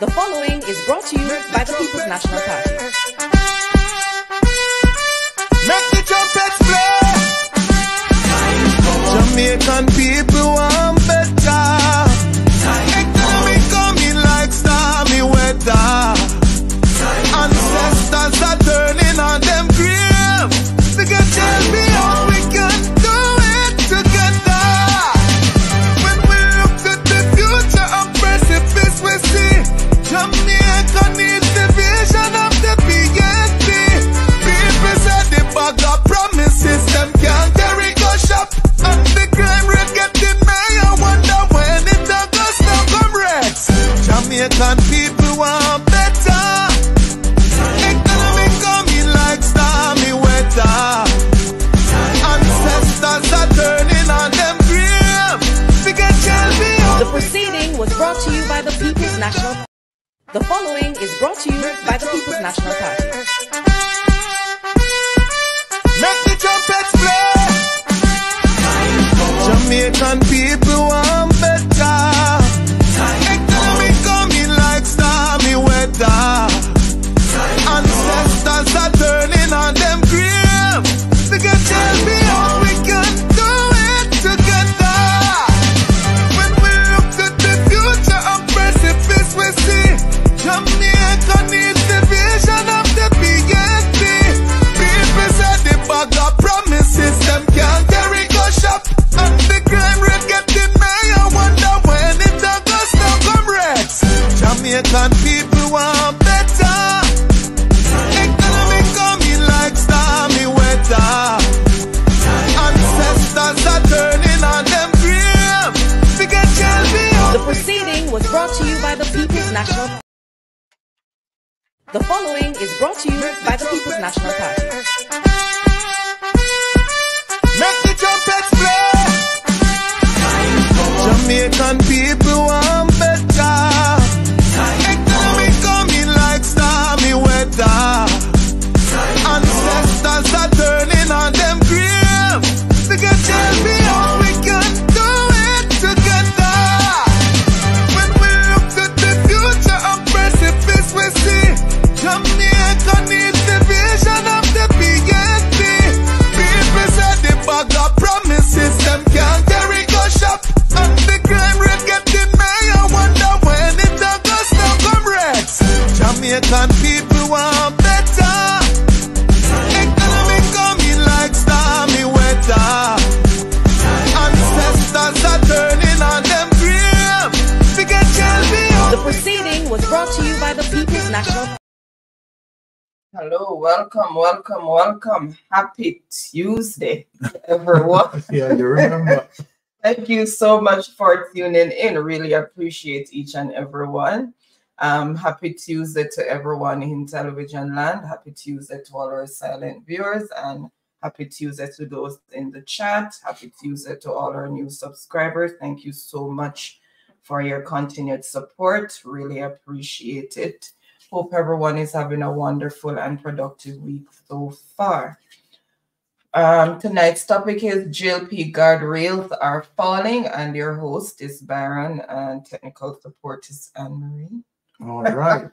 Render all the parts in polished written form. The following is brought to you by the People's National Party. Make the trumpets play. Jamaican people want better. Economy coming like stormy weather. Ancestors are turning on them grave. They can tell me how we can do it together. When we look to the future of precipice we see. Jamaica needs the vision of the PNP. People said the bag of promises them can't carry gush up. And the crime rate getting high. I wonder when it all goes down come wrecks. Jamaican people want better. Economy coming like stormy weather. Ancestors are turning on them grave. They can tell me how. The proceeding was brought to you by the People's National Party. The following is brought to you by the People's National Party. Make the trumpets play. Jamaican people want better. Economy coming like stormy weather. Ancestors are turning on them grave. They can tell me how we can do it together. When we look to the future of precipice we see. Jamaica needs the vision of the PNP. People said the bag of promises them can't carry gush up. And the crime rate getting high. I wonder when it all goes down come wrecks. Jamaican people want better. Economy coming like stormy weather. Ancestors are turning on them grave. They can tell me how. The proceeding was brought to you by the People's National Party. The following is brought to you by the People's National Party. Make the trumpets play. Jamaican people want better. Economy coming like stormy weather. Ancestors are turning on them grave. They can tell me how we can do it together. When we look to the future of precipice we see. Jamaica needs the vision of the PNP. People said the bag of promises them can't carry gush up. And the crime rate getting high. I wonder when it all goes down come wrecks. Jamaican people want better. Economy coming like stormy weather. Ancestors are turning on them grave. They can tell me how. The proceeding was brought to you by the People's National Party. Hello, welcome, welcome, welcome. Happy Tuesday, everyone. Yeah, you remember. Thank you so much for tuning in. Really appreciate each and everyone. Happy Tuesday to everyone in television land. Happy Tuesday to all our silent viewers. And happy Tuesday to those in the chat. Happy Tuesday to all our new subscribers. Thank you so much for your continued support. Really appreciate it. Hope everyone is having a wonderful and productive week so far. Tonight's topic is JLP guardrails are falling, and your host is Byron, and technical support is Anne-Marie. All right.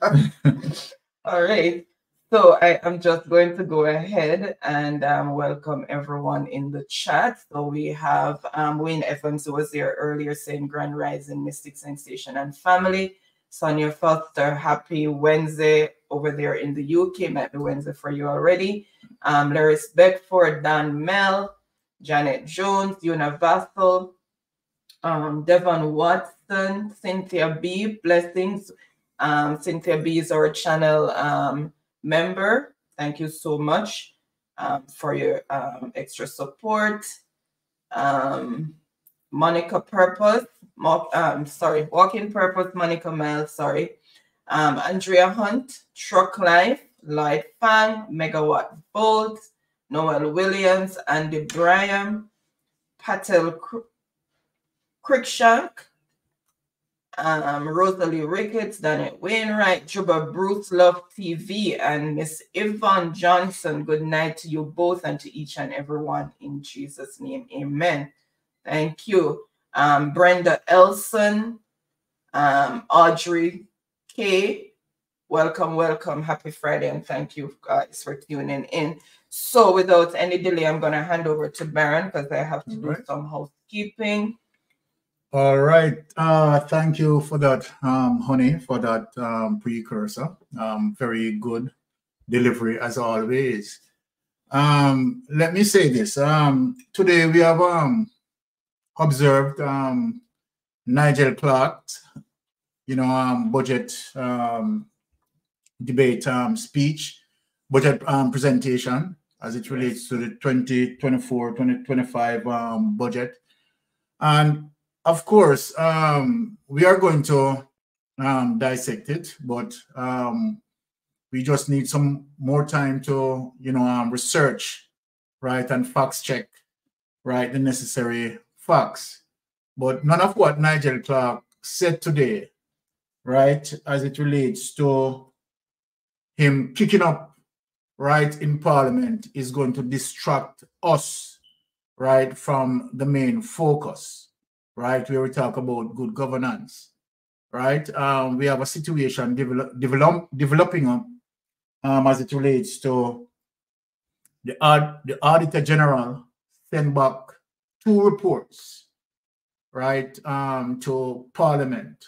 All right. So I am just going to go ahead and welcome everyone in the chat. So we have Wayne FMC was there earlier saying Grand Rising, Mystic Sensation, and Family. Sonia Foster, happy Wednesday over there in the UK. Might be Wednesday for you already. Laris Beckford, Dan Mel, Janet Jones, Yuna Vassell, Devon Watson, Cynthia B, blessings. Cynthia B is our channel member. Thank you so much for your extra support. Monica Purpose, Walking Purpose, Monica Miles, Andrea Hunt, Truck Life, Light Fang, Megawatt Bolt, Noel Williams, Andy Bryan, Patel Crickshank, Rosalie Ricketts, Danette Wainwright, Juba Bruce Love TV, and Miss Yvonne Johnson. Good night to you both and to each and everyone in Jesus' name. Amen. Thank you. Brenda Elson, Audrey Hey, welcome. Happy Friday, and thank you guys for tuning in. So without any delay, I'm going to hand over to Byron because I have to do some housekeeping. All right. Thank you for that, honey, for that precursor. Very good delivery as always. Let me say this. Today we have observed Nigel Clarke, you know, budget debate speech, budget presentation as it relates to the 2024-2025 budget. And of course, we are going to dissect it, but we just need some more time to, you know, research, right, and fact check, right, the necessary facts. But none of what Nigel Clarke said today, right, as it relates to him kicking up, right, in Parliament is going to distract us, right, from the main focus, right, where we talk about good governance, right? We have a situation developing up as it relates to the Auditor General sent back 2 reports, right, to Parliament,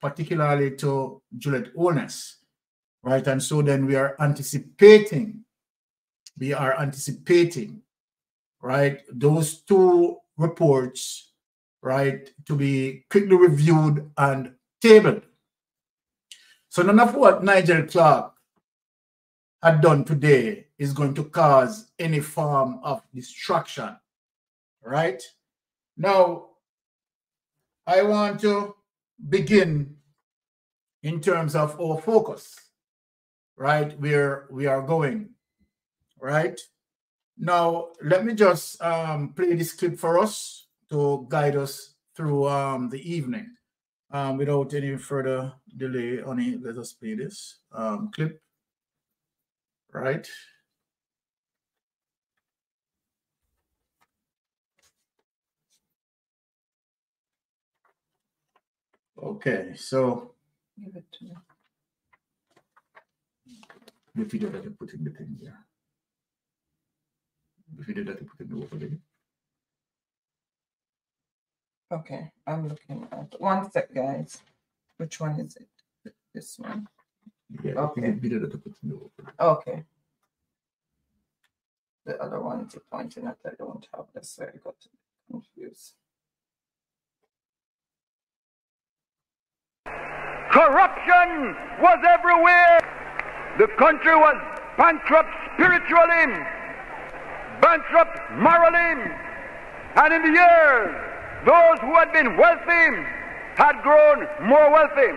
particularly to Juliet Holness, right? And so then we are anticipating, right, those 2 reports, right, to be quickly reviewed and tabled. So none of what Nigel Clarke had done today is going to cause any form of distraction, right? Now, I want to begin in terms of our focus, right, where we are going, right? Now, let me just play this clip for us to guide us through the evening. Without any further delay, honey, let us play this clip, right? Okay, so give it to me. The video that you put in the thing there. The video that you put in the over there. Okay, I'm looking at one sec, guys. Which one is it? This one. Yeah, okay. Okay. The other one's pointing at. I don't have this, so I got confused. Corruption was everywhere. The country was bankrupt spiritually, bankrupt morally, and in the years, those who had been wealthy had grown more wealthy.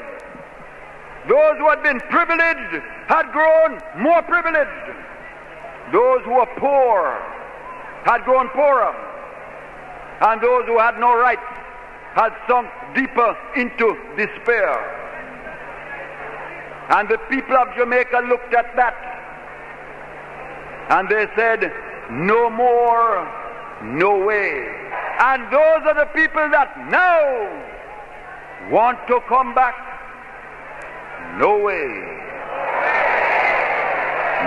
Those who had been privileged had grown more privileged. Those who were poor had grown poorer. And those who had no rights had sunk deeper into despair. And the people of Jamaica looked at that and they said, no more, no way. And those are the people that now want to come back. No way.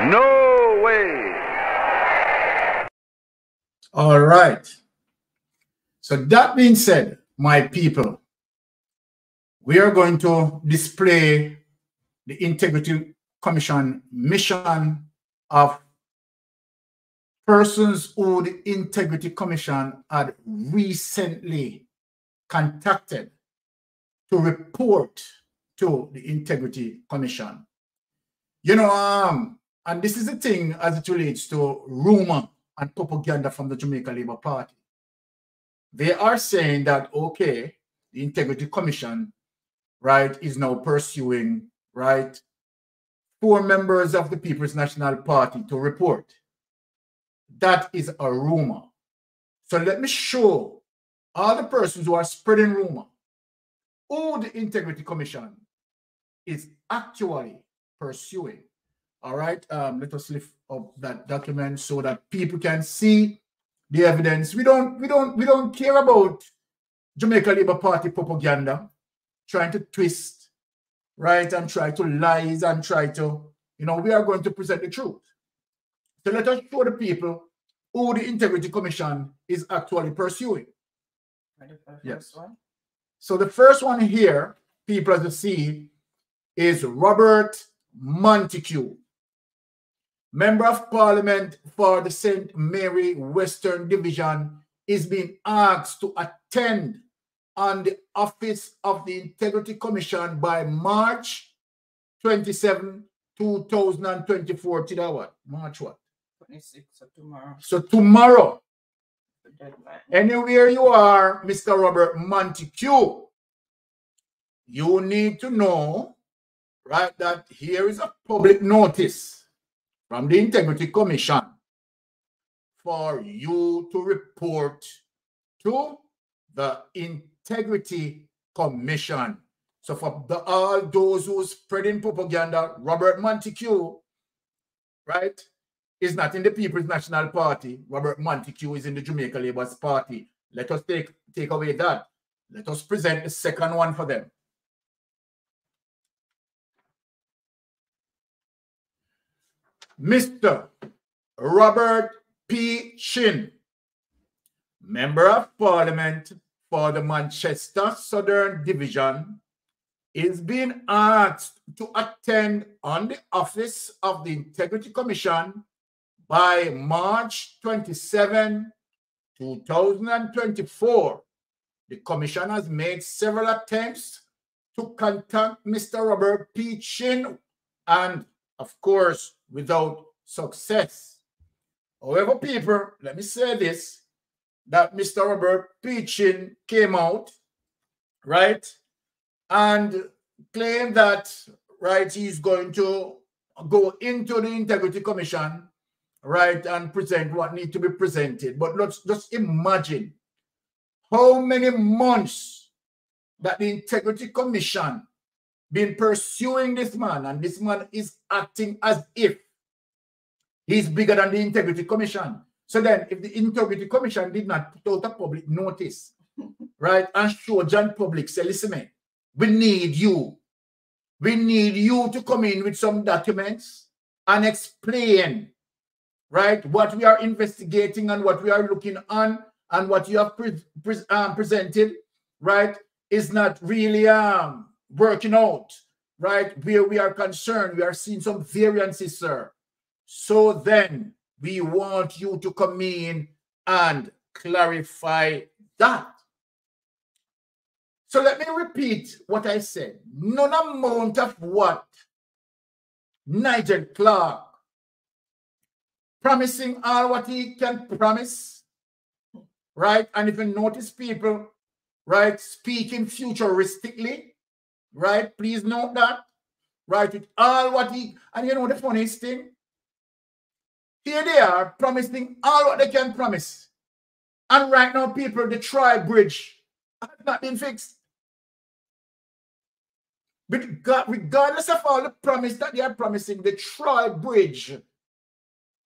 No way. All right. So that being said, my people, we are going to display the Integrity Commission mission of persons who the Integrity Commission had recently contacted to report to the Integrity Commission. You know, and this is the thing as it relates to rumor and propaganda from the Jamaica Labour Party. They are saying that, okay, the Integrity Commission, right, is now pursuing, right, 4 members of the People's National Party to report. That is a rumor. So let me show all the persons who are spreading rumor who the Integrity Commission is actually pursuing. All right, let us lift up that document so that people can see the evidence. We don't care about Jamaica Labour Party propaganda trying to twist, right, and try to lie and try to, you know, we are going to present the truth. So let us show the people who the Integrity Commission is actually pursuing. Yes. One? So the first one here, people as you see, is Robert Montague, Member of Parliament for the St. Mary Western Division, is being asked to attend on the office of the Integrity Commission by March 27, 2024. March what? 26, so tomorrow. So tomorrow. Anywhere you are, Mr. Robert Montague, you need to know, right, that here is a public notice from the Integrity Commission for you to report to the Integrity Commission. So for the, all those who are spreading propaganda, Robert Montague, right, is not in the People's National Party. Robert Montague is in the Jamaica Labour Party. Let us take away that. Let us present the second one for them. Mr. Robert Pichin, Member of Parliament for the Manchester Southern Division, is being asked to attend on the office of the Integrity Commission by March 27, 2024. The Commission has made several attempts to contact Mr. Robert Pichin and, of course, without success. However, people, let me say this, that Mr. Robert Pichin came out, right, and claimed that, right, he's going to go into the Integrity Commission, right, and present what needs to be presented. But let's just imagine how many months that the Integrity Commission been pursuing this man, and this man is acting as if he's bigger than the Integrity Commission. So then, if the Integrity Commission did not put out a public notice, right, and show John Public, say, listen, man, we need you. We need you to come in with some documents and explain, right, what we are investigating and what we are looking on and what you have presented, right, is not really working out, right, where we are concerned. We are seeing some variances, sir. So then we want you to come in and clarify that. So let me repeat what I said. None amount of what Nigel Clarke promising all what he can promise, right? And if you notice people, right, speaking futuristically, right? Please note that, right? With all what he, and you know the funniest thing? Here they are promising all what they can promise. And right now, people, the tri-bridge has not been fixed. But regardless of all the promise that they are promising, the tri-bridge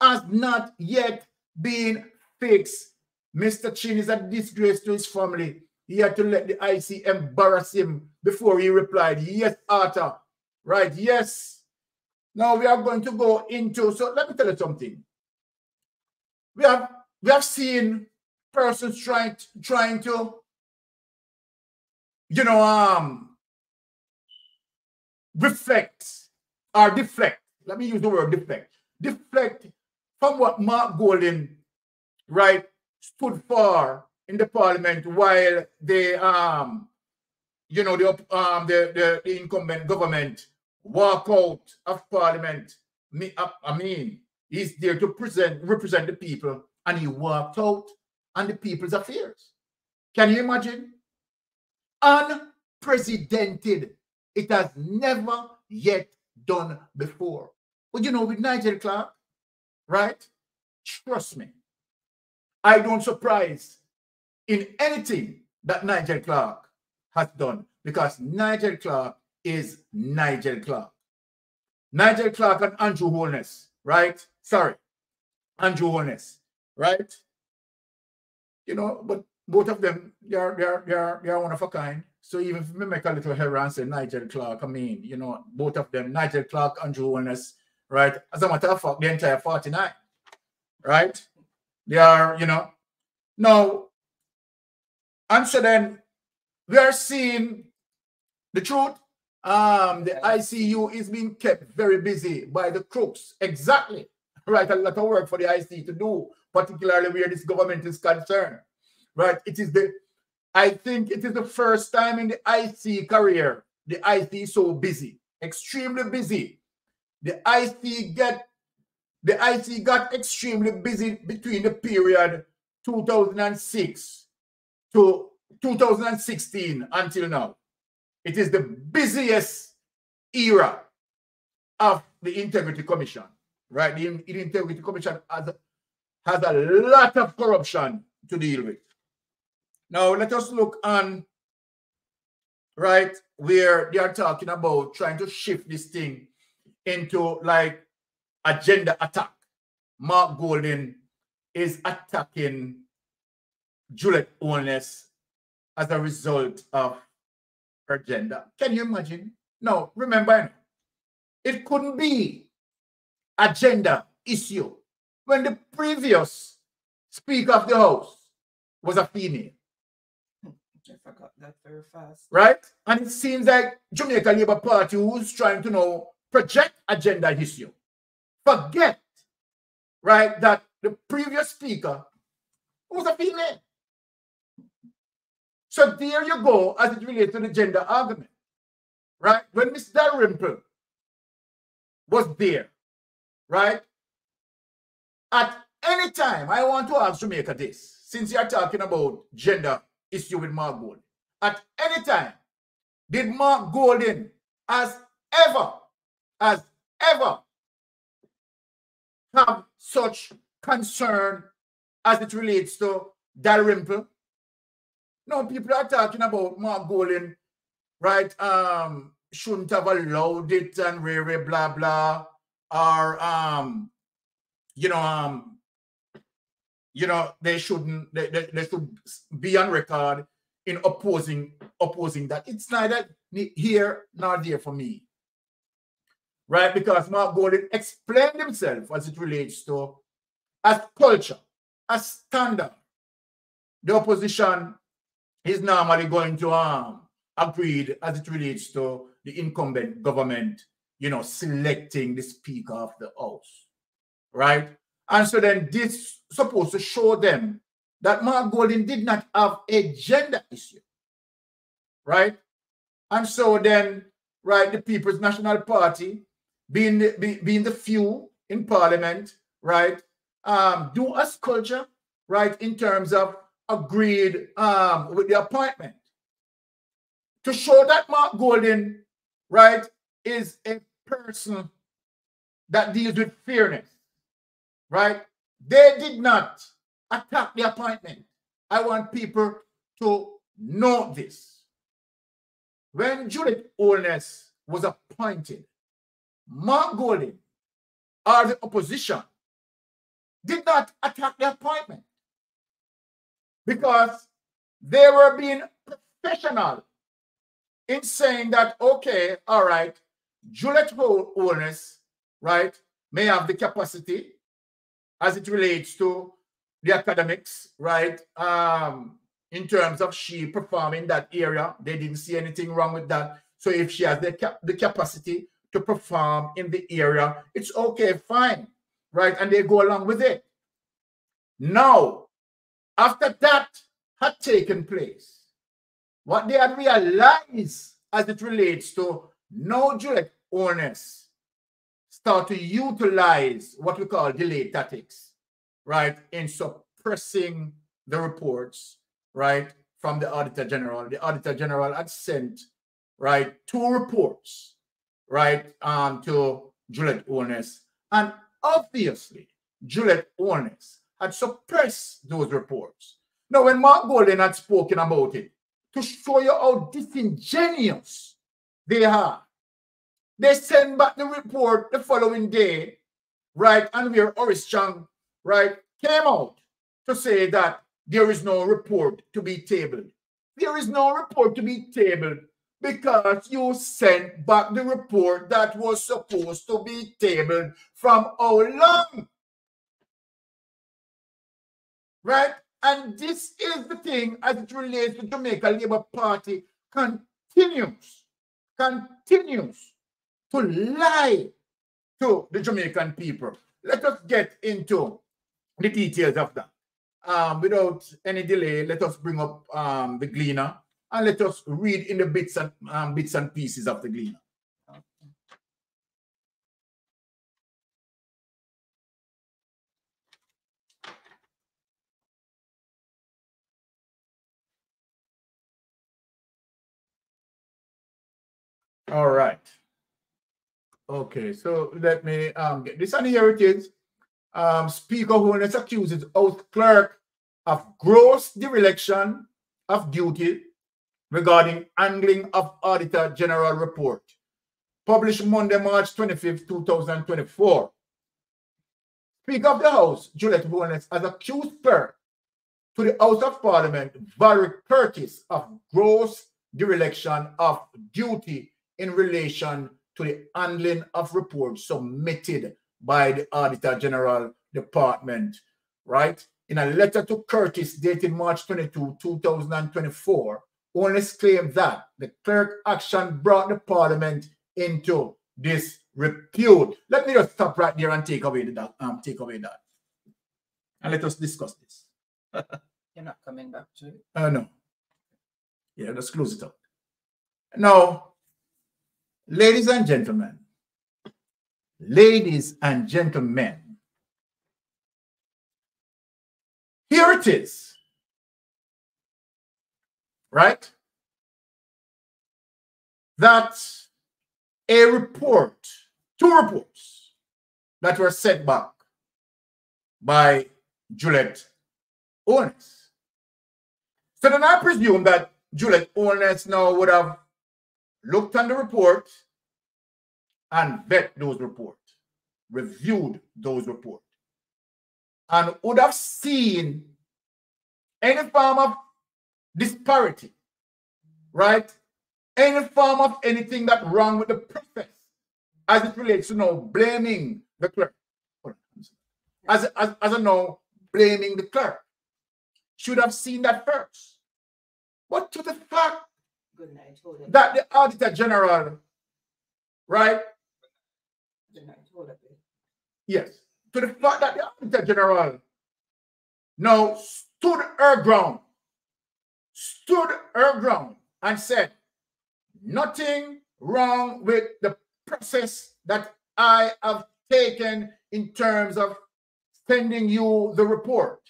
has not yet been fixed. Mr. Chin is a disgrace to his family. He had to let the IC embarrass him before he replied, yes, Arthur, right, yes. Now we are going to go into, so let me tell you something. We have seen persons trying to, you know, reflect or deflect. Let me use the word deflect. Deflect from what Mark Golding, right, stood for in the parliament while they, you know, the incumbent government walk out of parliament. I mean, he's there to represent the people, and he walked out on the people's affairs. Can you imagine? Unprecedented. It has never yet done before. But you know, with Nigel Clarke, right? Trust me, I don't surprise in anything that Nigel Clarke has done, because Nigel Clarke is Nigel Clarke. Nigel Clarke and Andrew Holness, right? Sorry, Andrew Holness, right? You know, but both of them, they are one of a kind. So even if we make a little hair and say Nigel Clarke, I mean, you know, both of them, Nigel Clarke, Andrew Holness, right? As a matter of fact, the entire 49, right? They are, you know. Now, and so then we are seeing the truth. The ICU is being kept very busy by the crooks. Exactly. Right, a lot of work for the ICU to do, particularly where this government is concerned. Right, it is the, I think it is the first time in the ICU career, the ICU is so busy, extremely busy. The ICU got extremely busy between the period 2006 to 2016 until now. It is the busiest era of the Integrity Commission, right? The Integrity Commission has a lot of corruption to deal with. Now, let us look on, right, where they are talking about trying to shift this thing into, like, agenda attack. Mark Golding is attacking Juliet Holness as a result of her gender. Can you imagine? No, remember, it couldn't be a gender issue when the previous Speaker of the House was a female. I forgot that very fast. Right? And it seems like Jamaica Labour Party, who's trying to now project a gender issue, forget, right, that the previous speaker was a female. So there you go, as it relates to the gender argument, right? When Miss Dalrymple was there, right? At any time, I want to ask Jamaica this, since you are talking about gender issue with Mark Golding. At any time, did Mark Golding has ever have such concern as it relates to Dalrymple? No, people are talking about Mark Golding, right? Shouldn't have allowed it and really blah blah, or you know, they shouldn't. They should be on record in opposing that. It's neither here nor there for me, right? Because Mark Golding explained himself as it relates to as culture, as standard. The opposition is normally going to agreed as it relates to the incumbent government, you know, selecting the Speaker of the House, right? And so then this supposed to show them that Mark Golding did not have a gender issue, right? And so then, right, the People's National Party, being the few in Parliament, right, do as culture, right, in terms of agreed with the appointment to show that Mark Golding, right, is a person that deals with fairness, right? They did not attack the appointment. I want people to know this. When Juliet Holness was appointed, Mark Golding or the opposition did not attack the appointment, because they were being professional in saying that, okay, all right, Juliet Holness, right, may have the capacity as it relates to the academics, right, in terms of she performing that area. They didn't see anything wrong with that. So if she has the capacity to perform in the area, it's okay, fine, right? And they go along with it. Now, after that had taken place, what they had realized as it relates to no Juliet Holness start to utilize what we call delayed tactics, right, in suppressing the reports, right, from the Auditor General. The Auditor General had sent, right, 2 reports, right, to Juliet Holness. And obviously, Juliet Holness had suppressed those reports. Now, when Mark Golding had spoken about it, to show you how disingenuous they are, they sent back the report the following day, right? And where Oris Chang, right, came out to say that there is no report to be tabled. there is no report to be tabled because you sent back the report that was supposed to be tabled from how long? Right? And this is the thing as it relates to Jamaica Labour Party continues to lie to the Jamaican people. Let us get into the details of that. Without any delay, let us bring up the Gleaner and let us read in the bits and pieces of the Gleaner. All right. Okay, so let me get this. And here it is. Speaker Holness accuses House Clerk of gross dereliction of duty regarding handling of Auditor General report, published Monday, March 25th, 2024. Speaker of the House, Juliet Holness, has accused Clerk to the House of Parliament, Barry Curtis, of gross dereliction of duty in relation to the handling of reports submitted by the Auditor General Department, right? In a letter to Curtis dated March 22, 2024, Holness claimed that the clerk action brought the Parliament into disrepute. Let me just stop right there and take away that. And let us discuss this. You're not coming back to it? No. Yeah, let's close it up. Now, ladies and gentlemen, here it is, right? That's a report, two reports that were set back by Juliet Holness. So then I presume that Juliet Holness now would have looked on the report and vet those reports, reviewed those reports, and would have seen any form of disparity, right? Any form of anything that's wrong with the process as it relates to now blaming the clerk. As a now blaming the clerk. Should have seen that first. But to the fact that the Auditor General, right? Yes. To the fact that the Auditor General now stood her ground and said, nothing wrong with the process that I have taken in terms of sending you the report,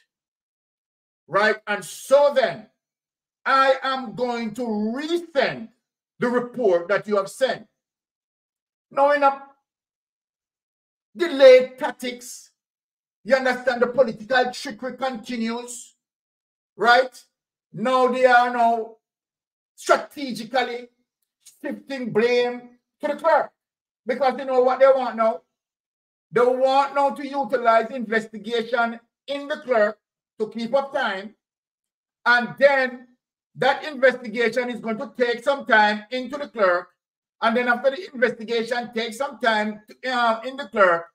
right? And so then, I am going to resend the report that you have sent. Now, in a delayed tactics, you understand the political trickery continues, right? Now they are now strategically shifting blame to the clerk because they know what they want now. They want now to utilize investigation in the clerk to keep up time, and then that investigation is going to take some time into the clerk. And then after the investigation takes some time in the clerk,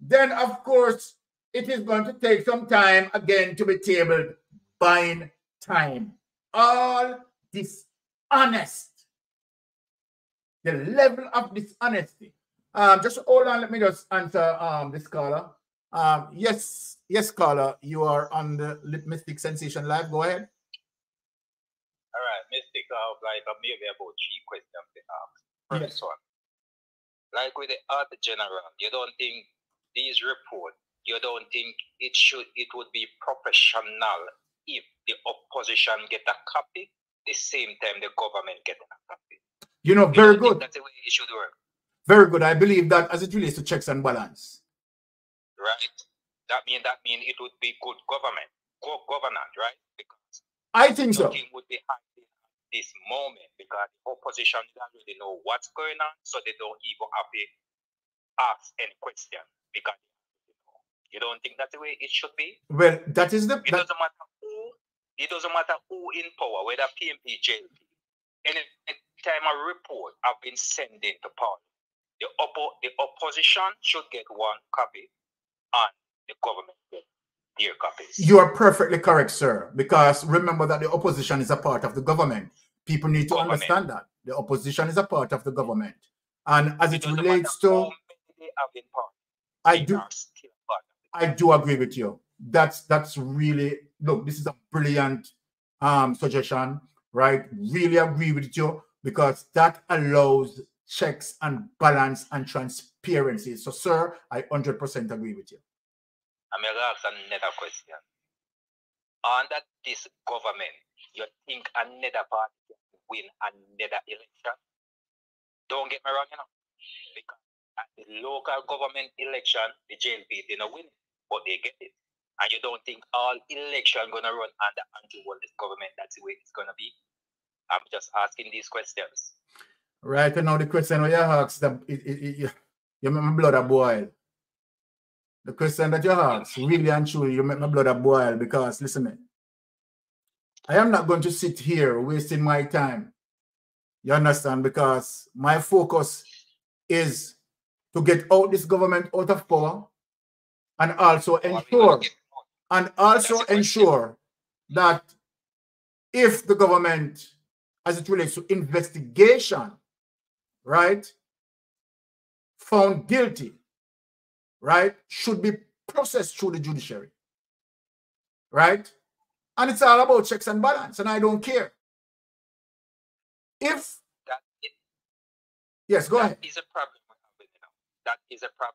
then, of course, it is going to take some time again to be tabled, buying time. All dishonest. The level of dishonesty. Just hold on. Let me just answer this caller. Yes, caller, you are on the Mystic Sensation Live. Go ahead. All right, Mystic, maybe about three questions to ask. First one, like with the Auditor General, you don't think these reports, you don't think it would be proportional if the opposition get a copy, the same time the government get a copy. You know, very good. That's the way it should work. Very good. I believe that as it relates to checks and balance. Right. That means it would be good governance, right? Because I think so. Nothing would be happening at this moment because the opposition doesn't really know what's going on, so they don't even have to ask any question because you don't think that's the way it should be. Well, that is the. It doesn't matter who It doesn't matter who in power, whether PMP, JLP, any time a report have been sent into Parliament, the opposition should get one copy and the government get their copies. You are perfectly correct, sir, because remember that the opposition is a part of the government. People need to understand that. The opposition is a part of the government. And as it relates to... I do agree with you. That's really... Look, this is a brilliant suggestion, right? Really agree with you, because that allows checks and balance and transparency. So, sir, I 100% agree with you. I'm going to ask another question. Under this government, you think another party can win another election? Don't get me wrong, you know, because at the local government election, the JLP didn't win it, but they get it. And you don't think all election gonna run under Andrew Holness government? That's the way it's gonna be. I'm just asking these questions. Right, and now the question you asked, you make my blood boil. The question that you asked, really and truly, you make my blood boil, because listen, man, I am not going to sit here wasting my time. You understand? Because my focus is to get out this government out of power, and also ensure. And also ensure that if the government, as it relates to investigation, right, found guilty, right, should be processed through the judiciary, right? And it's all about checks and balance, and I don't care. If... Yes, go ahead. That is a problem. That is a problem.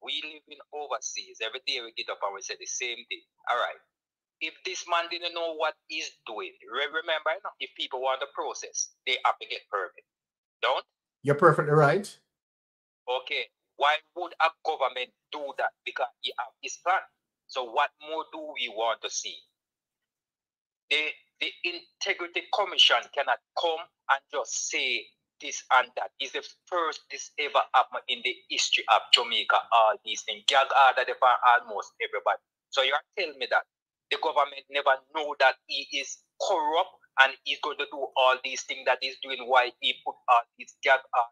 We live in overseas. Every day we get up and we say the same thing. All right. If this man didn't know what he's doing, remember, if people want the process, they have to get permit. Don't? You're perfectly right. Okay. Why would a government do that? Because he has his plan. So what more do we want to see? The Integrity Commission cannot come and just say, this and that. Is the first this ever happened in the history of Jamaica, all these things. Gag order for almost everybody. So you're telling me that the government never know that he is corrupt and he's going to do all these things that he's doing, why he put all these gag order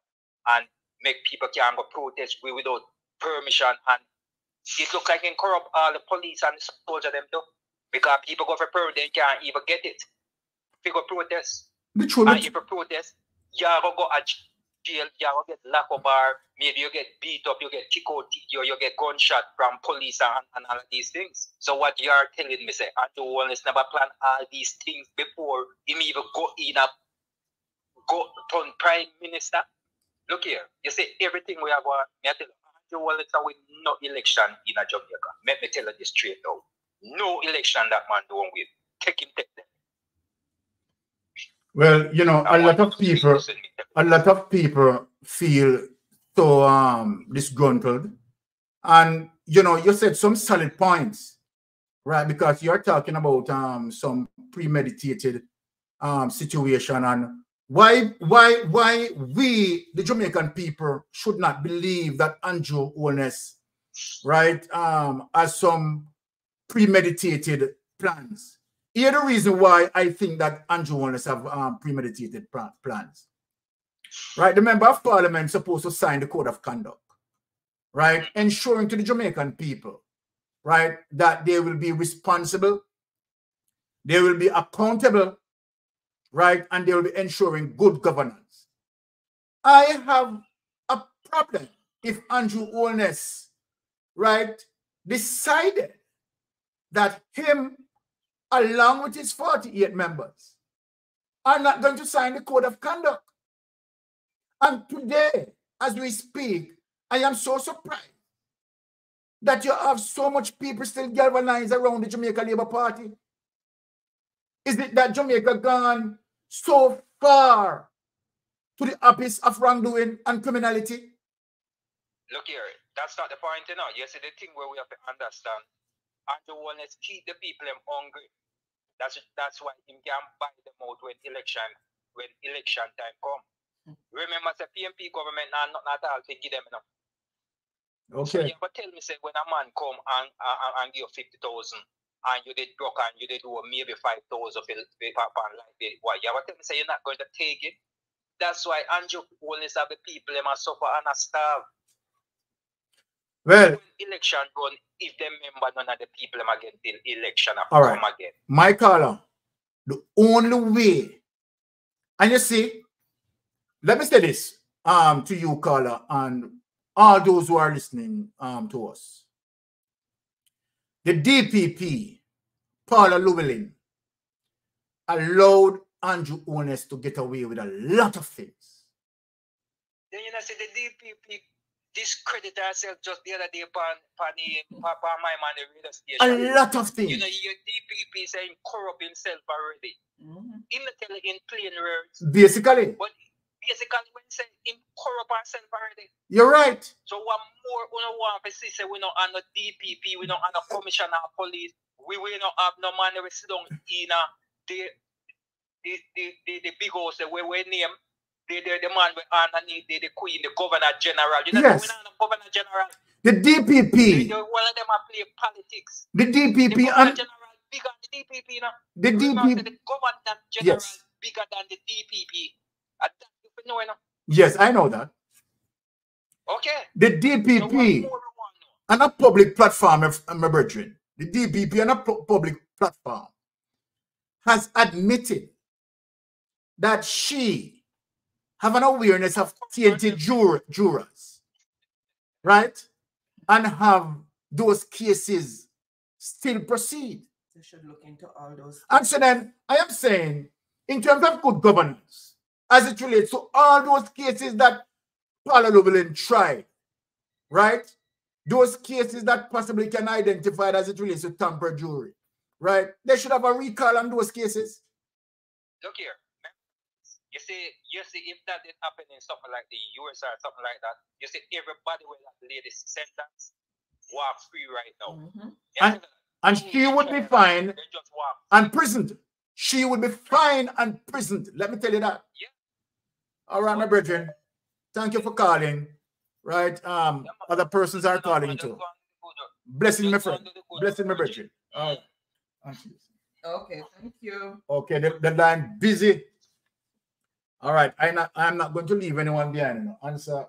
and make people can't go protest without permission, and it looks like he corrupt all the police and the soldiers them do, because people go for permit, they can't even get it. People protest. And if you protest, you're going to go at jail, you're going to get locked up, or maybe you get beat up, you get kicked out, you get gunshot from police and all of these things. So what you're telling me, say, Andrew Holness never planned all these things before him even go in a go turn prime minister? Look here, you say everything we have on, I tell you, Andrew Holness win no election in a Jamaica. Let me tell you this straight out. No election that man don't win. Take him, take them. Well, you know, a lot of people feel so disgruntled. And, you know, you said some solid points, right? Because you're talking about some premeditated situation, and why we, the Jamaican people, should not believe that Andrew Holness, right, has some premeditated plans. Here's the reason why I think that Andrew Holness have premeditated plans. Right? The Member of Parliament is supposed to sign the Code of Conduct, right? Ensuring to the Jamaican people, right, that they will be responsible, they will be accountable, right, and they will be ensuring good governance. I have a problem if Andrew Holness, right, decided that him, along with his 48 members, are not going to sign the Code of Conduct. And today, as we speak, I am so surprised that you have so much people still galvanized around the Jamaica Labour Party. Is it that Jamaica gone so far to the abyss of wrongdoing and criminality? Look here, that's not the point, you know. Yes, it's the thing where we have to understand. Andrew Holness keep the people hungry. That's why him can buy them out when election time come. Remember, the PMP government not all to give them enough. Okay. So, yeah, but tell me, say when a man come and give 50,000 and you did block and you did maybe 5,000 why you have to say you're not going to take it. That's why Andrew Holness have the people them are suffer and are starve. Well, election run if them member none of the people them again till election have all come right. Again. Michael, the only way, and you see, let me say this to you, Carla, and all those who are listening to us. The DPP, Paula Llewellyn, allowed Andrew Holness to get away with a lot of things. Then you know, see, the DPP discredited herself just the other day upon my man, the radio station. A lot of things. You know, your DPP saying corrupt himself already. Mm-hmm. Him not telling in plain words. Basically. But basically, when say him corrupt himself already. You're right. So one more, we don't want to say we don't have no DPP, we don't have no commissioner of police, we don't have no man we sit down in the big house where we name the man with underneath the queen, the governor general. You know, yes. The governor general. The DPP. One of them are play politics. The DPP. The governor general bigger than the DPP, you know. The DPP. The governor general yes. Bigger than the DPP. You know. Yes, I know that. Okay. The DPP so on a public platform, my brethren. The DPP on a public platform has admitted that she have an awareness of TNT jurors, right? And have those cases still proceed. They should look into all those. And so then I am saying, in terms of good governance, as it relates to all those cases that Paula Llewellyn tried, right? Those cases that possibly can identify as it relates to tamper jury. Right, they should have a recall on those cases. Look here, man. You see, if that did happen in something like the US or something like that, you see, everybody will have laid this sentence walk free right now. Mm-hmm. Yeah. And she would be fined and imprisoned. She would be fined and imprisoned. Let me tell you that. Yeah. All right, my brethren. Thank you for calling. Right, other persons are calling too. Blessing my friend. Blessing my brethren. All right. Okay, thank you. Okay, the line busy. All right, I'm not going to leave anyone behind. Answer.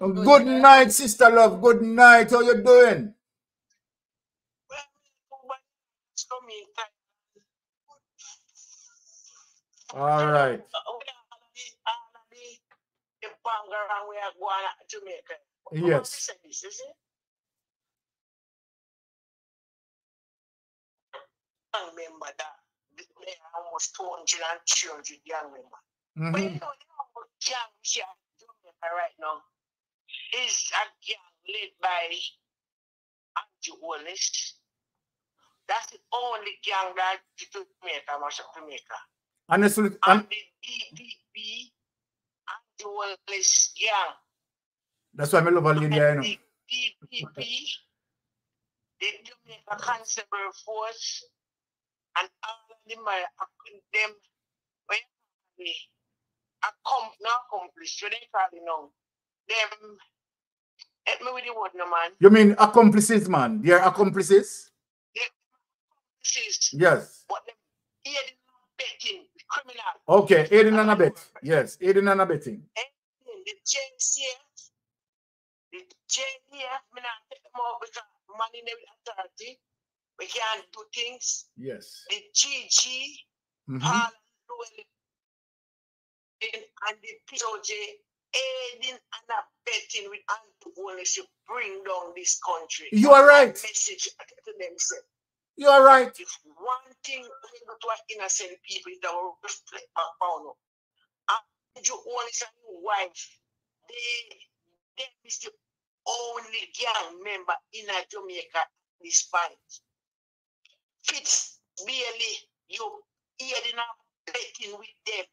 Good night, sister love. Good night. How you doing? All right. Yes. Member that they are almost 200 young member. Mm-hmm. But you know, the young member right now is a gang led by Andrew Holness. That's the only gang that people make much of Jamaica. And the DPP, Andrew Holness gang. That's why I love Lydia, you know. The DPP, the Jamaica Conservative Force. And all of them not accomplished. You didn't probably know. Them help me with the word, no man. You mean accomplices, man? They are accomplices? Yeah, accomplices. Yes. But them aiding and abetting criminal. Okay, aiding and abetting. Yes, aiding and abetting. The JCF, the JDF, I not take them all because money in the authority. We can't do things. Yes. The GG, Paula Llewellyn, and the POJ aiding and abetting with anti-violence to bring down this country. You are right. Message to themselves. You are right. If one thing we do to our innocent people is that we reflect back on them. And your own is a new wife. They is the only gang member in Jamaica at this point. It's barely you hearing up betting with them.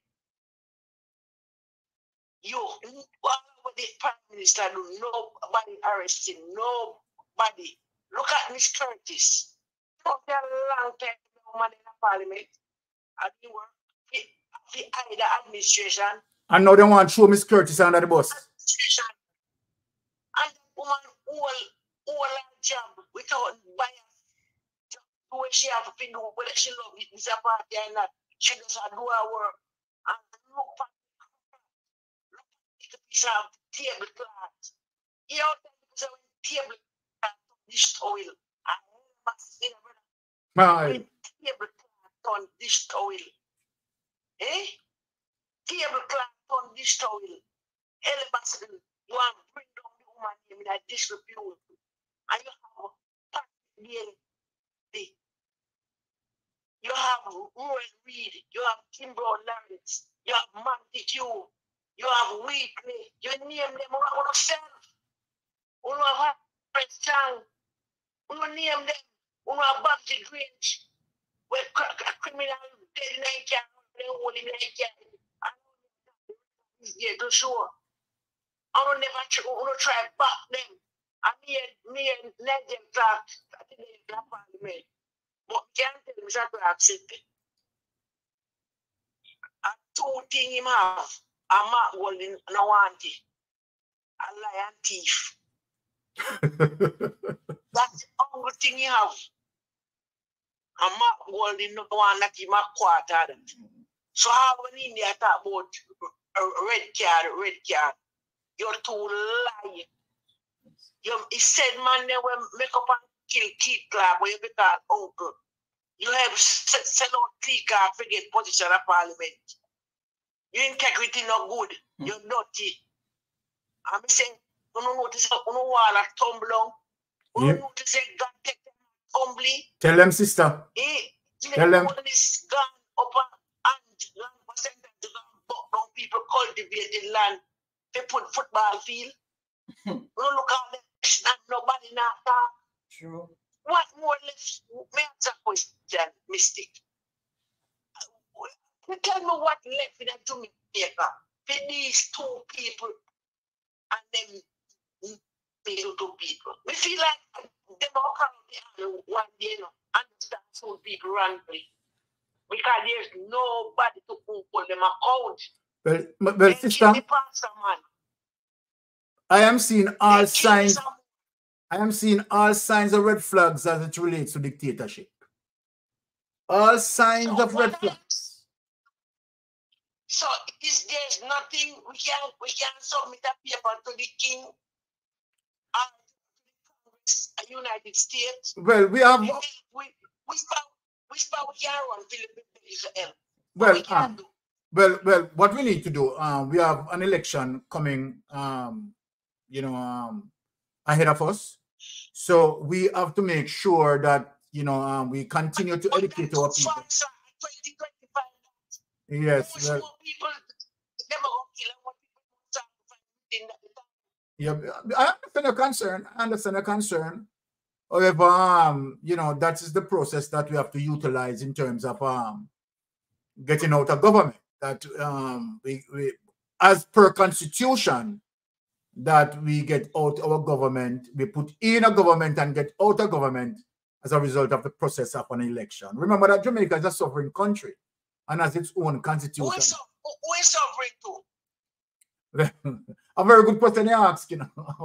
You all over the prime minister, nobody arresting, nobody. Look at Miss Curtis. For a long time, the woman in the parliament, and you were the either administration. And now they want to show Miss Curtis under the bus. Administration. And the woman, all her job without bias, just do what she have to do, whether she love it, it's a party or not. She just do her work and look at the piece of tablecloth. You know, because when tablecloth on dish oil, I must see when tablecloth on dish oil. Eh? Tablecloth on dish oil. Elebaston, you want to bring down the woman name in a disrepute. And you have Pat, you have Ruel Reid, you have Kimbrough Lawrence, you have Montague, you have Wheatley, you name them all yourself. You have Prince Chang, you name them, you have Bobby Grinch, where criminal dead in a camp, they hold him in a camp, and he's there to show. I don't never try to back them. And me and Nigel Clarke, I think they black parliament. But can't tell me that I accept it. And two things him have, a Mark Golding and a wanty. A lion thief. That's the only thing he have. A Mark Golding no one that him a quarter. So how when he talk about red card, you're too lying. He said, man, they will make up and kill Keith Clark, but you become uncle. You have sell out Keith Clark for get position of parliament. Your integrity not good. You're naughty. I'm saying, you don't notice how you all are tumbling. You don't notice how God take them tumbling. Tell them, sister. Tell them. All this gun up and 1% to go down people cultivated land. They put football field. You don't look at them. And nobody not talk. True. What more left? May I ask a question, Mystic? Tell me what left in a Jamaica for these two people and them little two people. We feel like them all come out one day, you know, and start so big randomly because there's nobody to pull them out. Well, sister. I am seeing all signs of red flags as it relates to dictatorship. All signs of red flags. So is there's nothing we can submit a paper to the king and the Congress of the United States? Well, we have we can run Philippines. Well, we can do. Well, what we need to do, we have an election coming, ahead of us. So we have to make sure that, we continue to educate our people. Yes. Well, yeah, I understand your concern. However, that is the process that we have to utilize in terms of getting out of government. That we, as per constitution, that we get out our government, we put in a government and get out of government as a result of the process of an election. Remember that Jamaica is a sovereign country and has its own constitution. Who is sovereign to? A very good question you ask, I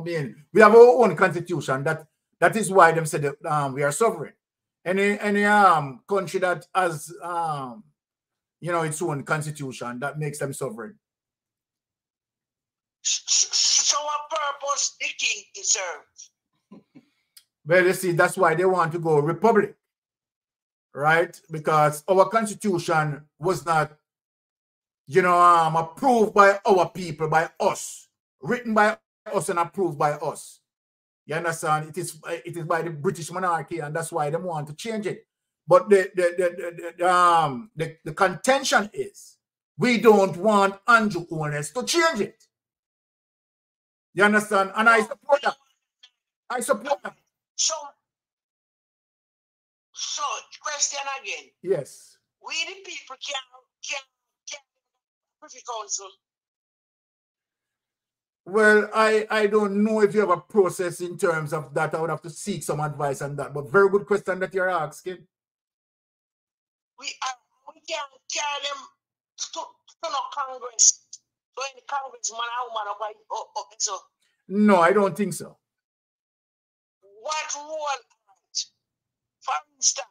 mean, we have our own constitution. That is why them said that, we are sovereign. Any country that has its own constitution that makes them sovereign. So what purpose the king is served? Well, you see, that's why they want to go republic, right? Because our constitution was not, approved by our people, by us, written by us and approved by us. You understand? It is by the British monarchy, and that's why they want to change it. But the contention is we don't want Andrew Holness to change it. You understand? And I support that. So question again. Yes. We the people can Privy Council. Well, I don't know if you have a process in terms of that. I would have to seek some advice on that. But very good question that you're asking. We can carry them to no Congress, to any congressman or woman or so. No, I don't think so. What role firm stand.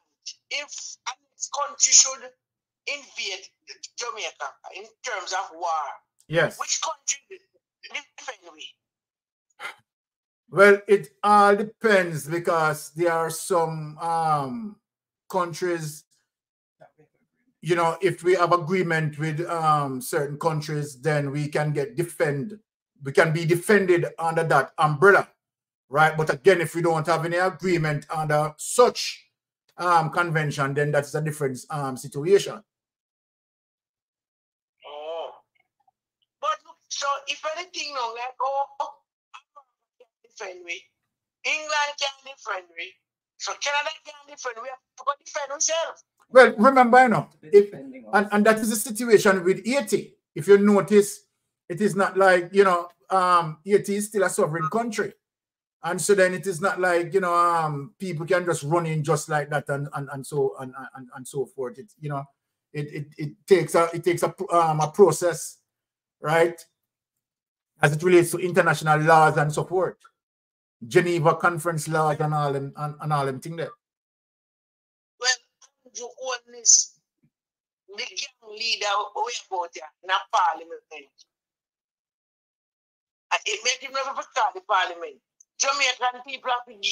If this country should invade Jamaica in terms of war, yes, which country defend we? Well, it all depends, because there are some countries, you know, if we have agreement with certain countries, then we can be defended under that umbrella, right? But again, if we don't have any agreement under such convention, then that's a different situation. Oh, but look, so if anything, no, like, oh, defend we, England can defend we, so Canada can defend we, have to defend ourselves. Well, remember, you know, and that is the situation with Haiti. If you notice, it is not like, you know, Haiti is still a sovereign country. And so then it is not like, you know, people can just run in just like that and so forth. It, you know, it takes a process, right? As it relates to international laws and so forth, Geneva Conference laws and all them things there. Well, Andrew Holness, the gang leader, we about here in a parliament. It made him never call the parliament. Jamaican people have to get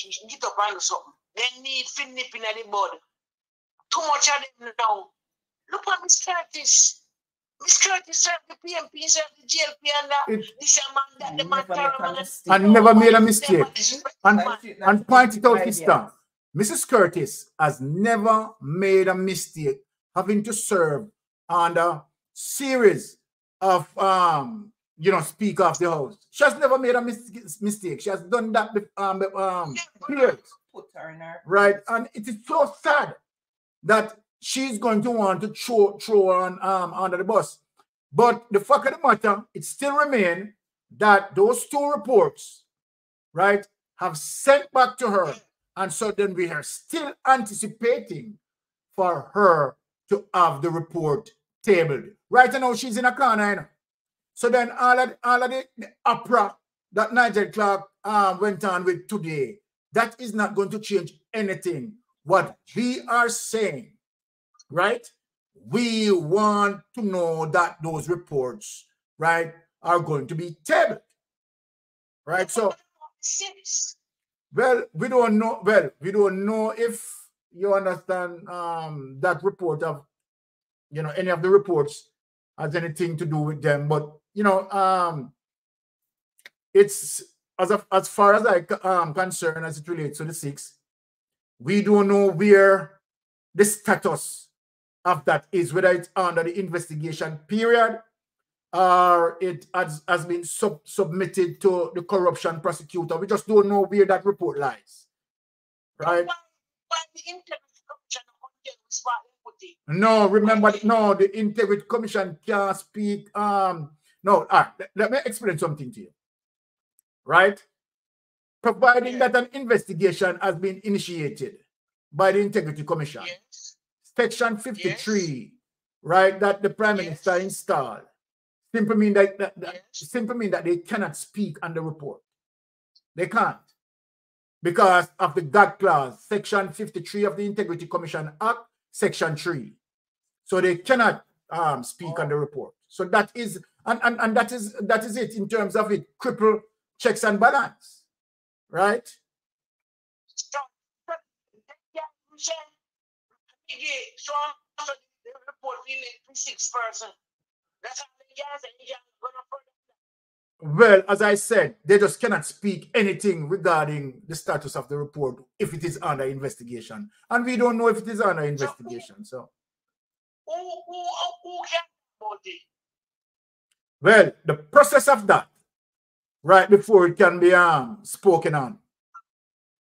up and do something. They need to nip in at the bud. Too much of them now. Look at Miss Curtis. Miss Curtis served the PMP, served the GLP, and this man that the man and never made a mistake. And point it out this time. Mrs. Curtis has never made a mistake having to serve on a series of you know, Speaker of the House. She has never made a mistake. She has done that period. Right. And it is so sad that she's going to want to throw her under the bus. But the fact of the matter, it still remains that those two reports, right, have sent back to her. And so then we are still anticipating for her to have the report tabled. Right now, she's in a corner, you know. So then all of the opera that Nigel Clarke went on with today, that is not going to change anything. What we are saying, right? We want to know that those reports, right, are going to be tabled, right? So, well, we don't know. Well, we don't know if you understand that report of, you know, any of the reports has anything to do with them, but. You know, it's as far as I am concerned, as it relates to the six, we don't know where the status of that is, whether it's under the investigation period or it has been submitted to the corruption prosecutor. We just don't know where that report lies, right? No, remember, no, the Integrity Commission can't speak. No, let me explain something to you, right? Providing that an investigation has been initiated by the Integrity Commission, yes. Section 53, yes. Right, that the Prime Minister installed, simply mean that they cannot speak on the report. They can't, because of the God clause, Section 53 of the Integrity Commission Act, Section 3. So they cannot speak on the report. So that is. And that is it in terms of it cripple checks and balance, right? Well, as I said, they just cannot speak anything regarding the status of the report if it is under investigation, and we don't know if it is under investigation. So, who cares about it? Well, the process of that, right, before it can be spoken on,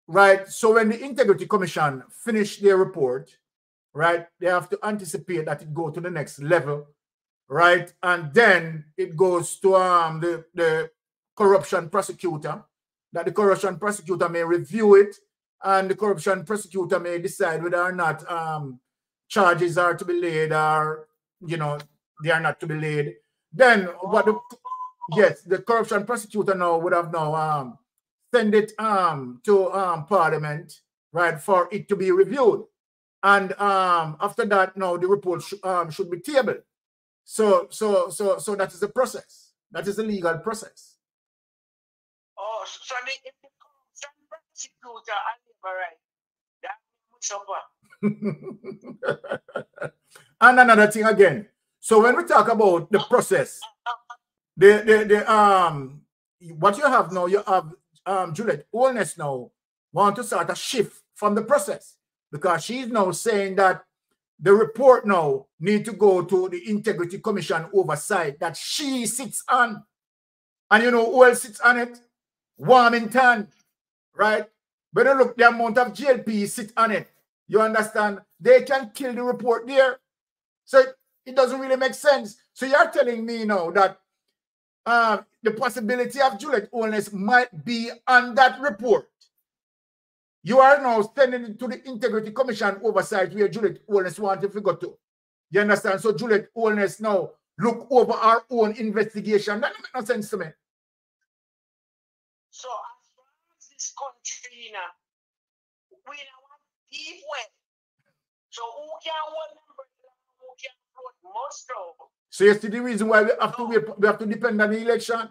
right? So when the Integrity Commission finish their report, right, they have to anticipate that it go to the next level, right? And then it goes to the corruption prosecutor, that the corruption prosecutor may review it, and the corruption prosecutor may decide whether or not charges are to be laid or, you know, they are not to be laid. Then what the, yes, the corruption prosecutor now would have now send it to Parliament, right, for it to be reviewed. And after that, now the report should be tabled. So that is the process. That is the legal process. Oh, so if the prosecutor and Labour right, that would suffer. And another thing again. So when we talk about the process, what you have now, you have Juliet Holness now want to start a shift from the process, because she's now saying that the report now needs to go to the Integrity Commission oversight that she sits on. And you know who else sits on it? Warmington, right? But look, the amount of GLP sit on it. You understand? They can kill the report there. So it doesn't really make sense. So you're telling me now that the possibility of Juliet Holness might be on that report. You are now sending it to the Integrity Commission oversight where Juliet Holness wants to figure to. You understand? So Juliet Holness now look over our own investigation. That doesn't make no sense to me. So as far as this country, you know, we don't want deep well. So who can one number, who can vote most of? So you see the reason why we have to depend on the election.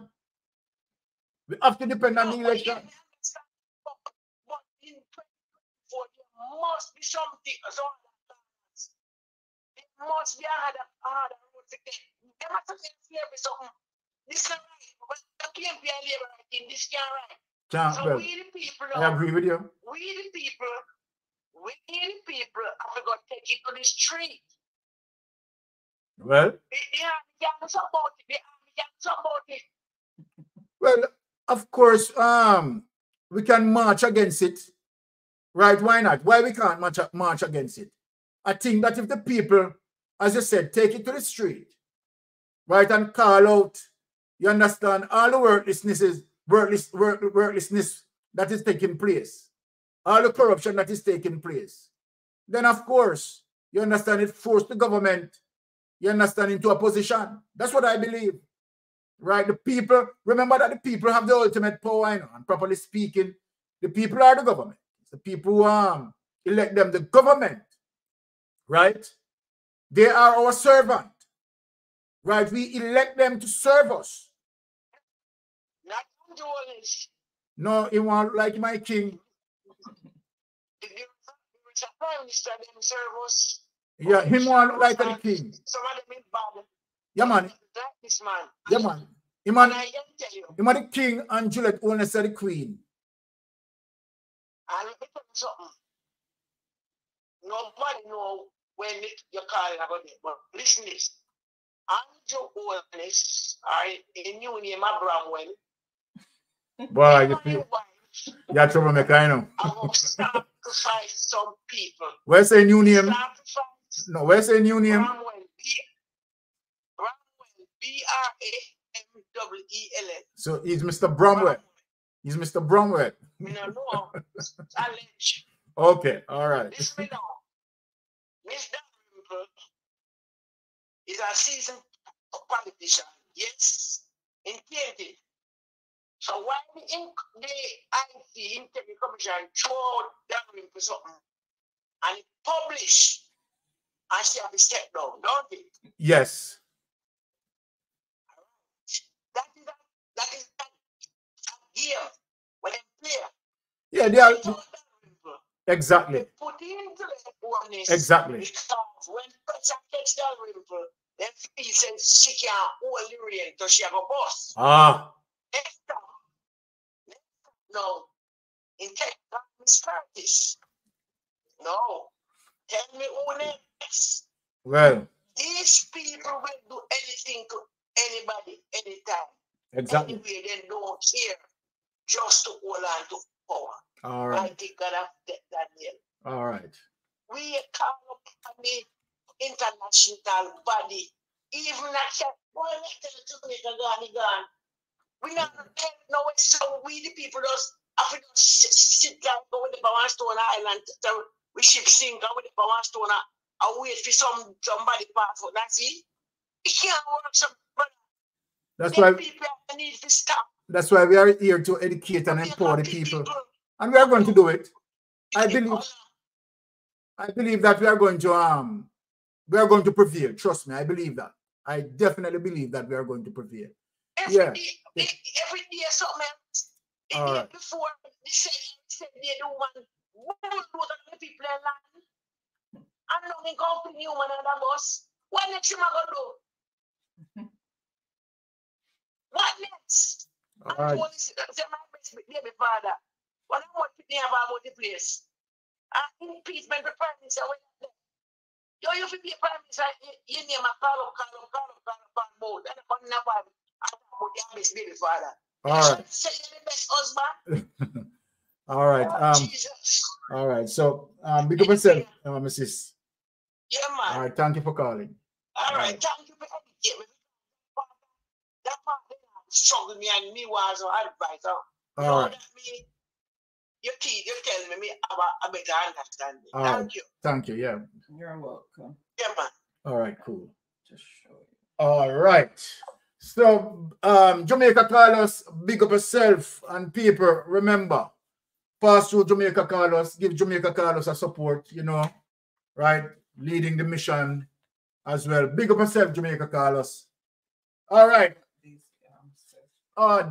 We have to depend on the election. Must be something. It must be harder road to take. There must be something. This is right, but there can't be a labor in this can't right. So we the people, I agree with you. We the people have got to take it to the street. Well, they are about it. Well, of course, we can march against it. Right, why not? Why we can't march against it? I think that if the people, as you said, take it to the street, right, and call out, you understand, all the worthlessness that is taking place, all the corruption that is taking place, then of course, you understand, it forced the government, you understand, into a position. That's what I believe, right? The people, remember that the people have the ultimate power, you know, and properly speaking, the people are the government. The people who elect them, the government, right? They are our servant, right? We elect them to serve us. Not do all this. No, he won't like my king. The prime minister them serve us. Yeah, him won't like the king. Some of them in bad. Yeah, man. This man. Yeah, man. Him the king and Juliet Holness the queen. And it was something. Nobody knows when you're calling about it. But listen this. Andrew Holness, in new name Abramwell. Boy, you feel. You're troublemaker, I know. I will sacrifice some people. Where's a new name? Sacrifice. No, where's a new name? Bramwell, B-R-A-M-W-E-L-N. So he's Mr. Bramwell. He's Mr. Bromwell. Okay, all right. This man, Miss Dalrymple is a seasoned politician. Yes, intended. So why the IT Integrity Commission showed Dalrymple something and it published and she have been stepped down, don't it? Yes. That is here, when they play. Yeah, they are exactly. They put into the oneness exactly. Because when person catch that river, then he says she can't hold the rein because she have a boss. Ah. Next time, no, in tech, not Miss Curtis. No, tell me who next. Well, these people will do anything to anybody, anytime. Exactly. Anyway, they don't care. Just to hold on to power. All right. I think that I've Daniel. All right. We come up on the international body. Even at that point, we not know it. So we, the people, just have to sit down, go with the Bawanstone Island. We ship sink, go with the Bawanstone Island. I wait for somebody pass for that. See? It can't work. That's why people need to stop. That's why we are here to educate and empower the people. And we are going to do it. I believe that we are going to prevail. Trust me, I believe that. I definitely believe that we are going to prevail. Every day something else. Right. Before they said they don't want the people in land. And now they continue one another bus. What next you gonna do? What next? All right. What I want to think about the place. And impeachment the prime minister. Yo, you feel the prime minister, you name a call up mode. And I'm not about the Amish baby father. All right. Say you're the best husband. All right. Jesus. All right. So big up yourself, Mrs. Yeah, man. All right, thank you for calling. All right, thank you for everything. That part struggled me and me was an advisor. All right. You tell me about a better understanding. Thank you. Thank you, yeah. You're welcome. Yeah, man. All right, cool. Just show you. All right. So, Jamaica Carlos, big up yourself and people. Remember, pass through Jamaica Carlos, give Jamaica Carlos a support, you know, right? Leading the mission as well. Big up yourself, Jamaica Carlos. All right.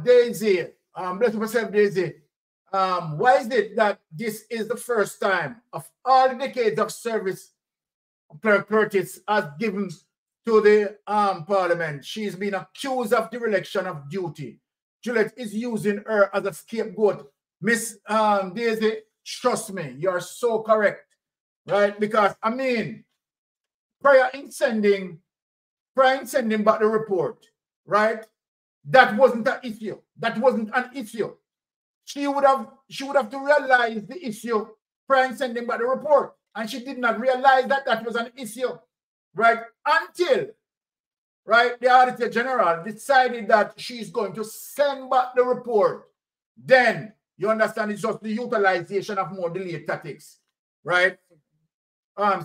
Daisy, bless up yourself, Daisy. Why is it that this is the first time of all the decades of service Claire Curtis has given to the parliament? She's been accused of dereliction of duty. Juliet is using her as a scapegoat. Miss Daisy, trust me, you're so correct, right? Because, I mean, prior in sending back the report, right? That wasn't an issue. That wasn't an issue. She would have to realize the issue prior to sending back the report, and she did not realize that that was an issue, right? Until, right, the Auditor General decided that she's going to send back the report. Then you understand it's just the utilization of more delayed tactics, right?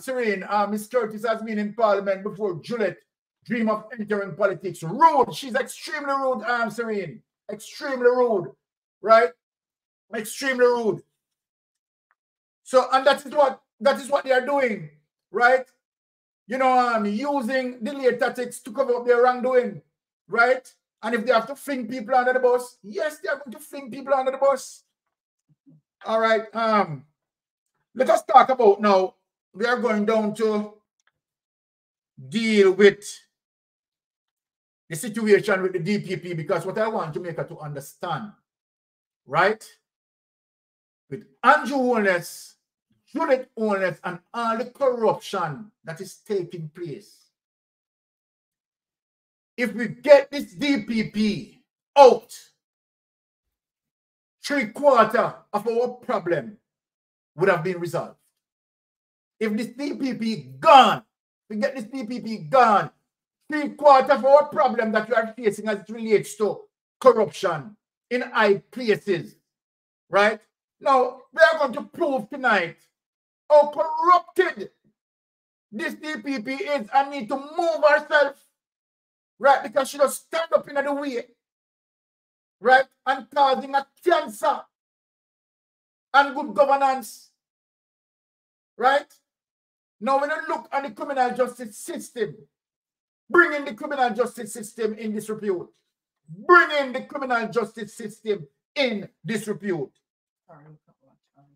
Serene, Miss Curtis has been in Parliament before Juliet dreamed of entering politics. Rude, she's extremely rude. Serene, extremely rude, right? Extremely rude. So, and that is what they are doing, right? You know, using delayed tactics to cover up their wrongdoing, right? And if they have to fling people under the bus, yes, they are going to fling people under the bus. All right. Let us talk about now. We are going down to deal with the situation with the DPP, because what I want Jamaica to understand, right? With Andrew Holness, Juliet Holness, and all the corruption that is taking place, if we get this DPP out, 3/4 of our problem would have been resolved. If this DPP gone, we get this DPP gone, 3/4 of our problem that we are facing as it relates to corruption in high places, right? Now, we are going to prove tonight how corrupted this DPP is and need to move ourselves, right? Because she does stand up in the way, right? And causing a cancer and good governance, right? Now, when I look at the criminal justice system, bringing the criminal justice system in disrepute, bringing the criminal justice system in disrepute.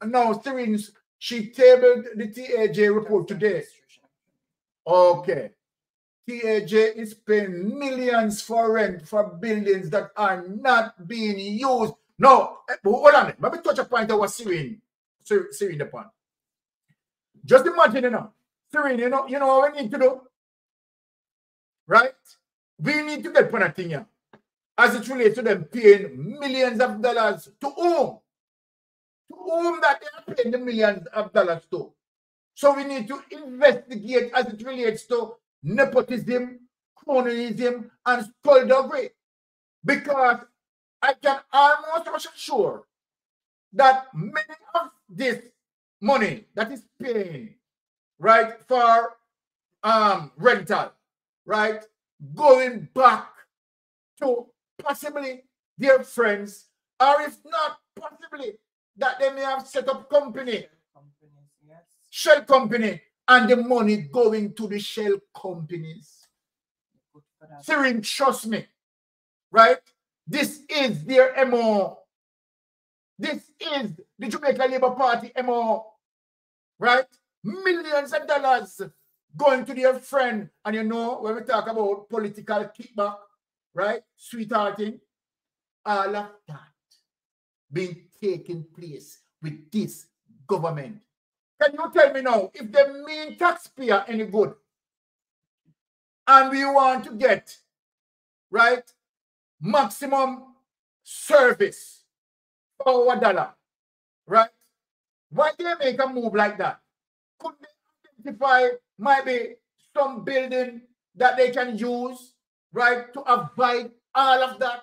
Now, Syringe, she tabled the TAJ report today. Okay. TAJ is paying millions for rent for buildings that are not being used. No, hold on. Let me touch a point I was Syringe upon. Just imagine, you know, Serene, you know what we need to do, right? We need to get Panatinia as it relates to them paying millions of dollars to whom? To whom that they are paying the millions of dollars to? So we need to investigate as it relates to nepotism, cronyism, and skullduggery, because I can almost assure that many of these money that is paying, right, for rental, right, going back to possibly their friends, or if not, possibly that they may have set up company shell company, and the money going to the shell companies. Sirin, trust me, right? This is their MO. This is the Jamaica Labour Party MO, right? Millions of dollars going to their friend. And you know, when we talk about political kickback, right? Sweethearting, all of that being taking place with this government. Can you tell me now, if they mean taxpayer any good, and we want to get, right, maximum service for our dollar, right? Why do they make a move like that? Could they identify maybe some building that they can use, right, to avoid all of that?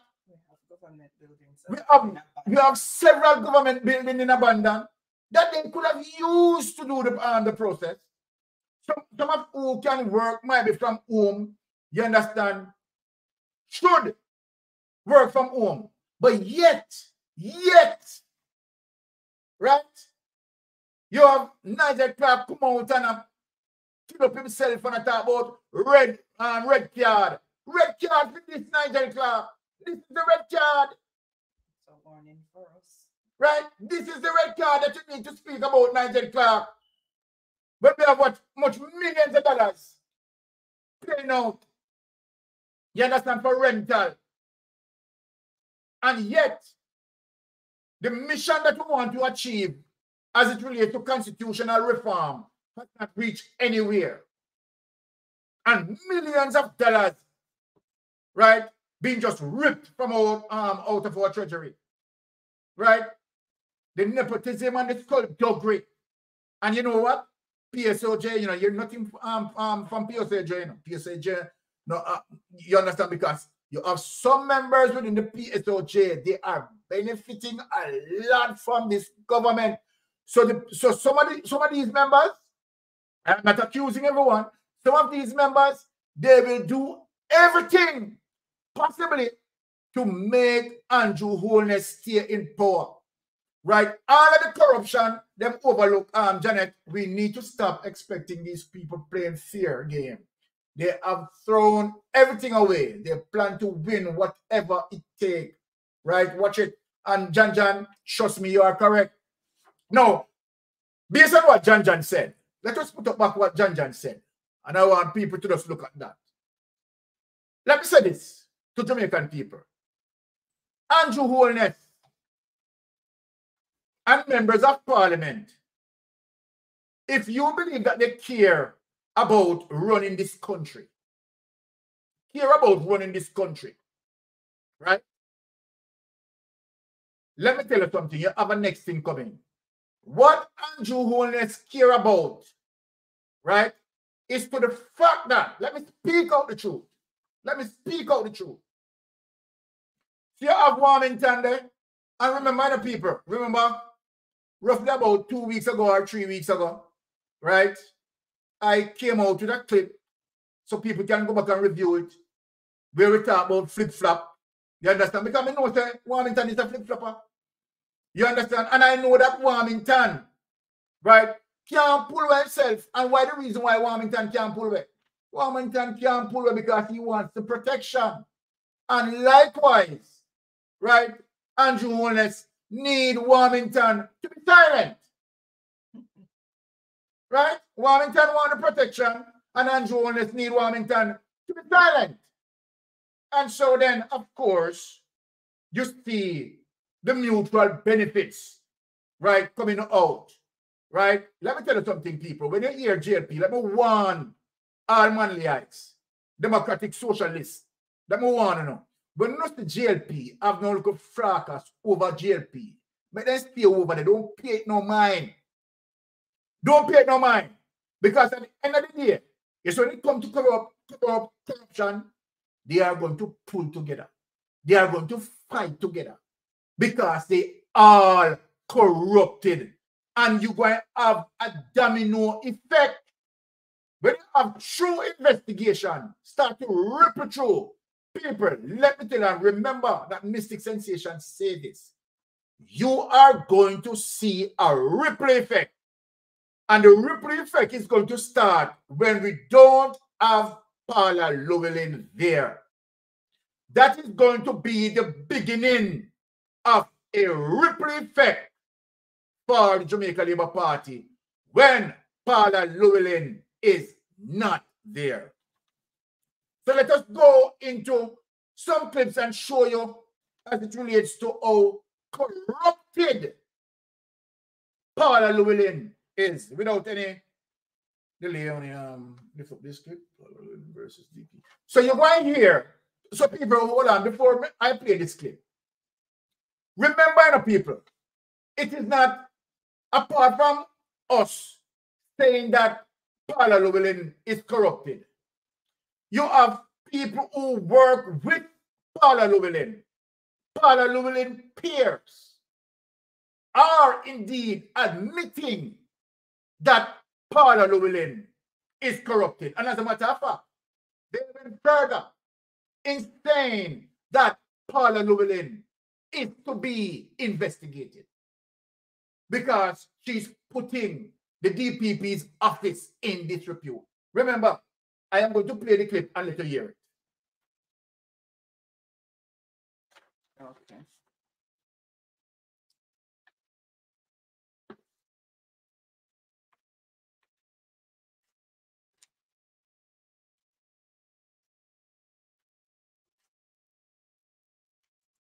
We have several government buildings in abandon that they could have used to do the process. Some of who can work, maybe from home, you understand, should work from home. But yet, right, you have Nigel Clarke come out and kill up himself and talk about red and red card. Red card for this Nigel Clarke. This is the red card. It's a warning for us. Right? This is the red card that you need to speak about, Nigel Clarke. But we have what? Much millions of dollars paying out. You understand? For rental. And yet, the mission that we want to achieve as it relates to constitutional reform has not reached anywhere. And millions of dollars, right, being just ripped from our out of our treasury. Right? The nepotism and the skullduggery. And you know what? PSOJ, you know, you're nothing from PSOJ, you know. PSOJ, no, you understand, because you have some members within the PSOJ, they are benefiting a lot from this government. So some of these members, I'm not accusing everyone, some of these members, they will do everything possibly to make Andrew Holness stay in power. Right? All of the corruption, them overlook. Janet, we need to stop expecting these people playing fair game. They have thrown everything away. They plan to win whatever it takes. Right? Watch it. And Jan, trust me, you are correct. Now, based on what Jan said, let us put back what Jan said. And I want people to just look at that. Let me say this to Jamaican people. Andrew Holness and members of parliament, if you believe that they care about running this country, right? Let me tell you something. You have a next thing coming. What Andrew Holness care about, right, is to the fact that, let me speak out the truth. So you have Warmington there, and remember other people, roughly about 2 weeks ago or 3 weeks ago, right? I came out with a clip so people can go back and review it, where we talk about flip-flop. You understand? Because I know that Warmington is a flip-flopper. You understand? And I know that Warmington, right, can't pull away himself. And why the reason why Warmington can't pull away? Warmington can't pull away because he wants the protection. And likewise, right, Andrew Holness need Warmington to be silent. Right? Warmington want the protection, and Andrew Holness need Warmington to be silent. And so then, of course, you see the mutual benefits, right, coming out. Right? Let me tell you something, people. When you hear JLP, let me warn all Manleyites, democratic socialists, let me warn you now. But not the JLP, have no look of fracas over JLP. But they stay over there. Don't pay it no mind. Don't pay it no mind. Because at the end of the day, it's when it comes to corruption, they are going to pull together. They are going to fight together. Because they are corrupted. And you're going to have a domino effect. When you have true investigation, start to rip it through. People, let me tell you, remember that Mystic Sensation say this. You are going to see a ripple effect And the ripple effect is going to start when we don't have Paula Llewellyn there. That is going to be the beginning of a ripple effect for the Jamaica Labour Party when Paula Llewellyn is not there. So let us go into some clips and show you as it relates to how corrupted Paula Llewellyn is. Without any delay, only lift up this clip versus DP. So you're going here. So people, hold on before I play this clip. Remember, people, it is not, apart from us saying that Paula Llewellyn is corrupted, you have people who work with Paula Llewellyn. Paula Llewellyn peers are indeed admitting that Paula Llewellyn is corrupted. And as a matter of fact, they went further in saying that Paula Llewellyn is to be investigated because she's putting the DPP's office in disrepute. Remember, I am going to play the clip and let you hear it. Okay.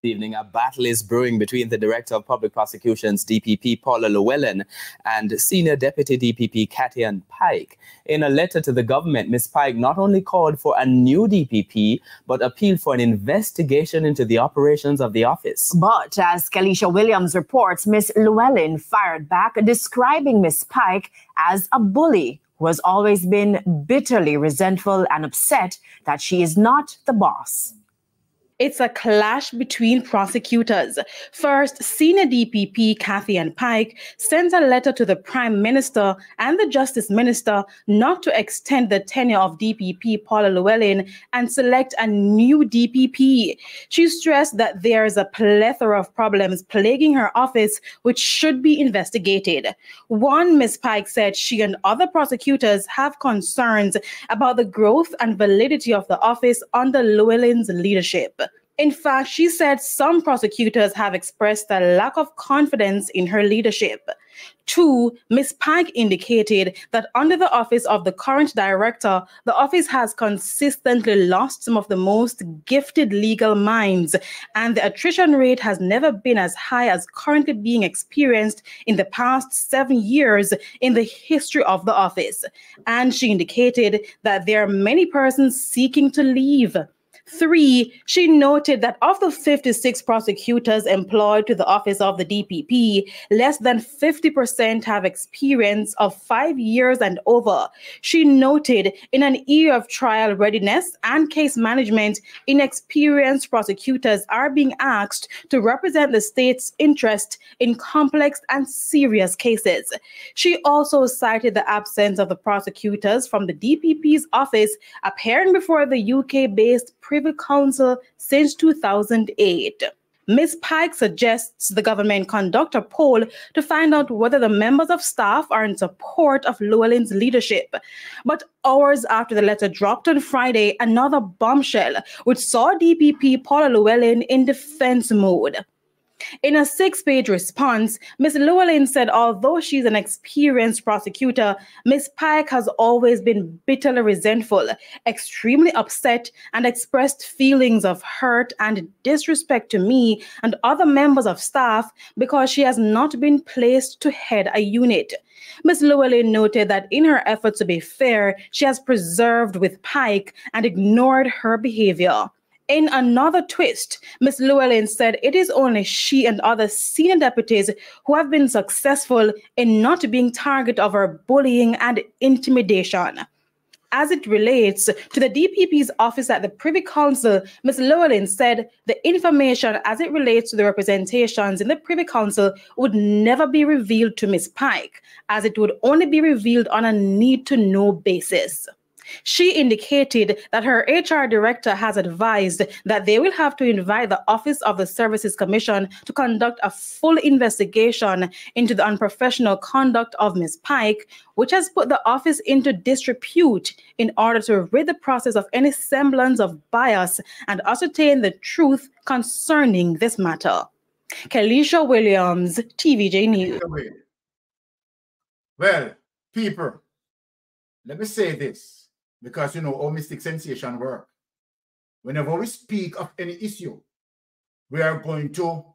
Evening, a battle is brewing between the Director of Public Prosecutions DPP Paula Llewellyn and Senior Deputy DPP Katian Pike. In a letter to the government, Ms. Pike not only called for a new DPP but appealed for an investigation into the operations of the office. But as Kalisha Williams reports, Ms. Llewellyn fired back, describing Ms. Pike as a bully who has always been bitterly resentful and upset that she is not the boss. It's a clash between prosecutors. First, Senior DPP Katian Pike sends a letter to the Prime Minister and the Justice Minister not to extend the tenure of DPP Paula Llewellyn and select a new DPP. She stressed that there is a plethora of problems plaguing her office which should be investigated. One, Ms. Pike said she and other prosecutors have concerns about the growth and validity of the office under Llewellyn's leadership. In fact, she said some prosecutors have expressed a lack of confidence in her leadership. Two, Ms. Pike indicated that under the office of the current director, the office has consistently lost some of the most gifted legal minds, and the attrition rate has never been as high as currently being experienced in the past 7 years in the history of the office. And she indicated that there are many persons seeking to leave. Three, she noted that of the 56 prosecutors employed to the office of the DPP, less than 50% have experience of 5 years and over. She noted in an era of trial readiness and case management, inexperienced prosecutors are being asked to represent the state's interest in complex and serious cases. She also cited the absence of the prosecutors from the DPP's office appearing before the UK-based Privy Council since 2008. Ms. Pike suggests the government conduct a poll to find out whether the members of staff are in support of Llewellyn's leadership. But hours after the letter dropped on Friday, another bombshell, which saw DPP Paula Llewellyn in defense mode. In a 6-page response, Ms. Llewellyn said although she's an experienced prosecutor, Ms. Pike has always been bitterly resentful, extremely upset, and expressed feelings of hurt and disrespect to me and other members of staff because she has not been placed to head a unit. Ms. Llewellyn noted that in her efforts to be fair, she has persevered with Pike and ignored her behavior. In another twist, Ms. Llewellyn said it is only she and other senior deputies who have been successful in not being target of her bullying and intimidation. As it relates to the DPP's office at the Privy Council, Ms. Llewellyn said the information as it relates to the representations in the Privy Council would never be revealed to Ms. Pike, as it would only be revealed on a need-to-know basis. She indicated that her HR director has advised that they will have to invite the Office of the Services Commission to conduct a full investigation into the unprofessional conduct of Ms. Pike, which has put the office into disrepute, in order to rid the process of any semblance of bias and ascertain the truth concerning this matter. Kelisha Williams, TVJ News. Well, people, let me say this, because you know all mystic sensation work. Whenever we speak of any issue, we are going to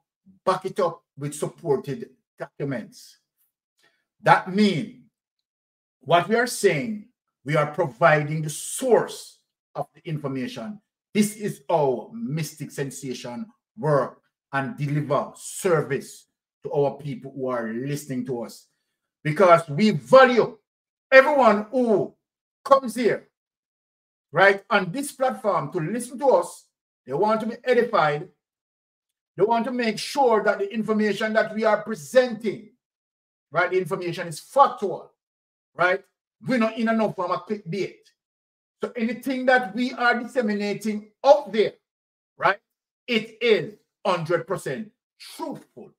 back it up with supported documents. That means what we are saying, we are providing the source of the information. This is how mystic sensation work and deliver service to our people who are listening to us, because we value everyone who comes here, right, on this platform to listen to us. They want to be edified. They want to make sure that the information that we are presenting, right, the information is factual, right? We're not in enough form of clickbait. So anything that we are disseminating out there, right, it is 100% truthful.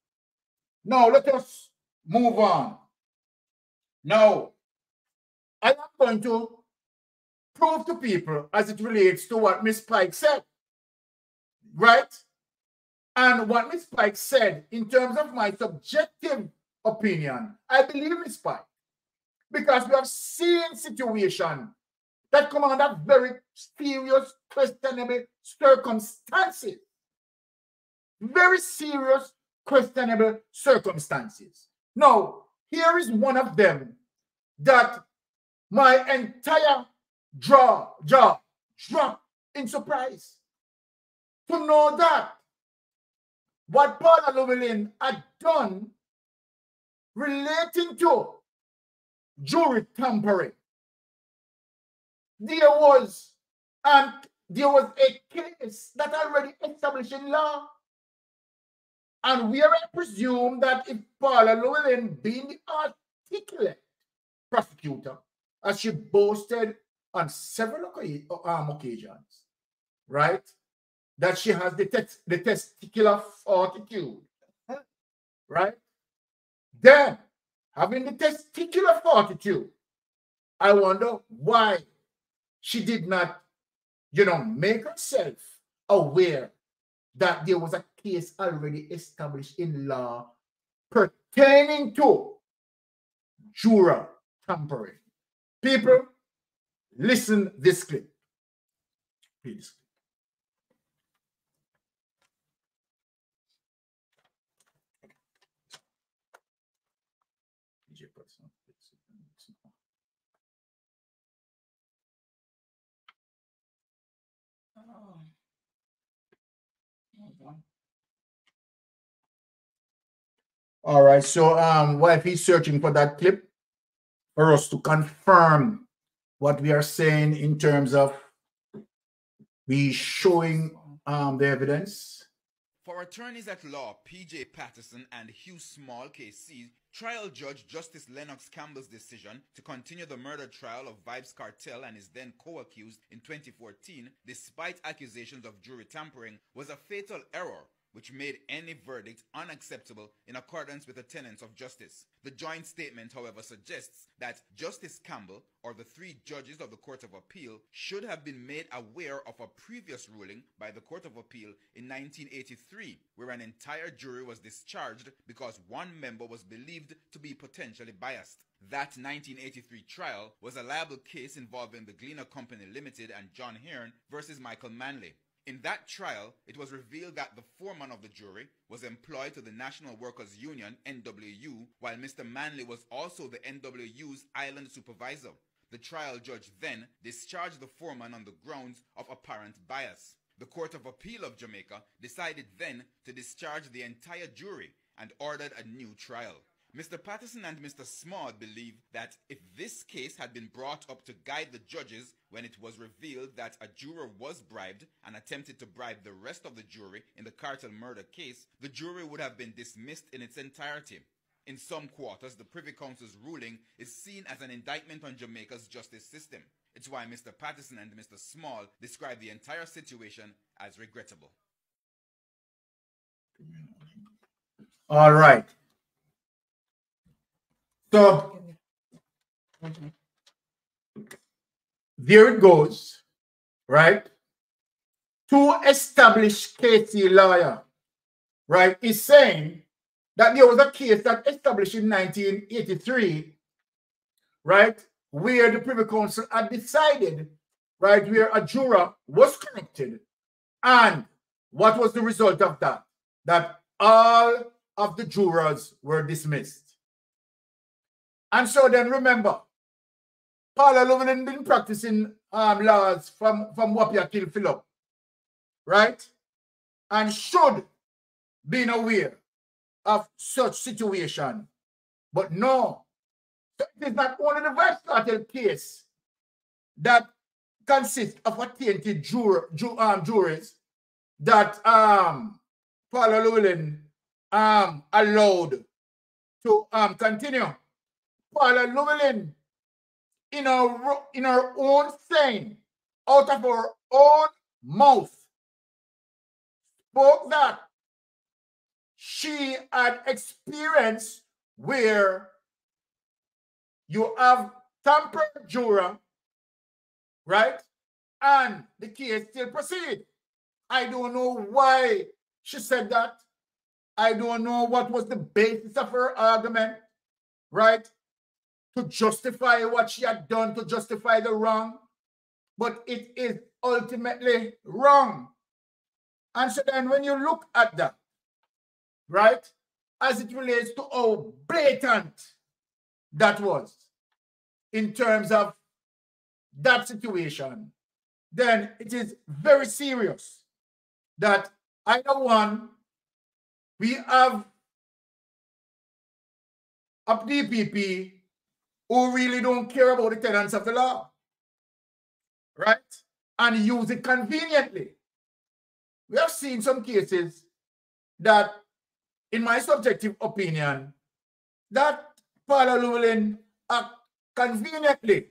Now, let us move on. Now, I am going to prove to people as it relates to what Ms. Pike said, right? And what Ms. Pike said, in terms of my subjective opinion, I believe Ms. Pike, because we have seen situations that come under very serious, questionable circumstances. Very serious, questionable circumstances. Now, here is one of them that my entire jaw dropped in surprise. To know that what Paula Llewellyn had done relating to jury tampering, there was a case that already established in law. And we are presume that if Paula Llewellyn, being the articulate prosecutor, as she boasted on several occasions, right, that she has the testicular fortitude, right? Then, having the testicular fortitude, I wonder why she did not, you know, make herself aware that there was a case already established in law pertaining to juror tampering. People, listen this clip, please. All right, so while he's searching for that clip for us to confirm what we are saying in terms of we showing the evidence. For attorneys at law P.J. Patterson and Hugh Small KC, trial judge Justice Lennox Campbell's decision to continue the murder trial of Vybz Kartel and his then co-accused in 2014, despite accusations of jury tampering, was a fatal error, which made any verdict unacceptable in accordance with the tenets of justice. The joint statement, however, suggests that Justice Campbell, or the three judges of the Court of Appeal, should have been made aware of a previous ruling by the Court of Appeal in 1983, where an entire jury was discharged because one member was believed to be potentially biased. That 1983 trial was a libel case involving the Gleaner Company Limited and John Hearn versus Michael Manley. In that trial, it was revealed that the foreman of the jury was employed to the National Workers' Union, NWU, while Mr. Manley was also the NWU's island supervisor. The trial judge then discharged the foreman on the grounds of apparent bias. The Court of Appeal of Jamaica decided then to discharge the entire jury and ordered a new trial. Mr. Patterson and Mr. Small believe that if this case had been brought up to guide the judges when it was revealed that a juror was bribed and attempted to bribe the rest of the jury in the cartel murder case, the jury would have been dismissed in its entirety. In some quarters, the Privy Council's ruling is seen as an indictment on Jamaica's justice system. It's why Mr. Patterson and Mr. Small described the entire situation as regrettable. All right. So there it goes, right? To established KC lawyer, right, is saying that there was a case that established in 1983, right, where the Privy Council had decided, right, where a juror was convicted. And what was the result of that? That all of the jurors were dismissed. And so then remember, Paula Llewellyn been practicing laws from Wapia till Philip, right? And should be aware of such situation. But no, so it is not only the Westlatel case that consists of attainted juries that Paula Llewellyn allowed to continue. Paula Llewellyn, in her own saying, out of her own mouth, spoke that she had experience where you have tampered juror, right? And the case still proceed. I don't know why she said that. I don't know what was the basis of her argument, right? To justify what she had done, to justify the wrong. But it is ultimately wrong. And so then when you look at that, right, as it relates to how blatant that was in terms of that situation, then it is very serious that either one, we have a DPP who really don't care about the tenets of the law, right, and use it conveniently. We have seen some cases that, in my subjective opinion, that Paula Llewellyn act conveniently.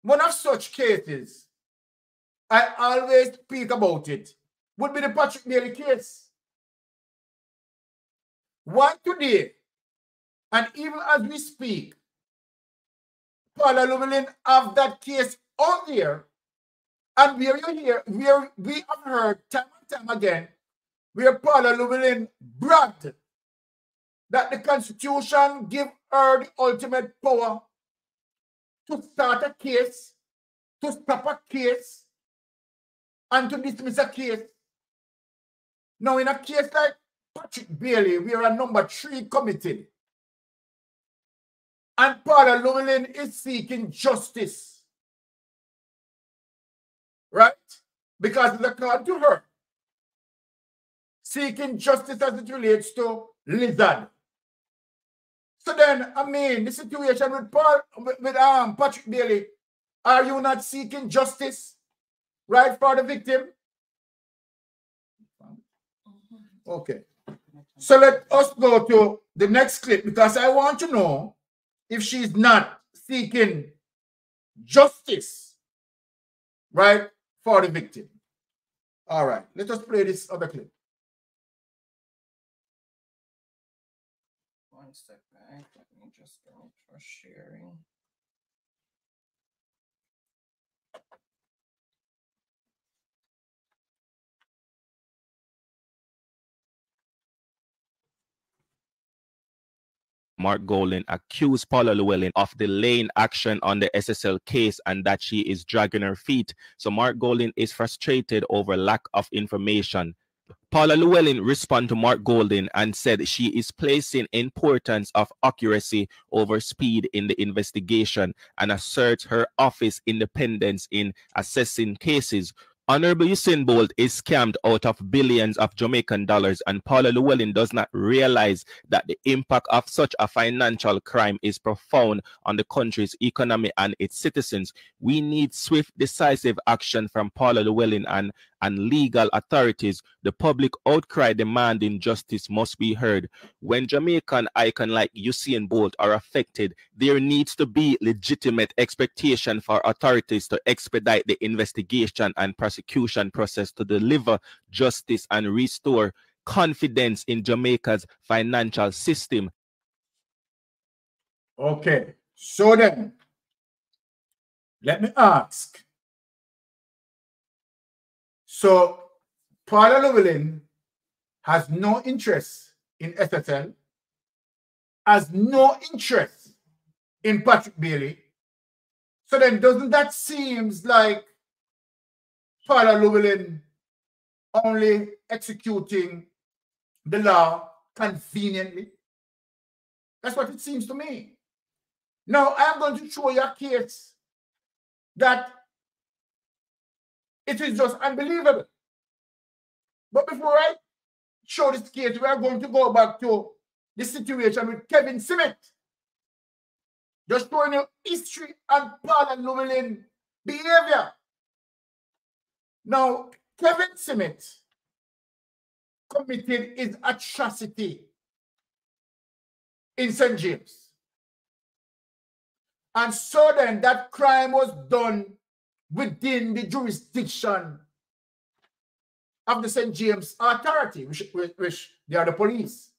One of such cases, I always speak about it, would be the Patrick Daly case. Why today, and even as we speak, Paula Llewellyn have that case out there, and where we have heard time again, where Paula Llewellyn bragged that the Constitution gave her the ultimate power to start a case, to stop a case, and to dismiss a case. Now, in a case like Patrick Bailey, we are a number 3 committed, and Paula Llewellyn is seeking justice, right? Because it's according to her, seeking justice as it relates to Lizard. So then, I mean, the situation with Patrick Bailey, are you not seeking justice, right, for the victim? Okay. So let us go to the next clip, because I want to know if she's not seeking justice, right, for the victim. All right, let us play this other clip. One step back, let me just go for sharing. Mark Golding accused Paula Llewellyn of delaying action on the SSL case and that she is dragging her feet. So Mark Golding is frustrated over lack of information. Paula Llewellyn responded to Mark Golding and said she is placing importance of accuracy over speed in the investigation and asserts her office independence in assessing cases. Honorable Usain Bolt is scammed out of billions of Jamaican dollars, and Paula Llewellyn does not realize that the impact of such a financial crime is profound on the country's economy and its citizens. We need swift, decisive action from Paula Llewellyn and legal authorities. The public outcry demanding justice must be heard. When Jamaican icons like Usain Bolt are affected, there needs to be legitimate expectation for authorities to expedite the investigation and prosecution process to deliver justice and restore confidence in Jamaica's financial system. Okay, so then, let me ask. So, Paula Llewellyn has no interest in SSL, has no interest in Patrick Bailey. So then, doesn't that seems like Paula Llewellyn only executing the law conveniently? That's what it seems to me. Now, I'm going to show your kids that it is just unbelievable. But before I show this case, we are going to go back to the situation with Kevin Smith. Just showing you history and Paula Llewellyn behavior. Now, Kevin Smith committed his atrocity in St. James. And so then that crime was done within the jurisdiction of the St. James Authority, which they are the police.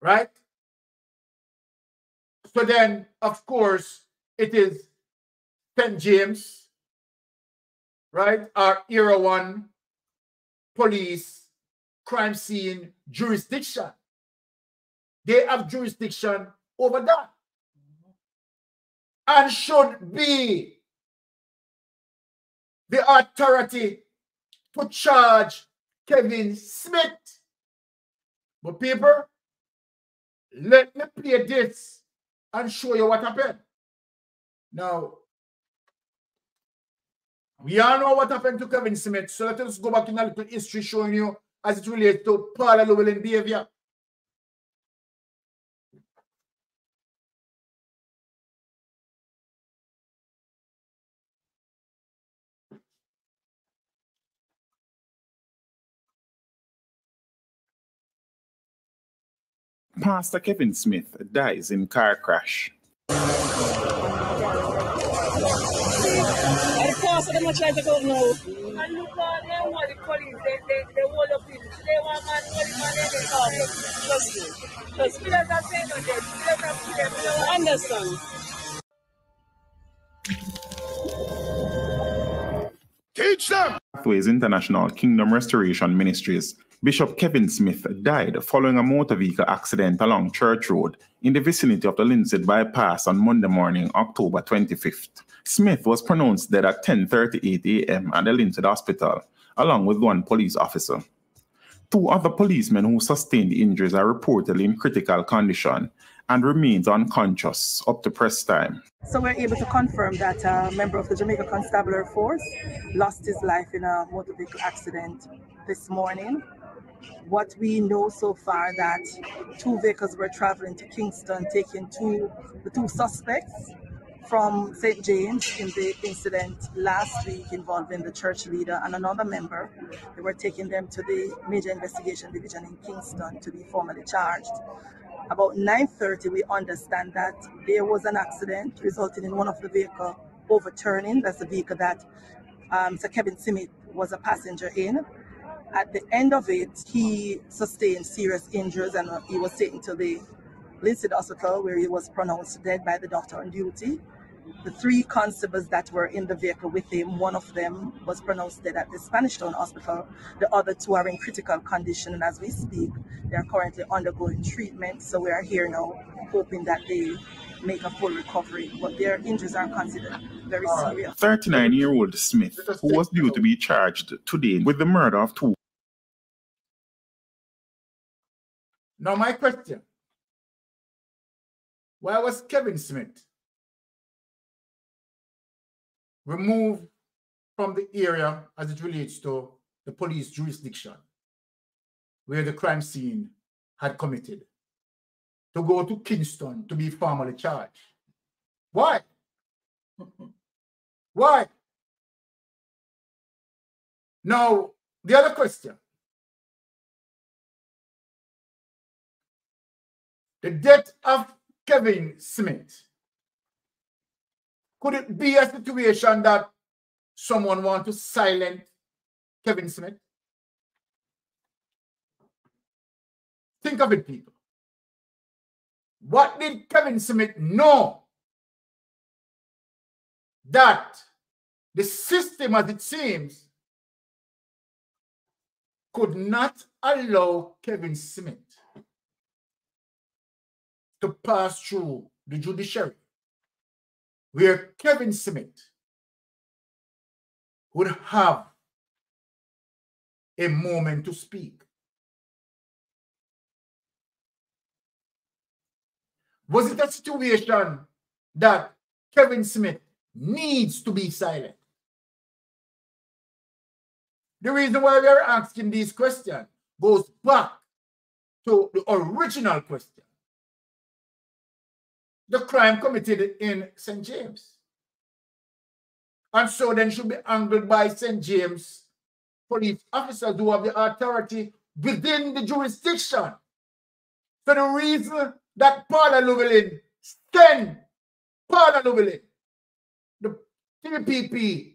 Right? So then, of course, it is St. James, right, our era one police crime scene jurisdiction. They have jurisdiction over that and should be the authority to charge Kevin Smith. But people, let me play this and show you what happened. Now, we all know what happened to Kevin Smith, so let us go back in a little history showing you as it relates to Paula Llewellyn behavior. Pastor Kevin Smith dies in car crash. So they try to go now. And look at now what the police, they hold up people. They want man, holy man, they call them. Because we don't have to say no death. We don't have to kill them. We don't understand. Teach them! Pathways International Kingdom Restoration Ministries. Bishop Kevin Smith died following a motor vehicle accident along Church Road in the vicinity of the Lindsay bypass on Monday morning, October 25th. Smith was pronounced dead at 10:38 a.m. at the Lindsay Hospital, along with one police officer. Two other policemen who sustained injuries are reportedly in critical condition and remains unconscious up to press time. So we're able to confirm that a member of the Jamaica Constabulary Force lost his life in a motor vehicle accident this morning. What we know so far that two vehicles were traveling to Kingston, taking the two suspects from St. James in the incident last week involving the church leader and another member. They were taking them to the Major Investigation Division in Kingston to be formally charged. About 9:30, we understand that there was an accident resulting in one of the vehicles overturning. That's the vehicle that Sir Kevin Smith was a passenger in. At the end of it, he sustained serious injuries and he was taken to the Lindsay Hospital, where he was pronounced dead by the doctor on duty. The three constables that were in the vehicle with him, one of them was pronounced dead at the Spanish Town Hospital. The other two are in critical condition, and as we speak, they are currently undergoing treatment. So we are here now hoping that they make a full recovery, but their injuries are considered very serious. 39-year-old Smith, who was due to be charged today with the murder of two. Now my question. Why was Kevin Smith removed from the area as it relates to the police jurisdiction where the crime scene had committed to go to Kingston to be formally charged. Why? Why? Now, the other question. The death of Kevin Smith. Could it be a situation that someone wants to silence Kevin Smith? Think of it, people. What did Kevin Smith know that the system, as it seems, could not allow Kevin Smith to pass through the judiciary, where Kevin Smith would have a moment to speak? Was it a situation that Kevin Smith needs to be silent? The reason why we are asking these questions goes back to the original question. The crime committed in St. James. And so then should be handled by St. James police officers who have the authority within the jurisdiction. So the reason that Paula Llewellyn sent Paula Llewellyn, the TPP,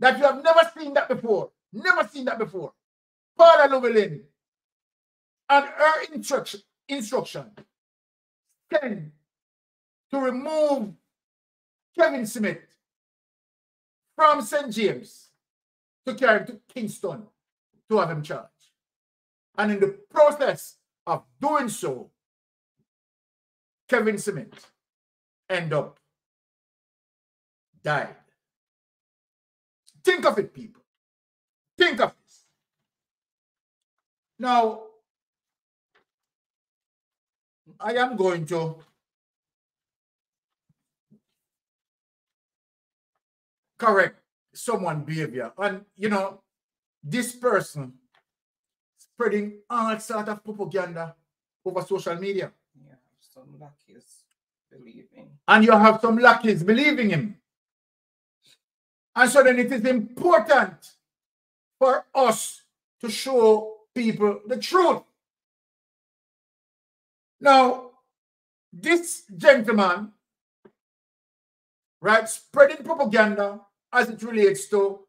that you have never seen that before, never seen that before. Paula Llewellyn and her instruction sent to remove Kevin Smith from St. James to carry him to Kingston to have him charged. And in the process of doing so, Kevin Smith end up died. Think of it, people. Think of this. Now, I am going to correct someone's behavior. And, you know, this person spreading all sort of propaganda over social media. You have some lackeys believing. And you have some lackeys believing him. And so then it is important for us to show people the truth. Now, this gentleman, right, spreading propaganda as it relates to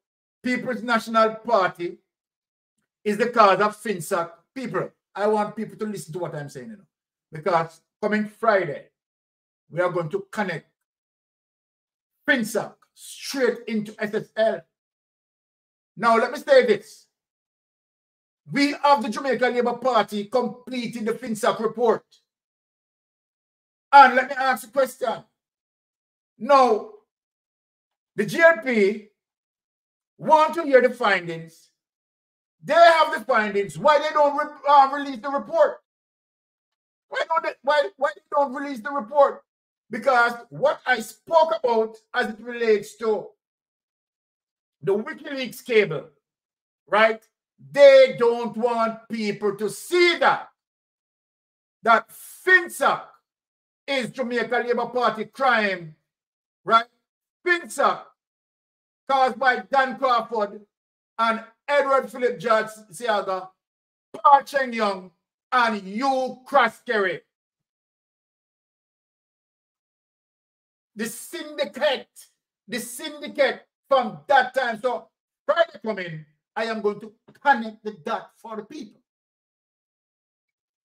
People's National Party is the cause of FinSAC people. I want people to listen to what I'm saying, you know, because coming Friday, we are going to connect FinSAC straight into SSL. Now, let me say this. We of the Jamaica Labour Party completed the FinSAC report. And let me ask a question. Now, the GLP want to hear the findings. They have the findings. Why they don't release the report? Why they don't release the report? Because what I spoke about as it relates to the WikiLeaks cable, right? They don't want people to see that. That FinSAC is Jamaica Labour Party crime, right? FinSAC caused by Dan Crawford and Edward Philip, George Seaga, Park Cheng Young, and Hugh Cross-Kerry. The syndicate from that time. So Friday coming, I am going to connect the dot for the people.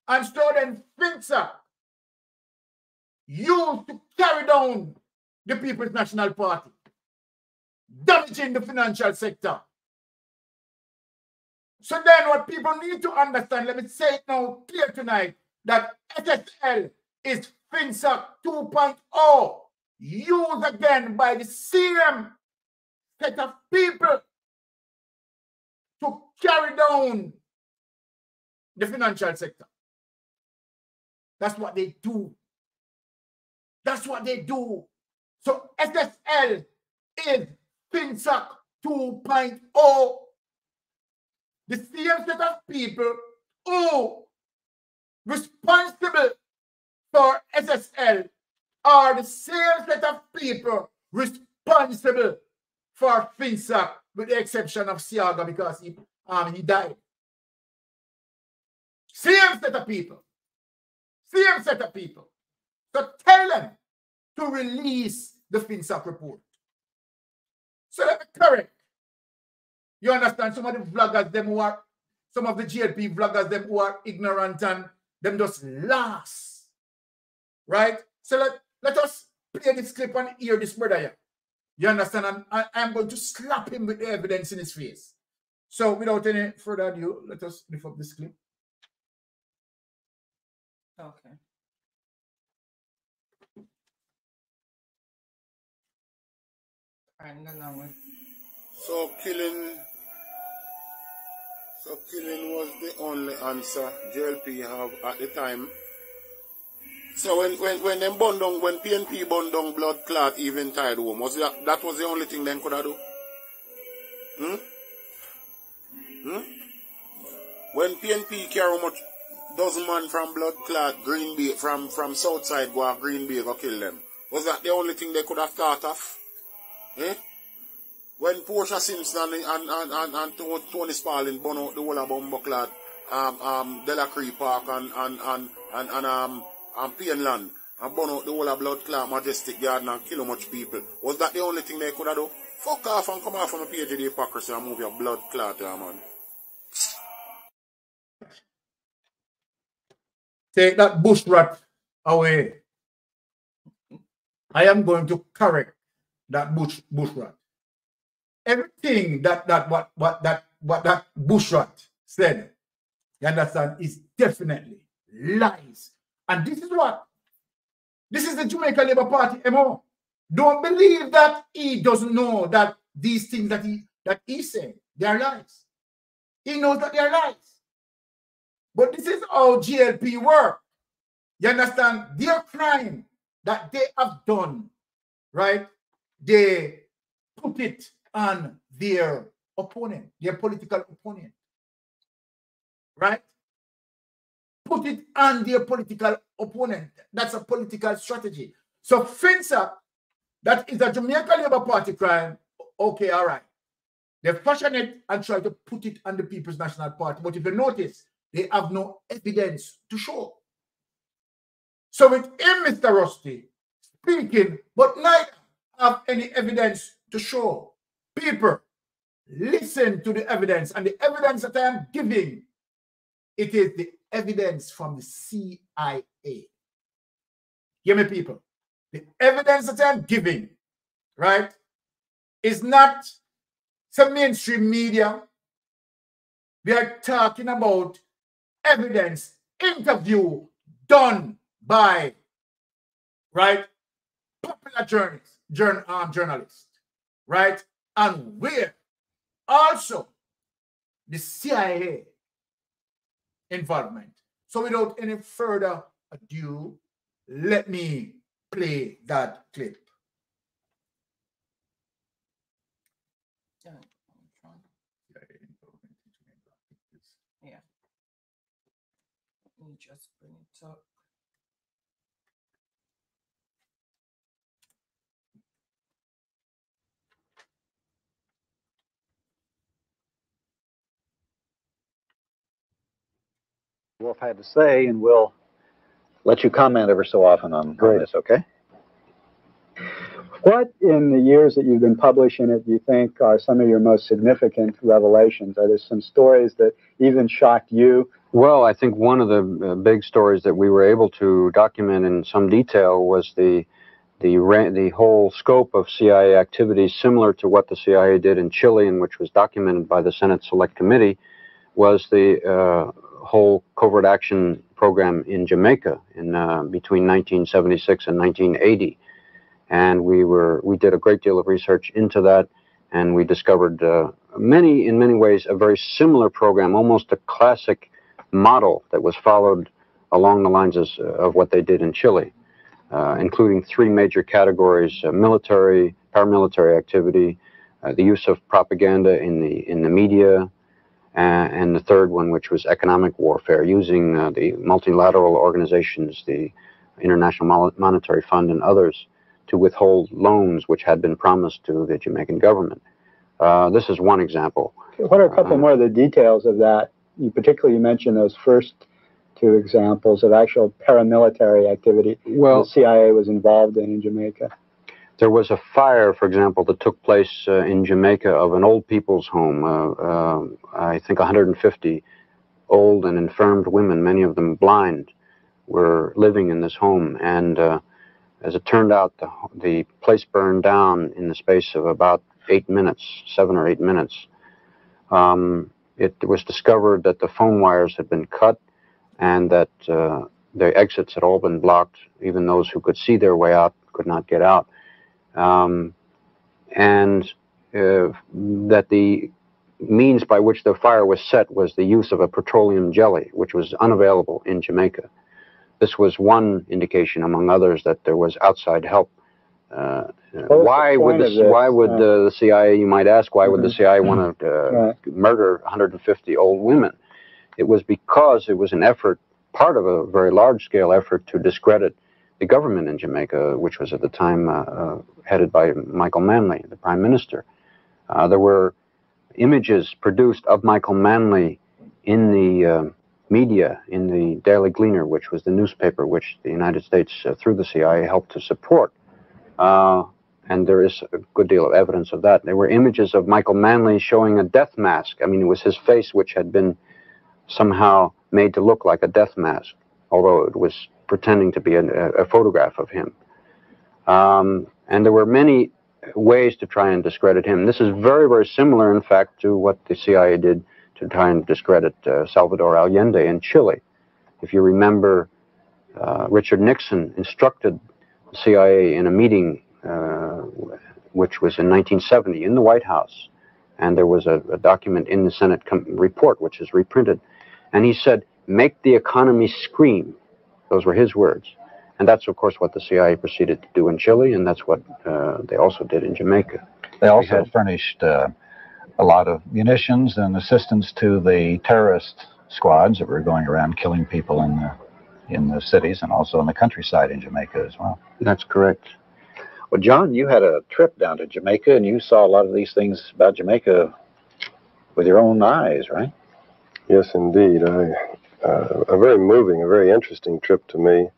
And so then FinSAC used to carry down the People's National Party, damaging the financial sector. So then what people need to understand, let me say it now clear tonight, that SSL is FinSAC 2.0, used again by the same set of people to carry down the financial sector. That's what they do. That's what they do. So SSL is PINSAC 2.0. The same set of people who responsible for SSL are the same set of people responsible for FINSAC, with the exception of Seaga, because he died. Same set of people. Same set of people. So tell them to release the FINSAC report. So let me correct. You understand, some of the vloggers, them who are, some of the GLP vloggers, them who are ignorant and them just last. Right? So let us play this clip and hear this brother here. You understand? I'm going to slap him with the evidence in his face. So without any further ado, let us lift up this clip. Okay. So killing was the only answer JLP have at the time. So when them bondong, when PNP bondong blood clot even tied home, was that was the only thing they could have do? When PNP carry much dozen man from blood clot Green Bay from Southside go Green Bay go kill them. Was that the only thing they could have thought of? Eh? When Portia Simpson and Tony Spalding burn out the whole of Bumbleclad, Delacree Park and Pineland, and burn out the whole of Bloodclad Majestic Garden and kill much people, was that the only thing they could have done? Fuck off and come off from a page of the hypocrisy and move your Bloodclad there, man. Take that bush rat away. I am going to correct that bush rat. Everything that bush rat said, you understand, is definitely lies. And this is what, this is the Jamaica Labour Party MO. Don't believe that he doesn't know that these things that he said, they are lies. He knows that they are lies. But this is how GLP work. You understand, their crime that they have done, right? They put it on their opponent, their political opponent, right? Put it on their political opponent. That's a political strategy. So FINSAC, that is a Jamaica Labour Party crime. Okay, all right. They fashion it and try to put it on the People's National Party. But if you notice, they have no evidence to show. So with him, Mr. Rusty, speaking, but neither have any evidence to show. People, listen to the evidence, and the evidence that I am giving, it is the evidence from the CIA. Hear me, people. The evidence that I am giving, right, is not some mainstream media. We are talking about evidence, interview done by, right, popular journalists. Journalists, right? And where also the CIA involvement. So without any further ado, let me play that clip. Yeah. Let me just bring it up. Wolf had to say, and we'll let you comment ever so often on this, okay? What in the years that you've been publishing it do you think are some of your most significant revelations? Are there some stories that even shocked you? Well, I think one of the big stories that we were able to document in some detail was the whole scope of CIA activities, similar to what the CIA did in Chile, and which was documented by the Senate Select Committee, was the whole covert action program in Jamaica in between 1976 and 1980, and we did a great deal of research into that, and we discovered in many ways a very similar program, almost a classic model that was followed along the lines of what they did in Chile, including three major categories: military, paramilitary activity, the use of propaganda in the media, and the third one, which was economic warfare, using the multilateral organizations, the International Monetary Fund and others, to withhold loans which had been promised to the Jamaican government. This is one example. What are a couple more of the details of that? You particularly mentioned those first two examples of actual paramilitary activity the CIA was involved in Jamaica. There was a fire, for example, that took place in Jamaica of an old people's home. I think 150 old and infirmed women, many of them blind, were living in this home. And as it turned out, the place burned down in the space of about 8 minutes, 7 or 8 minutes. It was discovered that the phone wires had been cut and that the exits had all been blocked. Even those who could see their way out could not get out. That the means by which the fire was set was the use of a petroleum jelly, which was unavailable in Jamaica. This was one indication, among others, that there was outside help. Why would the CIA, you might ask, why would the CIA want to murder 150 old women? It was because it was an effort, part of a very large-scale effort to discredit the government in Jamaica, which was at the time headed by Michael Manley, the Prime Minister. There were images produced of Michael Manley in the media, in the Daily Gleaner, which was the newspaper which the United States, through the CIA, helped to support. And there is a good deal of evidence of that. There were images of Michael Manley showing a death mask. I mean, it was his face which had been somehow made to look like a death mask, although it was pretending to be a photograph of him. And there were many ways to try and discredit him. This is very, very similar, in fact, to what the CIA did to try and discredit Salvador Allende in Chile. If you remember, Richard Nixon instructed the CIA in a meeting, which was in 1970, in the White House, and there was a document in the Senate report, which is reprinted, and he said, "Make the economy scream." Those were his words. And that's, of course, what the CIA proceeded to do in Chile, and that's what they also did in Jamaica. They also furnished a lot of munitions and assistance to the terrorist squads that were going around killing people in the cities and also in the countryside in Jamaica as well. That's correct. Well, John, you had a trip down to Jamaica, and you saw a lot of these things about Jamaica with your own eyes, right? Yes, indeed. A very moving, a very interesting trip to me,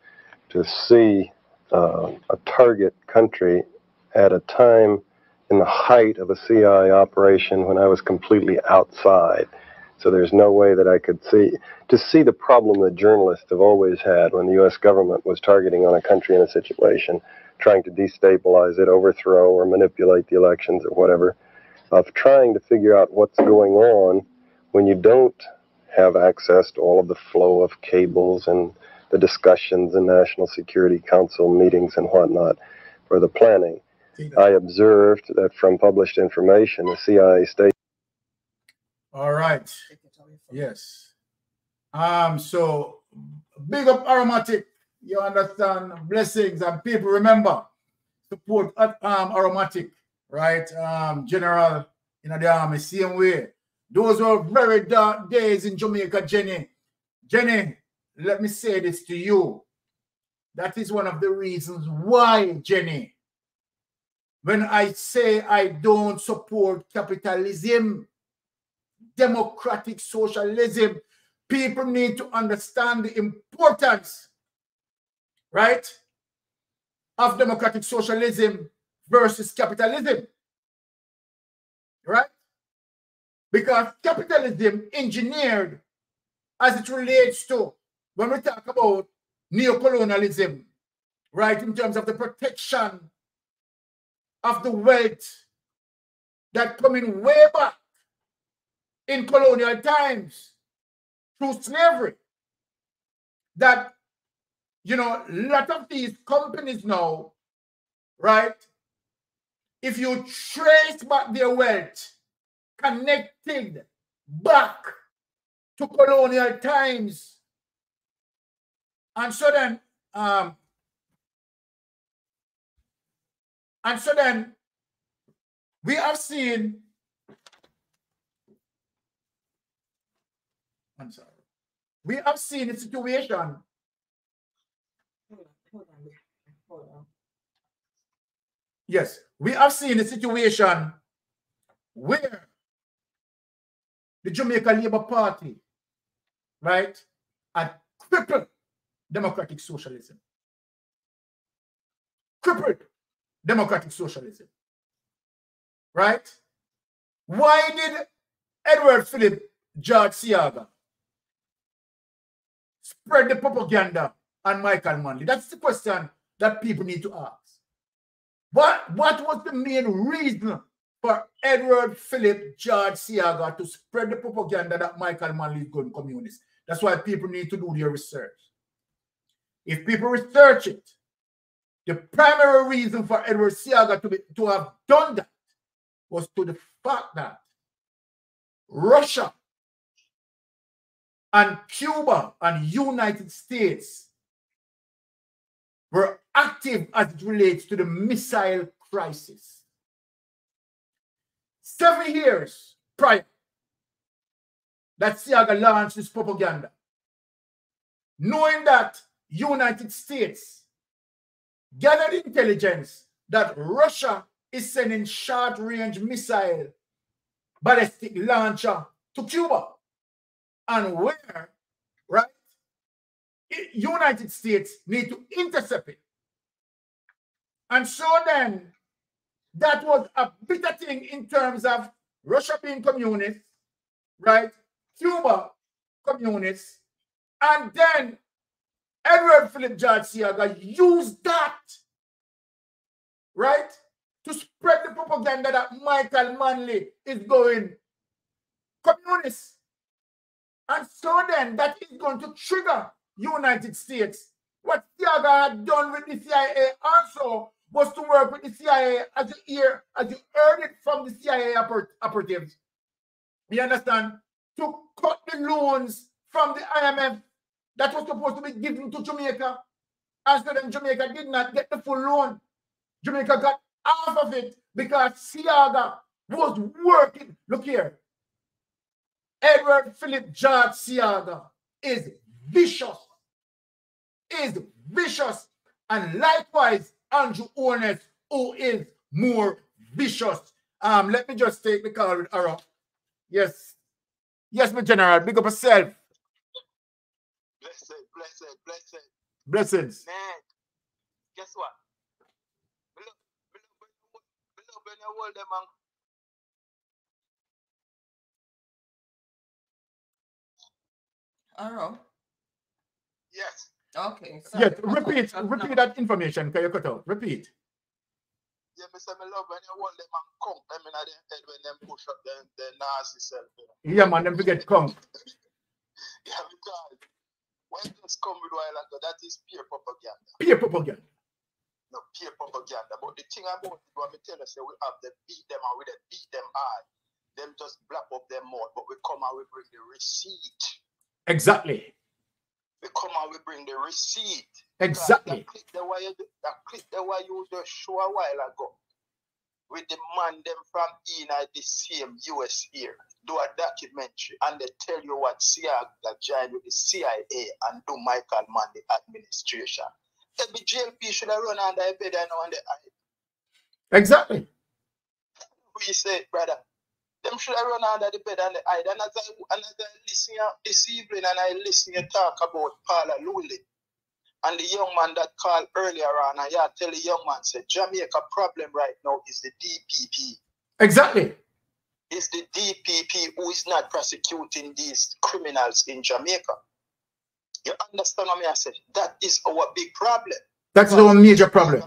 to see a target country at a time in the height of a CIA operation when I was completely outside. So there's no way that I could see the problem that journalists have always had when the U.S. government was targeting on a country in a situation, trying to destabilize it, overthrow or manipulate the elections or whatever, of trying to figure out what's going on when you don't have access to all of the flow of cables and the discussions and National Security Council meetings and whatnot for the planning. I observed that from published information, the CIA state. All right. Yes. So big up Aromatic. You understand? Blessings and people. Remember, support at Aromatic, right? General in the army, same way. Those were very dark days in Jamaica, Jenny. Jenny, let me say this to you. That is one of the reasons why, Jenny, when I say I don't support capitalism, democratic socialism, people need to understand the importance, right, of democratic socialism versus capitalism, right? Because capitalism engineered, as it relates to, when we talk about neocolonialism, right, in terms of the protection of the wealth that coming way back in colonial times through slavery, that, you know, a lot of these companies now, right, if you trace back their wealth, connected back to colonial times. And so then We have seen, I'm sorry, we have seen a situation. Hold on. Yes, we have seen a situation where the Jamaica Labour Party, right, had crippled democratic socialism. Crippled democratic socialism. Right? Why did Edward Philip, George Seaga spread the propaganda on Michael Manley? That's the question that people need to ask. What was the main reason for Edward Philip, George Seaga to spread the propaganda that Michael Manley is going communist? That's why people need to do their research. If people research it, the primary reason for Edward Seaga to have done that was to the fact that Russia and Cuba and United States were active as it relates to the missile crisis. 7 years prior that Seaga launched his propaganda, knowing that United States gathered intelligence that Russia is sending short-range missile ballistic launcher to Cuba, and where, right, United States need to intercept it. And so then, that was a bitter thing in terms of Russia being communist, right, Cuba communist, and then Edward Philip George Seaga used that, right, to spread the propaganda that Michael Manley is going communist. And so then that is going to trigger United States. What Seaga had done with the CIA also was to work with the CIA as you heard it from the CIA operatives. You understand? To cut the loans from the IMF that was supposed to be given to Jamaica. And so then Jamaica did not get the full loan. Jamaica got half of it because Seaga was working. Look here. Edward Philip George Seaga is vicious. Is vicious. And likewise, Andrew Holness, who is more vicious. Let me just take the call with Ara. Yes. Yes, my general. Big up yourself. Blessed. Blessings. Man, guess what? Arrow. Yes. Okay. Sorry. Yes. Repeat that information. Can you cut out? Repeat. Yeah, Mr. Love, when you want them and conk them in the head when them push up their nasty self. Yeah, man, them forget conk. Yeah, because when this come with while ago, that is peer propaganda. No, peer propaganda. But the thing about it, when we tell us that we have them, beat them, and we beat them hard, them just blap up their mouth, but we come and we bring the receipt. Exactly. We come and we bring the receipt. Exactly. That clip the way you just show a while ago, we demand them from in the same US here, do a documentary, and they tell you what Seaga joined with the CIA and do Michael Manley administration. The GLP should have run under a bed and on the eye. Exactly. We say, brother, them should have run under the bed and the eye. And as I listen this evening, and I listen you talk about Paula Llewellyn and the young man that called earlier on, and I tell the young man, say, Jamaica problem right now is the DPP. Exactly. It's the DPP who is not prosecuting these criminals in Jamaica. You understand what I said? That is our big problem. That's our major problem.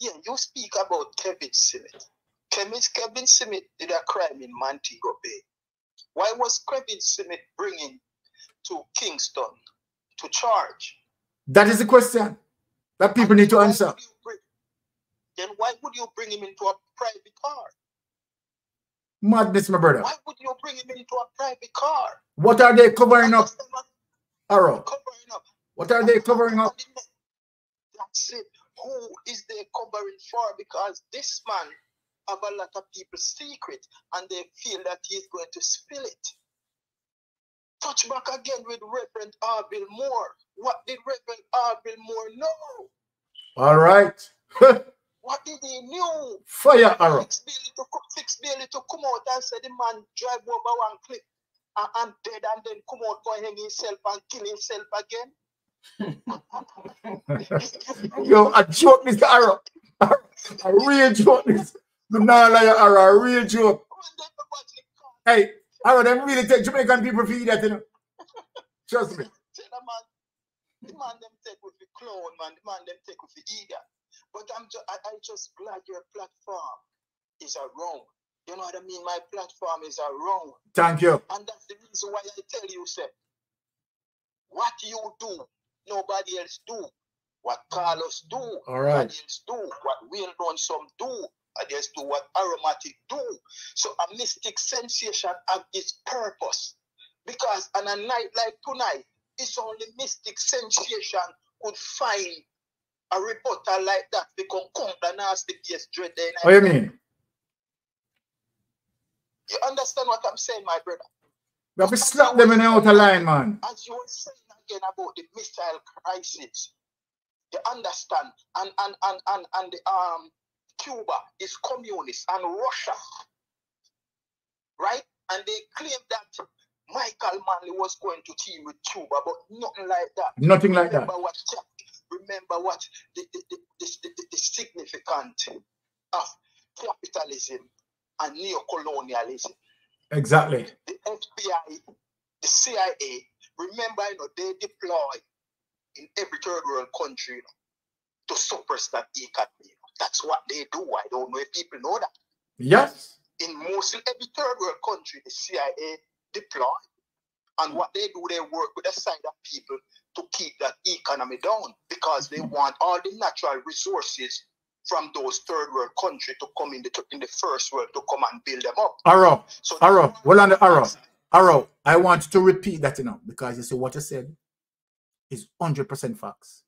Yeah, you speak about Kevin Smith. Kevin Smith did a crime in Montego Bay. Why was Kevin Smith bringing to Kingston to charge? That is the question that people need to answer. Then why would you bring him into a private car? Madness, my brother. Why would you bring him into a private car? What are they covering up? Arrow. What are they covering up? That's it. Who is they covering for? Because this man have a lot of people's secret and they feel that he's going to spill it. Touch back again with Reverend Arville Moore. What did Reverend Arville Moore know? All right. What did he knew? Fire arrow. Fix Bailey to come out and say the man drive over one clip and dead, and then come out and hang himself and kill himself again. Yo, I joke this arrow. I real joke this. The Nalaya arrow, a real joke. Hey, arrow, them really take Jamaican people for that, you know. Trust me. The man them take with the clone, man. The man them take with the eager. But I'm just glad your platform is around. You know what I mean? My platform is around. Thank you. And that's the reason why I tell you, sir. What you do, nobody else do. What Carlos do, nobody else do. What Wayne Lonesome do, nobody else do. What Aromatic do. So a mystic sensation has its purpose. Because on a night like tonight, it's only mystic sensation could find a reporter like that. They can come and ask the case dread. What do you mean? You understand what I'm saying, my brother? You have to slap them in the outer line, man. As you were saying again about the missile crisis, you understand, and the, Cuba is communist and Russia, right? And they claim that Michael Manley was going to team with Cuba, but nothing like that. Nothing like that. Remember what the significant of capitalism and neocolonialism. Exactly. The FBI, the CIA, remember, you know, they deploy in every third world country, you know, to suppress that economy. You know. That's what they do. I don't know if people know that. Yes. In mostly every third world country, the CIA deploy. And what they do, they work with a side of people to keep that economy down because they want all the natural resources from those third world countries to come in the first world to come and build them up. Arrow, so Arrow, well on the Arrow. Arrow, I want to repeat that, you know, because you see what you said is 100% facts.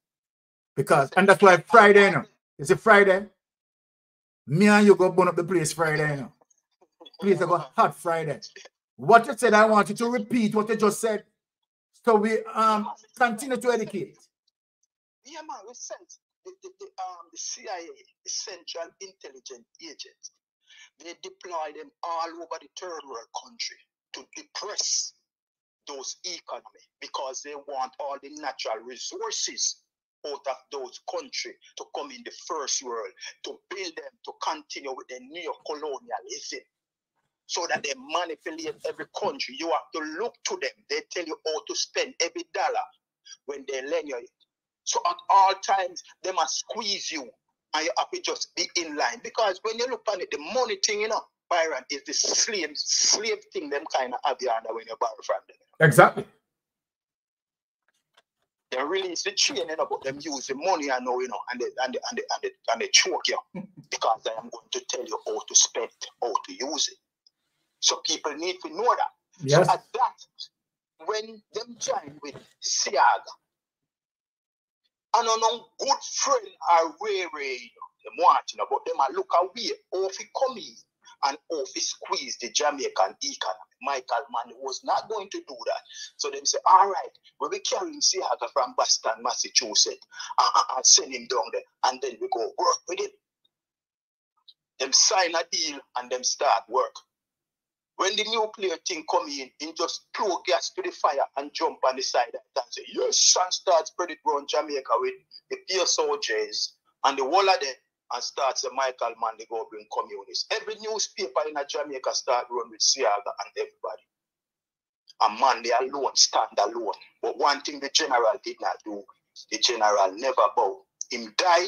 Because, and that's why Friday, you know, it's a Friday. Me and you go burn up the place Friday, you know. Please, I go hot Friday. What you said, I want you to repeat what you just said. So we continue to educate. Yeah, man, we sent the CIA, the Central Intelligence Agency. They deploy them all over the third world country to depress those economy because they want all the natural resources out of those countries to come in the first world, to build them, to continue with their neo-colonialism. So that they manipulate every country. You have to look to them. They tell you how to spend every dollar when they lend you. So at all times, they must squeeze you and you have to just be in line. Because when you look on it, the money thing, you know, Byron, is the slave thing them kind of have you under when you borrow from them. Exactly. They release the chain, you know, but them use the money, I know, you know, and they choke you. Because I am going to tell you how to spend, how to use it. So people need to know that. Yes. So at that, when them join with Seaga, and on good friend are weary, them watching about them, I look away, off he come in, and off he squeeze the Jamaican economy. Michael Manley was not going to do that. So them say, all right, we'll be carrying Seaga from Boston, Massachusetts, and send him down there, and then we go work with him. Them sign a deal, and them start work. When the nuclear thing come in, it just throw gas to the fire and jump on the side and say, yes, and start spread it around Jamaica with the PSOJs and the whole of them, and starts the Michael Manley go bring communists. Every newspaper in Jamaica start run with Seaga and everybody. And Manley alone, stand alone. But one thing the general did not do, the general never bow. Him die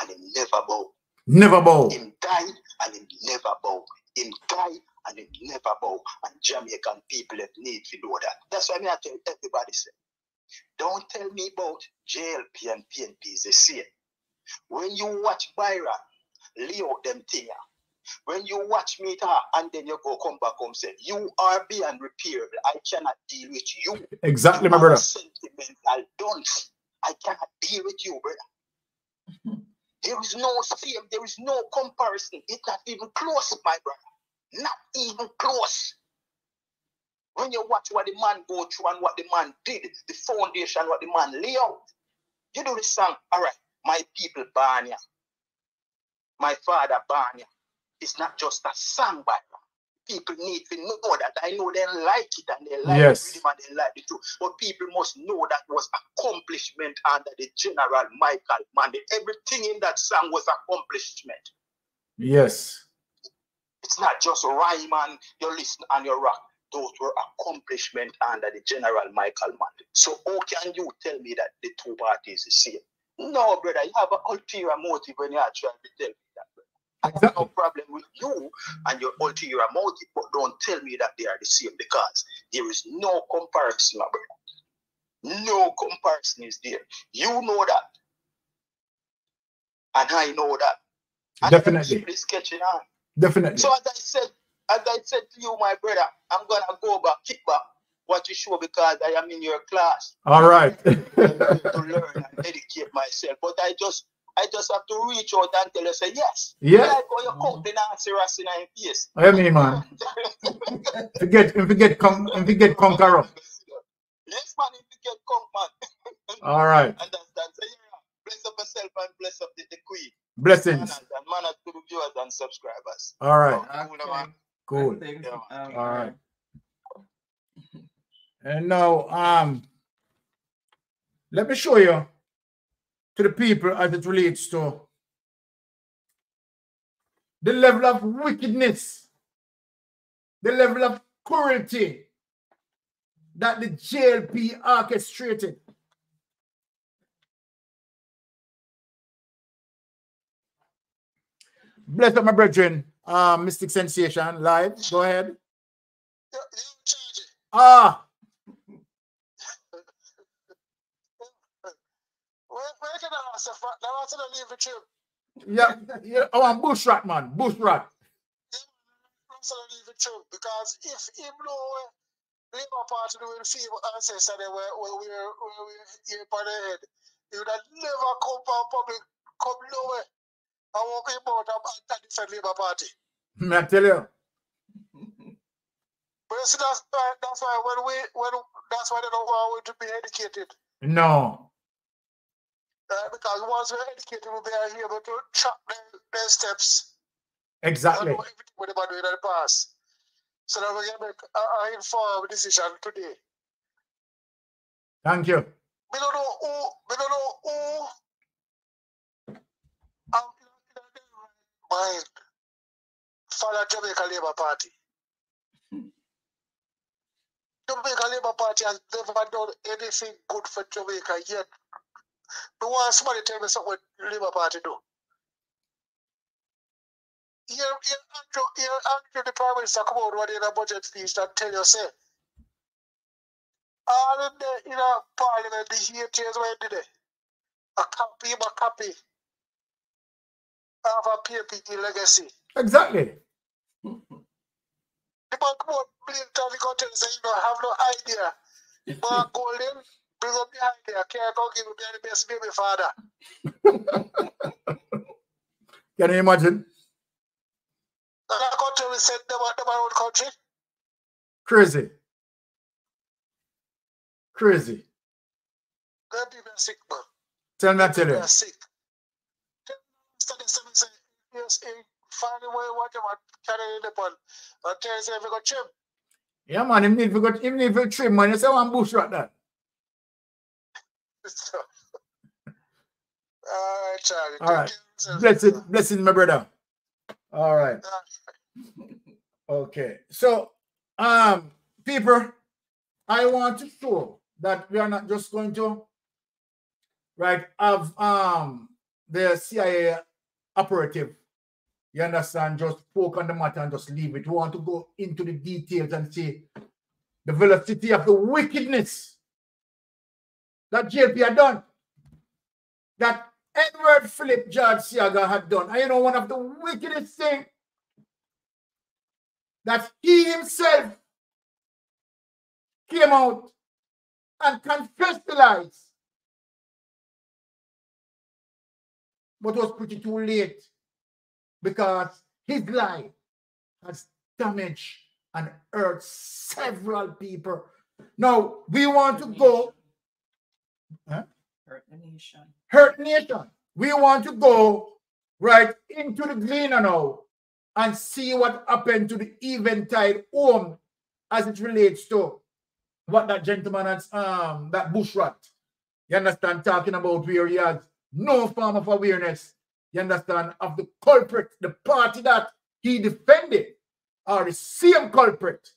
and him never bow. Never bow. Him die and him never bow. Him die. And it never bow, and Jamaican people have need to know that. That's why I mean, I tell everybody, say, don't tell me about JLP and PNP is the same. When you watch Byron, Leo them thing, when you watch me and then you go come back home say, you are beyond repairable. I cannot deal with you. Exactly, my brother. Sentimental dunce. I cannot deal with you, brother. There is no same. There is no comparison. It's not even close, my brother. Not even close. When you watch what the man go through and what the man did, the foundation, what the man lay out, you do the song, all right, my people born here. My father born here. It's not just a song, by people need to know that. I know they like it and they like it and they like it too. But people must know that was accomplishment under the General Michael Manley. Everything in that song was accomplishment. Yes. It's not just rhyme and you listen and you rock. Those were accomplishment under the General Michael Manley. So how can you tell me that the two parties is the same? No, brother, you have an ulterior motive when you are trying to tell me that. I have no problem with you and your ulterior motive, but don't tell me that they are the same, because there is no comparison, my brother. No comparison is there. You know that. And I know that. And definitely. It's catching on. Definitely. So as I said to you, my brother, I'm going to go back, kick back, watch the show, because I am in your class. All right. I need to learn and educate myself. But I just have to reach out and tell you, say, yes. Yeah. Like how you come to answer us in our face. I mean, man. If you get conquer up. Yes, man, if you get conquer, man. All right. And that's it. Bless up yourself and bless up the queen. Blessings. And manners to the viewers and subscribers. All right. So, okay. Cool. Yeah. All right. And now, let me show you to the people as it relates to the level of wickedness, the level of cruelty that the JLP orchestrated. Bless up my brethren, Mystic Sensation live. Go ahead. Ah. Yeah, oh, I'm bush rat, man. Bush rat. Because if him know Labour Party doing feeble ancestors, they were by the head, he would have never come from public, come nowhere. I won't be about that different Labour Party. I tell you. But you see, that's why that's why they don't want to be educated. No. Because once we're educated, we'll be able to track their steps. Exactly. And everything we're doing in the past. So that we can make an informed decision today. Thank you. We don't know who I'm in for the Jamaica Labour Party. Jamaica Labour Party has never done anything good for Jamaica yet. But why somebody tell me something what Labour Party do? Here, Andrew, the Prime Minister come out with a budget speech that tell you, say, all in the Parliament, the haters, where did they? A copy of a PPG legacy. Exactly. The man come out, the country say, have no idea. Mark Golding, bring up the idea. Can't go give me the best baby father. Can you imagine? That country we said my own country. Crazy. That people are sick, man. Tell me, I tell you. Sick. Say, yes, find a way what you want carry it upon. And tell us if you got trim. Yeah, man, even if you trim, man, you say one bush right that. All right, Charlie. All right. Blessing, my brother. All right. Okay. So, people, I want to show that we are not just going to, have the CIA operative, you understand, just poke on the matter and just leave it. We want to go into the details and see the velocity of the wickedness that JLP had done, that Edward Philip George Seaga had done. And you know, one of the wickedest things that he himself came out and confessed the lies. but was pretty too late, because his lie has damaged and hurt several people. Now, we want to go... Huh? Hurt the nation. Hurt nation. We want to go right into the Gleaner now and see what happened to the Eventide home as it relates to what that gentleman has, that bush rat, you understand, talking about, where he has no form of awareness, you understand, of the culprit, the party that he defended, or the same culprit,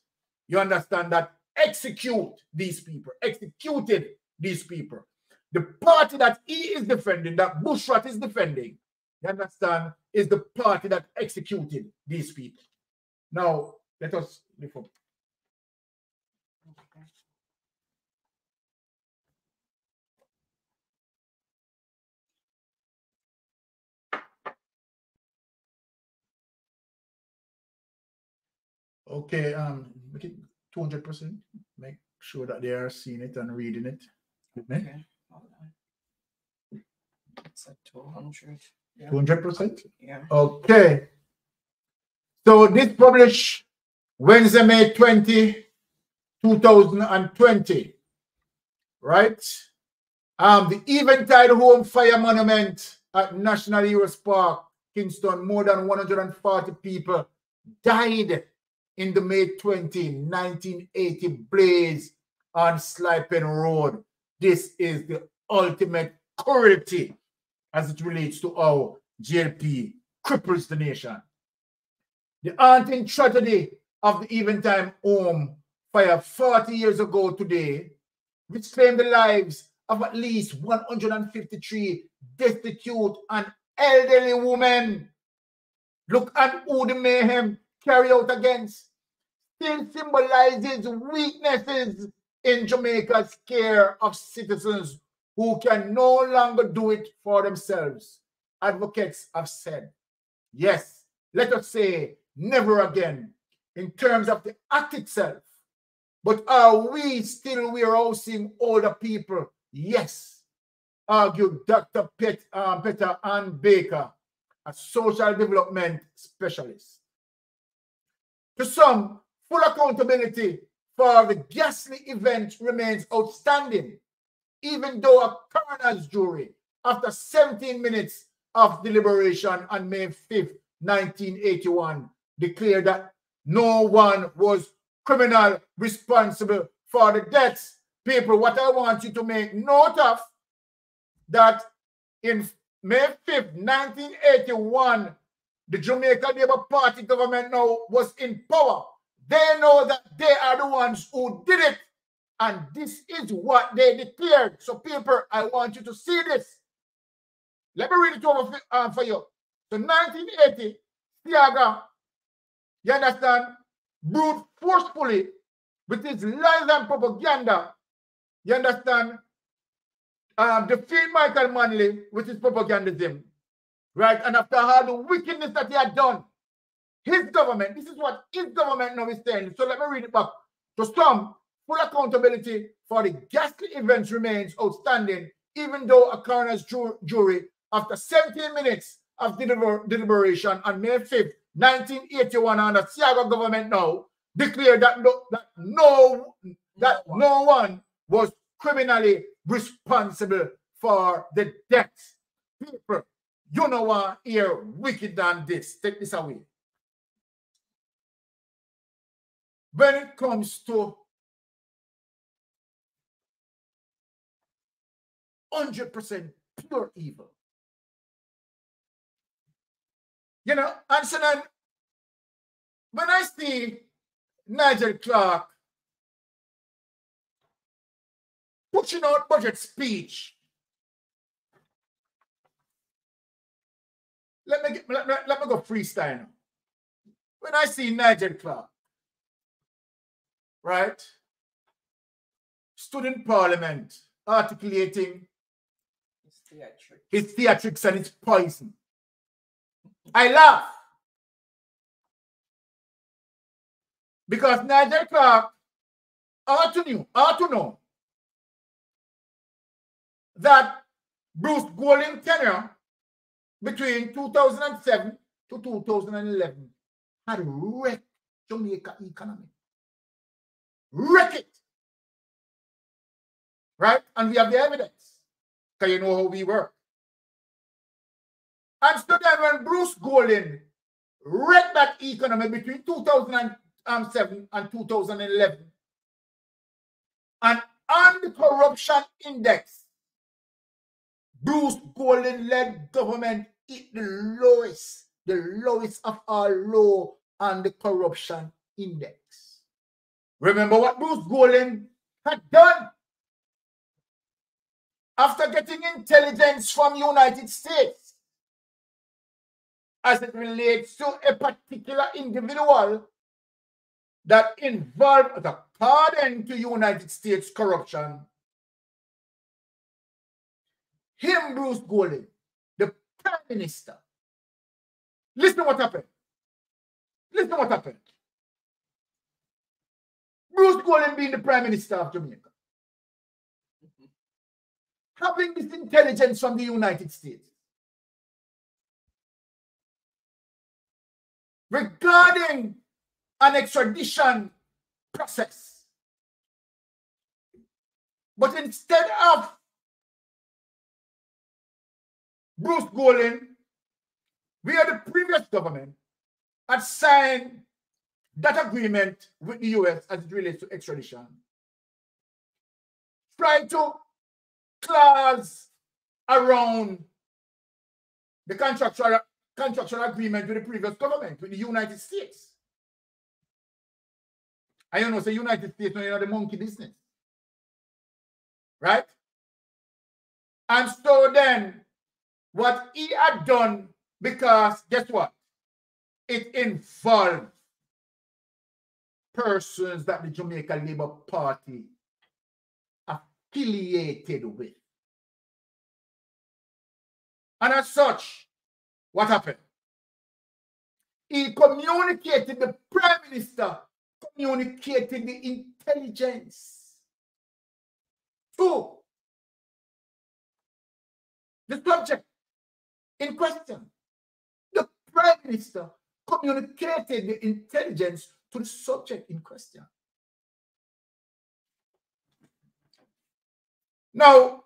you understand, that executed these people. The party that he is defending, that bushrat is defending, you understand, is the party that executed these people. Now, let us look up. Okay. Okay, make it 200%. Make sure that they are seeing it and reading it. Okay, hold on. It's at 200. 200%? Yeah. Okay. So this published Wednesday, May 20, 2020. Right? The Eventide Home Fire Monument at National Heroes Park, Kingston. More than 140 people died in the May 20, 1980 blaze on Slipen Road. This is the ultimate cruelty as it relates to how JLP cripples the nation. The haunting tragedy of the Eventide Home Fire 40 years ago today, which claimed the lives of at least 153 destitute and elderly women. Look at who the mayhem carried out against. Still symbolizes weaknesses in Jamaica's care of citizens who can no longer do it for themselves, advocates have said. Yes, let us say never again in terms of the act itself. But are we still warehousing older people? Yes, argued Dr. Peter Ann Baker, a social development specialist. To some, full accountability for the ghastly event remains outstanding, even though a coroner's jury, after 17 minutes of deliberation on May 5th, 1981, declared that no one was criminally responsible for the deaths. People, what I want you to make note of, that in May 5th, 1981, the Jamaica Labour Party government now was in power. They know that they are the ones who did it. And this is what they declared. So, people, I want you to see this. Let me read it over for you. So, 1980, Seaga, you understand, brute forcefully with his lies and propaganda, you understand, defeat Michael Manley with his propagandism, right? And after all the wickedness that he had done, his government, this is what his government now is saying. So let me read it back. To some, full accountability for the ghastly events remains outstanding, even though a coroner's jury, after 17 minutes of deliberation on May 5th, 1981, under Seaga government now, declared that no one was criminally responsible for the deaths. People, you know what? Here, wicked than this. Take this away. When it comes to 100% pure evil, you know, and so then when I see Nigel Clarke pushing out budget speech, let me go freestyle. When I see Nigel Clarke, right, stood in parliament articulating his theatrics and his poison, I laugh, because Nigel Clarke ought to know that Bruce Golding's tenure between 2007 to 2011 had wrecked Jamaica economy. Wreck it. Right? And we have the evidence. Because you know how we work. And so then when Bruce Golding wrecked that economy between 2007 and 2011, and on the corruption index, Bruce Golding-led government hit the lowest of all low on the corruption index. Remember what Bruce Golding had done? After getting intelligence from the United States as it relates to a particular individual that involved the pardon to United States corruption, him, Bruce Golding, the Prime Minister. Listen what happened. Listen what happened. Bruce Golding being the Prime Minister of Jamaica, having this intelligence from the United States regarding an extradition process. But instead of Bruce Golding, via the previous government, had signed that agreement with the US as it relates to extradition, trying to clause around the contractual agreement with the previous government, with the United States. I don't know, say United States, no, you know, the monkey business. Right? And so then, what he had done, because guess what? It involved persons that the Jamaica Labour Party affiliated with. And as such, what happened? He communicated, the Prime Minister communicated the intelligence to the subject in question. The Prime Minister communicated the intelligence to the subject in question. Now,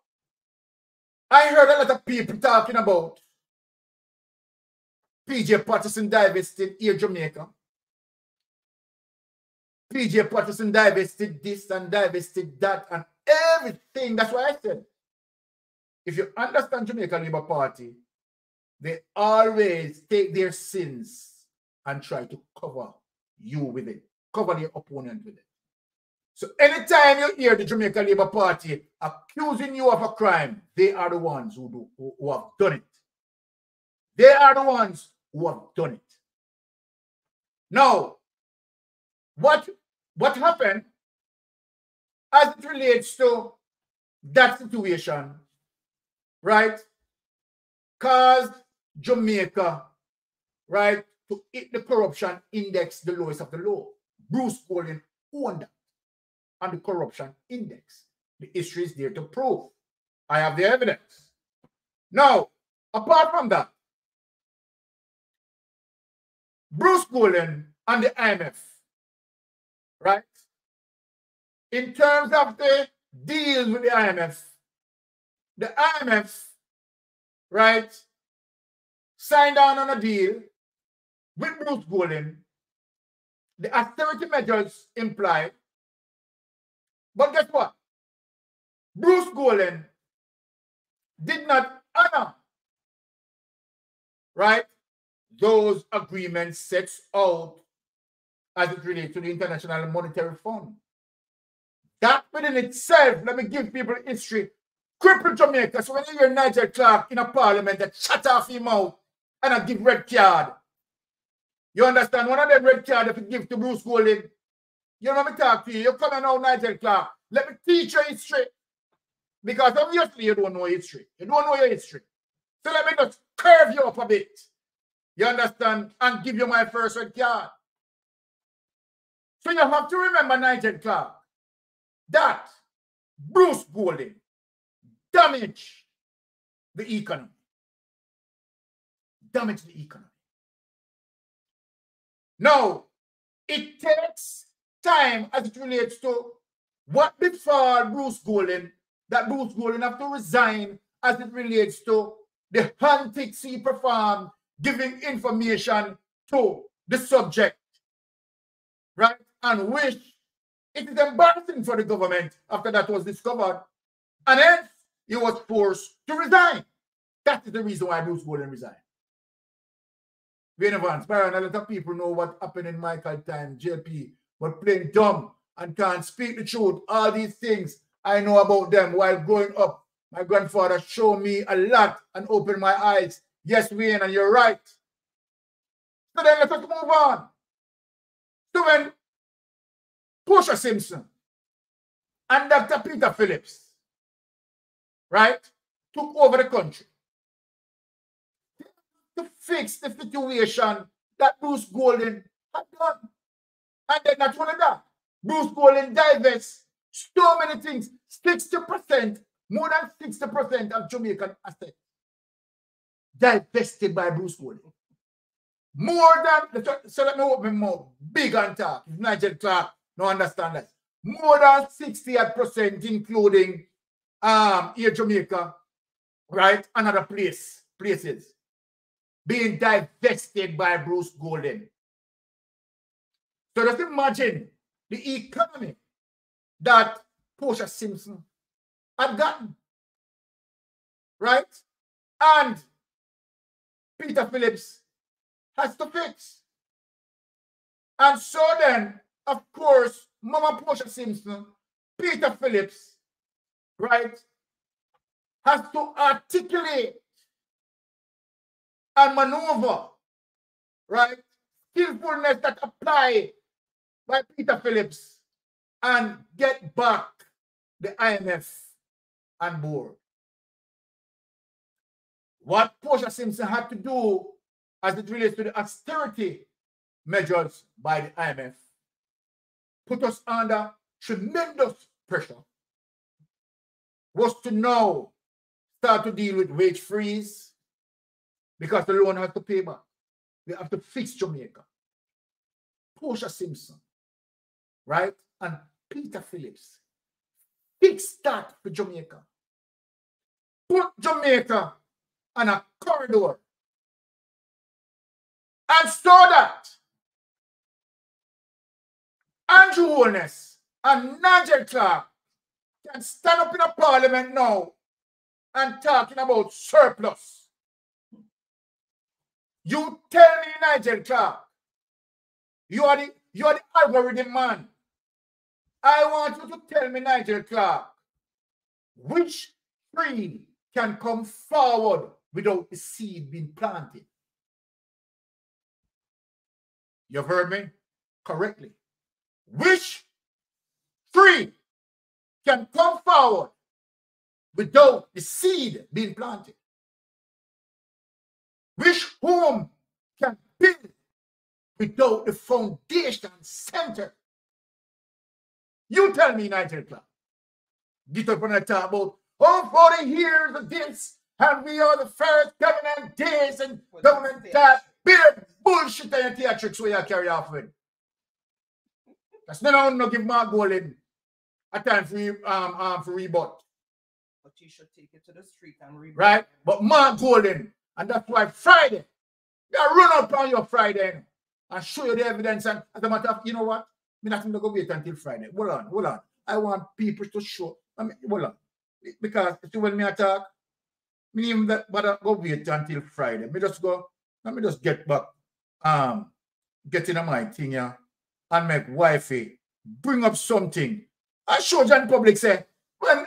I heard a lot of people talking about P.J. Patterson divested Air Jamaica. P.J. Patterson divested this and divested that and everything. That's why I said, if you understand Jamaica Labour Party, they always take their sins and try to cover you with it, cover their opponent with it. So anytime you hear the Jamaica Labour Party accusing you of a crime, they are the ones who have done it. They are the ones who have done it. Now, what happened as it relates to that situation, right, caused Jamaica, right, to hit the corruption index, the lowest of the low. Bruce Golding owned that on the corruption index. The history is there to prove. I have the evidence. Now, apart from that, Bruce Golding and the IMF, right, in terms of the deals with the IMF, right, signed down on a deal with Bruce Golding, the austerity measures implied. But guess what? Bruce Golding did not honor, right, those agreements set out as it relates to the International Monetary Fund. That within itself, let me give people history, crippled Jamaica. So when you hear Nigel Clarke in a parliament that shut off his mouth and I give red card, you understand? One of them red card if you give to Bruce Golding, you know, let me talk to you. You come and know Nigel Clarke. Let me teach you history. Because obviously you don't know history. You don't know your history. So let me just curve you up a bit. You understand? And give you my first red card. So you have to remember, Nigel Clarke, that Bruce Golding damaged the economy. damage the economy. Now, it takes time as it relates to what befall Bruce Golding, that Bruce Golding have to resign as it relates to the antics he performed, giving information to the subject, right? And which it is embarrassing for the government after that was discovered. And hence, he was forced to resign. That is the reason why Bruce Golding resigned. Wayne Evans, Byron, a lot of people know what happened in Michael time, JP, but playing dumb and can't speak the truth. All these things I know about them while growing up. My grandfather showed me a lot and opened my eyes. Yes, Wayne, and you're right. So then let us move on. So when Portia Simpson and Dr. Peter Phillips, right, took over the country to fix the situation that Bruce Golding had done. And then not only that, Bruce Golding divested so many things, 60%, more than 60% of Jamaican assets divested by Bruce Golding. More than, so let me open more big on top. Nigel Clarke, no understand that. More than 60%, including here Jamaica, right, and other places, being divested by Bruce Golding. So just imagine the economy that Portia Simpson had gotten, right? And Peter Phillips has to fix. And so then, of course, Mama Portia Simpson, Peter Phillips, right, has to articulate and maneuver, right, skillfulness that apply by Peter Phillips and get back the IMF on board. What Portia Simpson had to do as it relates to the austerity measures by the IMF put us under tremendous pressure was to now start to deal with wage freeze because the loan has to pay back. We have to fix Jamaica. Portia Simpson, right, and Peter Phillips fix that for Jamaica. Put Jamaica on a corridor and so that Andrew Holness and Nigel Clarke can stand up in a parliament now and talking about surplus. You tell me, Nigel Clarke, you are the algorithm man. I want you to tell me, Nigel Clarke, which tree can come forward without the seed being planted? You've heard me correctly. Which tree can come forward without the seed being planted? Which home can build without the foundation center? You tell me, Nigel Clarke. Get up on the top about, oh, 40 years of this, and we are the first government this and government that. Bit of bullshit and theatrics where you carry off with. That's not how to give Mark Golding a time for rebut. But you should take it to the street and rebut. Right? But Mark Golding, and that's why Friday, they'll run up on your Friday and show you the evidence. And as a matter of, you know what? I'm not going to wait until Friday. Hold on, hold on. I want people to show. I mean, hold on. Because if you want me to talk, I don't even go wait until Friday. I just go. Let me just get back, get into my thing here, yeah, and make wifey bring up something. I showed John Public say, when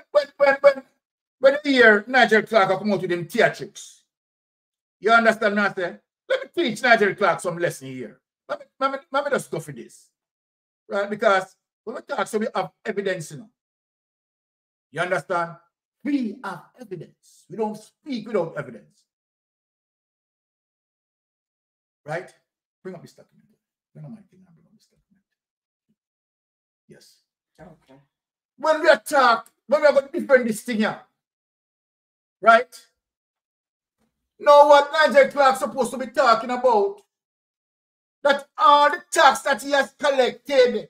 you hear Nigel Clarke come out with them theatrics, you understand what I say? Let me teach Nigel Clarke some lesson here. Let me just go for this. Right? Because when we talk, so we have evidence, you know. You understand? We have evidence. We don't speak without evidence. Right? Bring up this document. Bring up my thing and bring up this document. Yes. Okay. When we attack, when we are going to defend this thing here, right? Know what Nigel Clarke supposed to be talking about? That all the tax that he has collected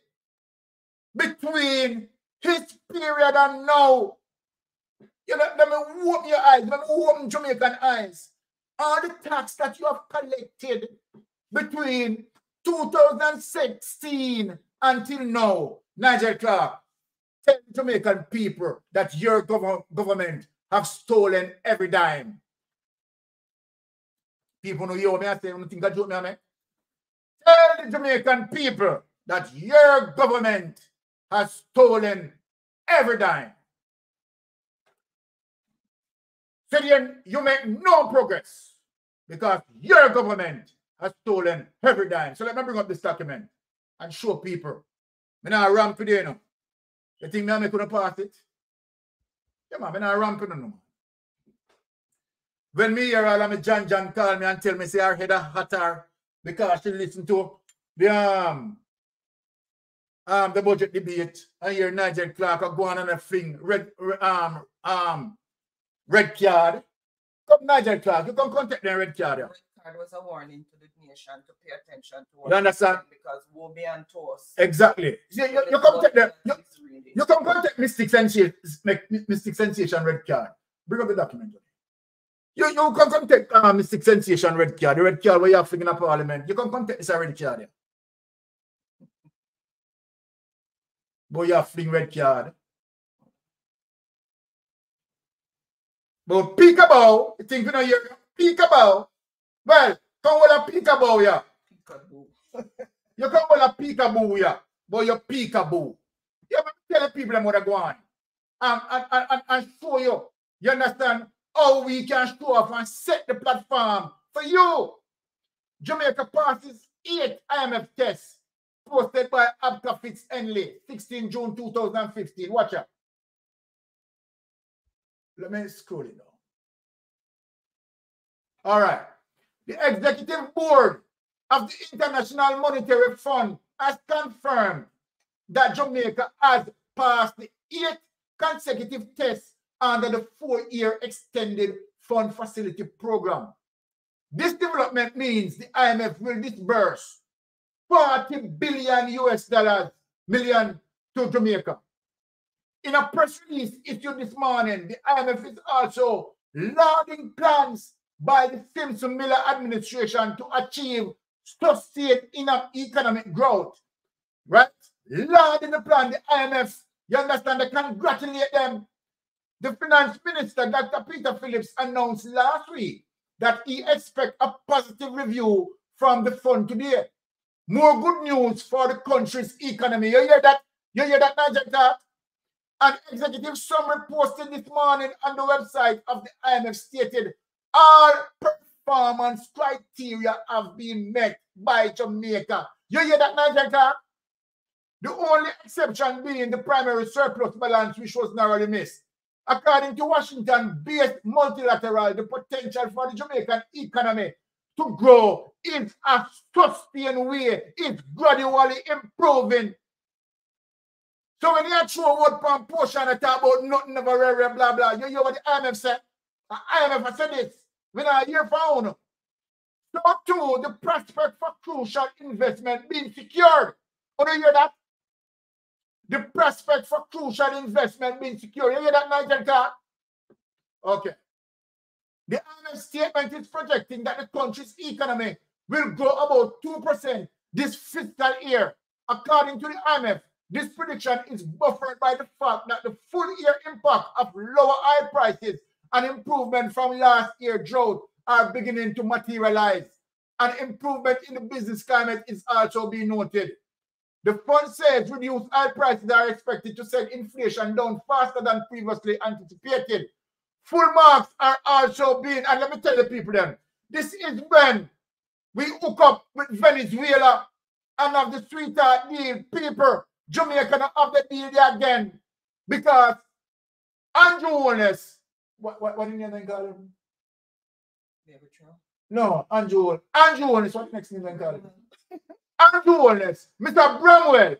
between his period and now, you know, let me open your eyes, let me open Jamaican eyes. All the tax that you have collected between 2016 until now, Nigel Clarke, tell Jamaican people that your government have stolen every dime. People know you, I say, you think I joke, man. Tell the Jamaican people that your government has stolen every dime. So then you make no progress because your government has stolen every dime. So let me bring up this document and show people. I'm not ramping there now. You think I'm going to pass it? Yeah, man, I'm not ramping no more. When me hear all of my John call me and tell me, say, her head a hatter because she listened to the budget debate, I hear Nigel Clarke go on and a thing, red card. Come, Nigel Clarke, you can contact the red card. Yeah. Red card was a warning to the nation to pay attention to what you understand? Because we'll be on toast. Exactly. So you come take the, you can contact Mystic Sensation red card. Bring up the document. You can contact Mystic Sensation red card, the red card where you have in a parliament. You can contact this red card. Yeah. Boy, you have fling red card. But peekaboo, you think you know you peekaboo. Well, come with a peekaboo, yeah. Peekaboo. You come with a peekaboo, yeah. But you peekaboo. You have to tell the people what they go on. And show you. You understand how we can show up and set the platform for you. Jamaica passes 8 IMF tests. Posted by Abka Fitz-Henley, 16 June 2015. Watch out. Let me scroll it down. All right. The executive board of the International Monetary Fund has confirmed that Jamaica has passed the 8th consecutive test under the 4-year extended fund facility program. This development means the IMF will disburse $40 billion to Jamaica. In a press release issued this morning, the IMF is also lauding plans by the Simpson-Miller administration to achieve sustained enough economic growth. Right? Lauding the plan, the IMF, you understand, they congratulate them. The finance minister, Dr. Peter Phillips, announced last week that he expects a positive review from the fund today. More good news for the country's economy. You hear that? You hear that, Nigel Clarke? An executive summary posted this morning on the website of the IMF stated all performance criteria have been met by Jamaica. You hear that, Nigel Clarke? The only exception being the primary surplus balance, which was narrowly missed. According to Washington-based multilateral, the potential for the Jamaican economy to grow in a sustained way, it's gradually improving. So when you throw a word from portion and talk about nothing of a blah blah, you hear what the IMF said? The IMF said this. We're not here for one. So too, the prospect for crucial investment being secured. Oh, do you hear that? The prospect for crucial investment being secured. You hear that, Nigel Clarke? Okay. The IMF statement is projecting that the country's economy will grow about 2% this fiscal year. According to the IMF, this prediction is buffered by the fact that the full year impact of lower oil prices and improvement from last year's drought are beginning to materialize. An improvement in the business climate is also being noted. The fund says reduced oil prices are expected to set inflation down faster than previously anticipated. Full marks are also being, and let me tell the people then, this is when we hook up with Venezuela and have the sweetheart deal. People, Jamaica cannot have the deal there again because Andrew Holness, what did you then call him? No, Andrew Holness, what next name then call him? Andrew Holness, Mr. Bramwell.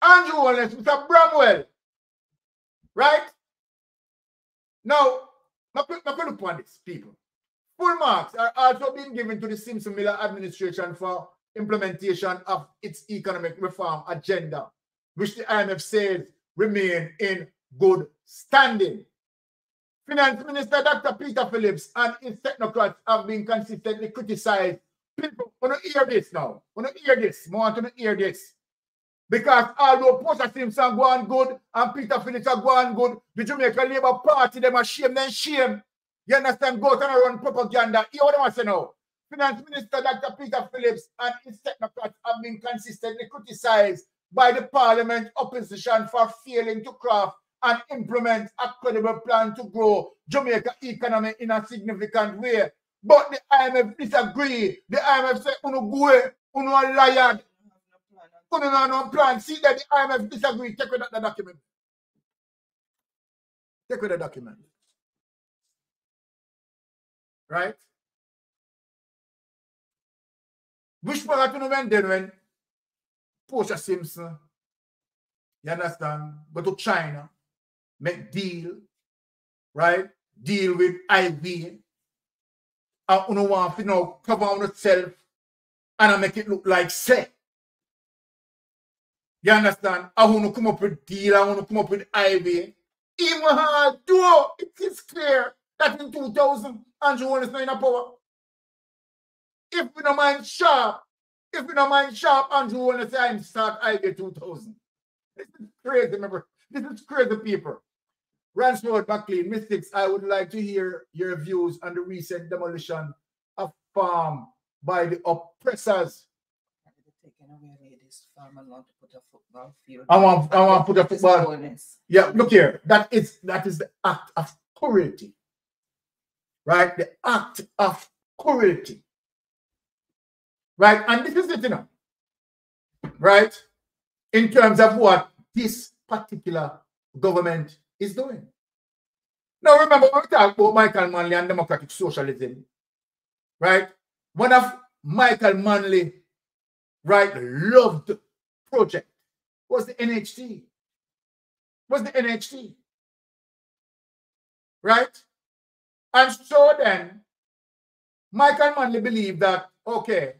Andrew Holness, Mr. Bramwell. Right? Now, Now look at this, people. Full marks are also being given to the Simpson-Miller administration for implementation of its economic reform agenda, which the IMF says remain in good standing. Finance Minister Dr. Peter Phillips and his technocrats have been consistently criticized. People, I want to hear this now. I want to hear this. I want to hear this. Because although Porter Simpson go on good and Peter Phillips are go on good, the Jamaica Labour Party, them are shame, then shame. You understand? Go turn around propaganda. Hear what I want to say now. Finance Minister Dr. Peter Phillips and his technocrats have been consistently criticized by the Parliament opposition for failing to craft and implement a credible plan to grow Jamaica economy in a significant way. But the IMF disagree. The IMF say, "Uno goe, uno a liar, uno no plan." See that the IMF disagree. Take with the document. Take with the document. Right? Which part you know when Portia Simpson, you understand, go to China, make deal, right? Deal with IV. I don't want to, you know, cover on itself and I make it look like say. You understand? I want to come up with deal, I want to come up with IV. Even though it is clear that in 2000, Andrew Holness is not in a power. If we don't mind sharp, Andrew Holness and start IV 2000. This is crazy, remember? This is crazy, people. Ransford McLean, Mystics, I would like to hear your views on the recent demolition of farm by the oppressors. I want to put a football. Yeah, look here. That is the act of cruelty. Right? The act of cruelty. Right? And this is it, you know. Right? In terms of what this particular government is doing. Now, remember, when we talk about Michael Manley and democratic socialism, right? One of Michael Manley, right, loved project was the NHT. Right? And so then, Michael Manley believed that, okay,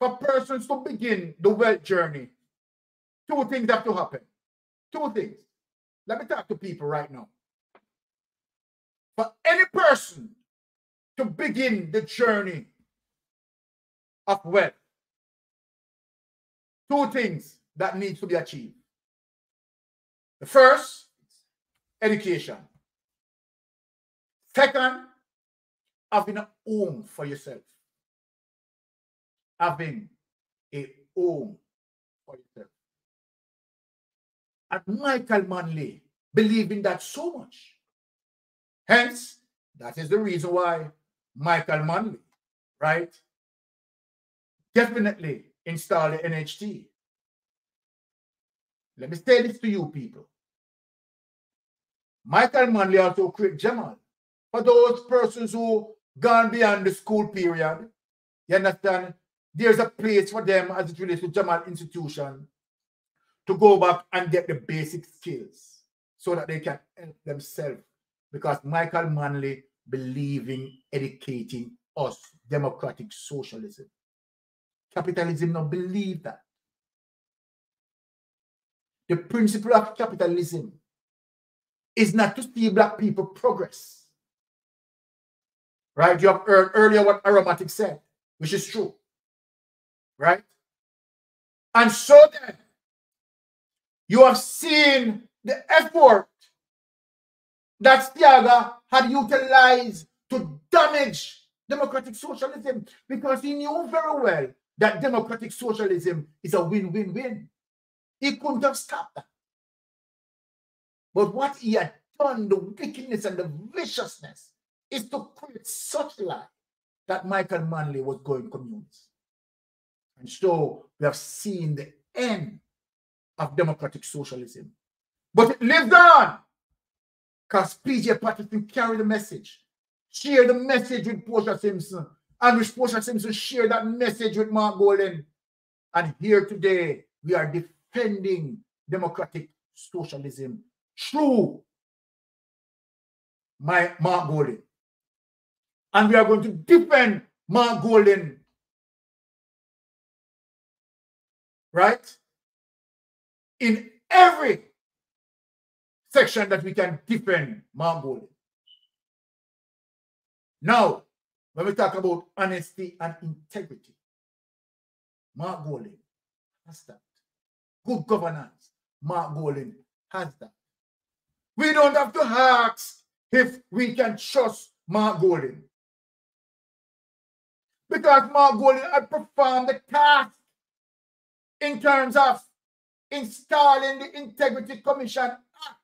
for persons to begin the wealth journey, two things have to happen. Two things. Let me talk to people right now. For any person to begin the journey of wealth, two things that need to be achieved. The first, education. Second, having a home for yourself. Having a home for yourself. And Michael Manley believed in that so much. Hence, that is the reason why Michael Manley, right, definitely installed the NHT. Let me say this to you people. Michael Manley also created Jamal for those persons who gone beyond the school period. You understand? There's a place for them as it relates to Jamal institution, to go back and get the basic skills so that they can help themselves. Because Michael Manley believed in educating us, democratic socialism. Capitalism don't believe that. The principle of capitalism is not to see black people progress. Right? You have heard earlier what Aromatic said, which is true. Right? And so then, you have seen the effort that Seaga had utilized to damage democratic socialism, because he knew very well that democratic socialism is a win-win-win. He couldn't have stopped that. But what he had done, the wickedness and the viciousness, is to create such a lie that Michael Manley was going communist. And so we have seen the end of democratic socialism. But it lived on, because P.J. Patterson carried the message, shared the message with Portia Simpson, and with Portia Simpson shared that message with Mark Golding. And here today, we are defending democratic socialism through Mark Golding. And we are going to defend Mark Golding. Right? In every section that we can defend Mark Golding. Now, when we talk about honesty and integrity, Mark Golding has that. Good governance, Mark Golding has that. We don't have to ask if we can trust Mark Golding, because Mark Golding had performed the task in terms of installing the Integrity Commission Act.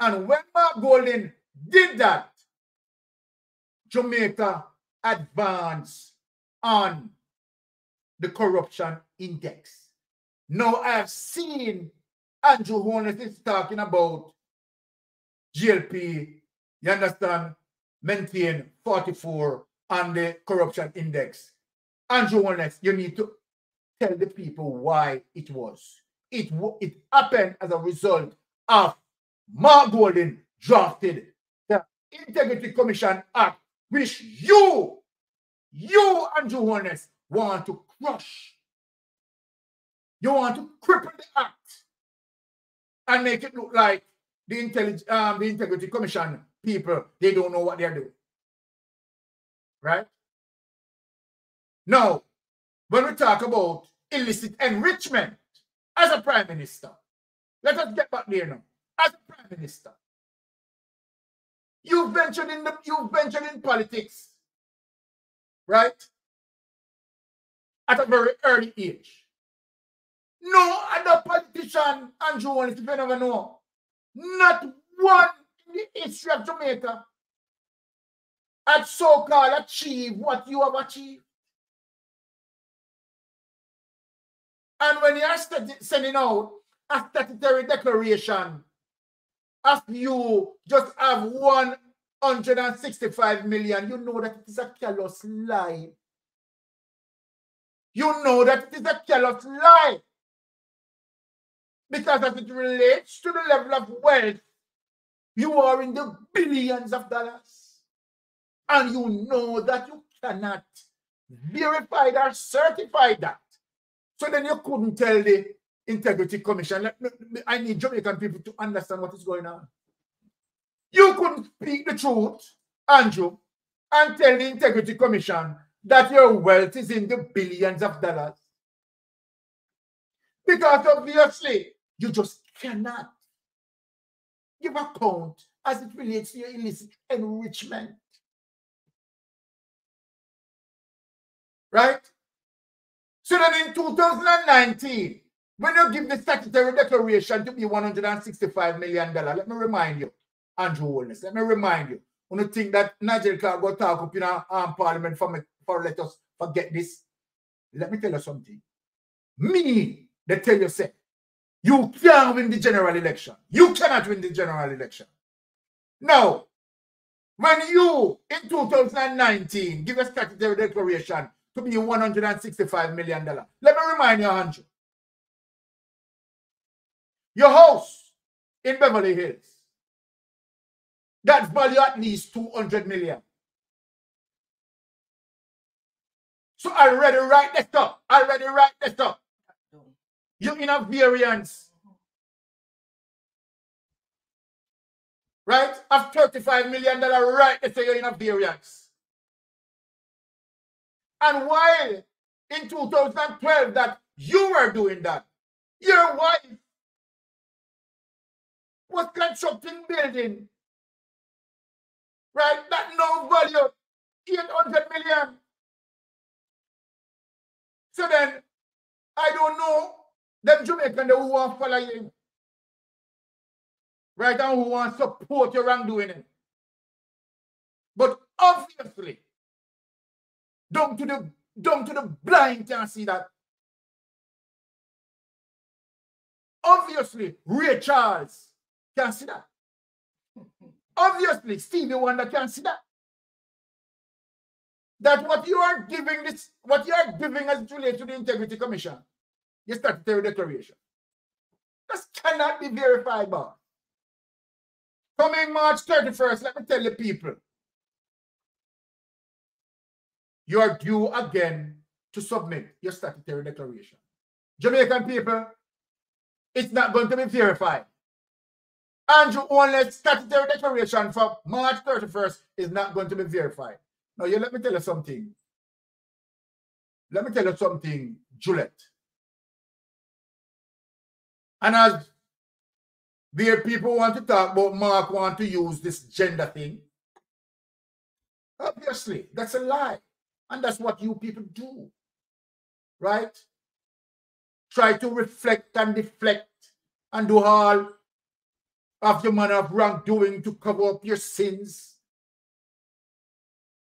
And when Mark Golding did that, Jamaica advanced on the corruption index. Now I have seen Andrew Holness is talking about GLP, you understand, maintain 44 on the corruption index. Andrew Holness, you need to tell the people why it was. It happened as a result of Mark Golding drafted the Integrity Commission Act, which you, Andrew Holness, want to crush. You want to cripple the act and make it look like the Integrity Commission people, they don't know what they're doing. Right? Now, when we talk about illicit enrichment as a prime minister, let us get back there now. As a prime minister, you ventured in politics, right? At a very early age. No other politician, Andrew Holness, you never know. Not one in the history of Jamaica had so-called achieved what you have achieved. And when you are sending out a statutory declaration of you just have 165 million, you know that it is a callous lie. You know that it is a callous lie. Because as it relates to the level of wealth, you are in the billions of dollars. And you know that you cannot verify or certify that. So then you couldn't tell the Integrity Commission. I need Jamaican people to understand what is going on. You couldn't speak the truth, Andrew, and tell the Integrity Commission that your wealth is in the billions of dollars. Because obviously, you just cannot give account as it relates to your illicit enrichment. Right? So then in 2019, when you give the statutory declaration to be $165 million, let me remind you, Andrew Holness, let me remind you, when you think that Nigel Clarke will talk up in our parliament for let us forget this, let me tell you something. Me, they tell you, say, you can't win the general election. You cannot win the general election. Now, when you, in 2019, give a statutory declaration to be $165 million. Let me remind you, Andrew. Your house in Beverly Hills, that value at least $200 million. So already write that up. Already write that up. You're in a variance. Right? Of $35 million, right? That you're in a variance. And while in 2012 that you were doing that, your wife was constructing building, right? That now value $800 million. So then, I don't know them Jamaican who want to follow you, right? And who want to support your wrongdoing. But obviously, down to the blind can see that. Obviously, Ray Charles can see that. Obviously, Stevie Wonder can see that. That what you are giving as related to the Integrity Commission, your statutory declaration, that cannot be verifiable. Coming March 31st, let me tell you people, you are due again to submit your statutory declaration. Jamaican people, it's not going to be verified. Andrew Holness' statutory declaration for March 31st is not going to be verified. Now, let me tell you something. Let me tell you something, Juliet. And as their people want to talk about Mark want to use this gender thing, obviously, that's a lie. And that's what you people do, right? Try to reflect and deflect and do all of your manner of wrongdoing to cover up your sins.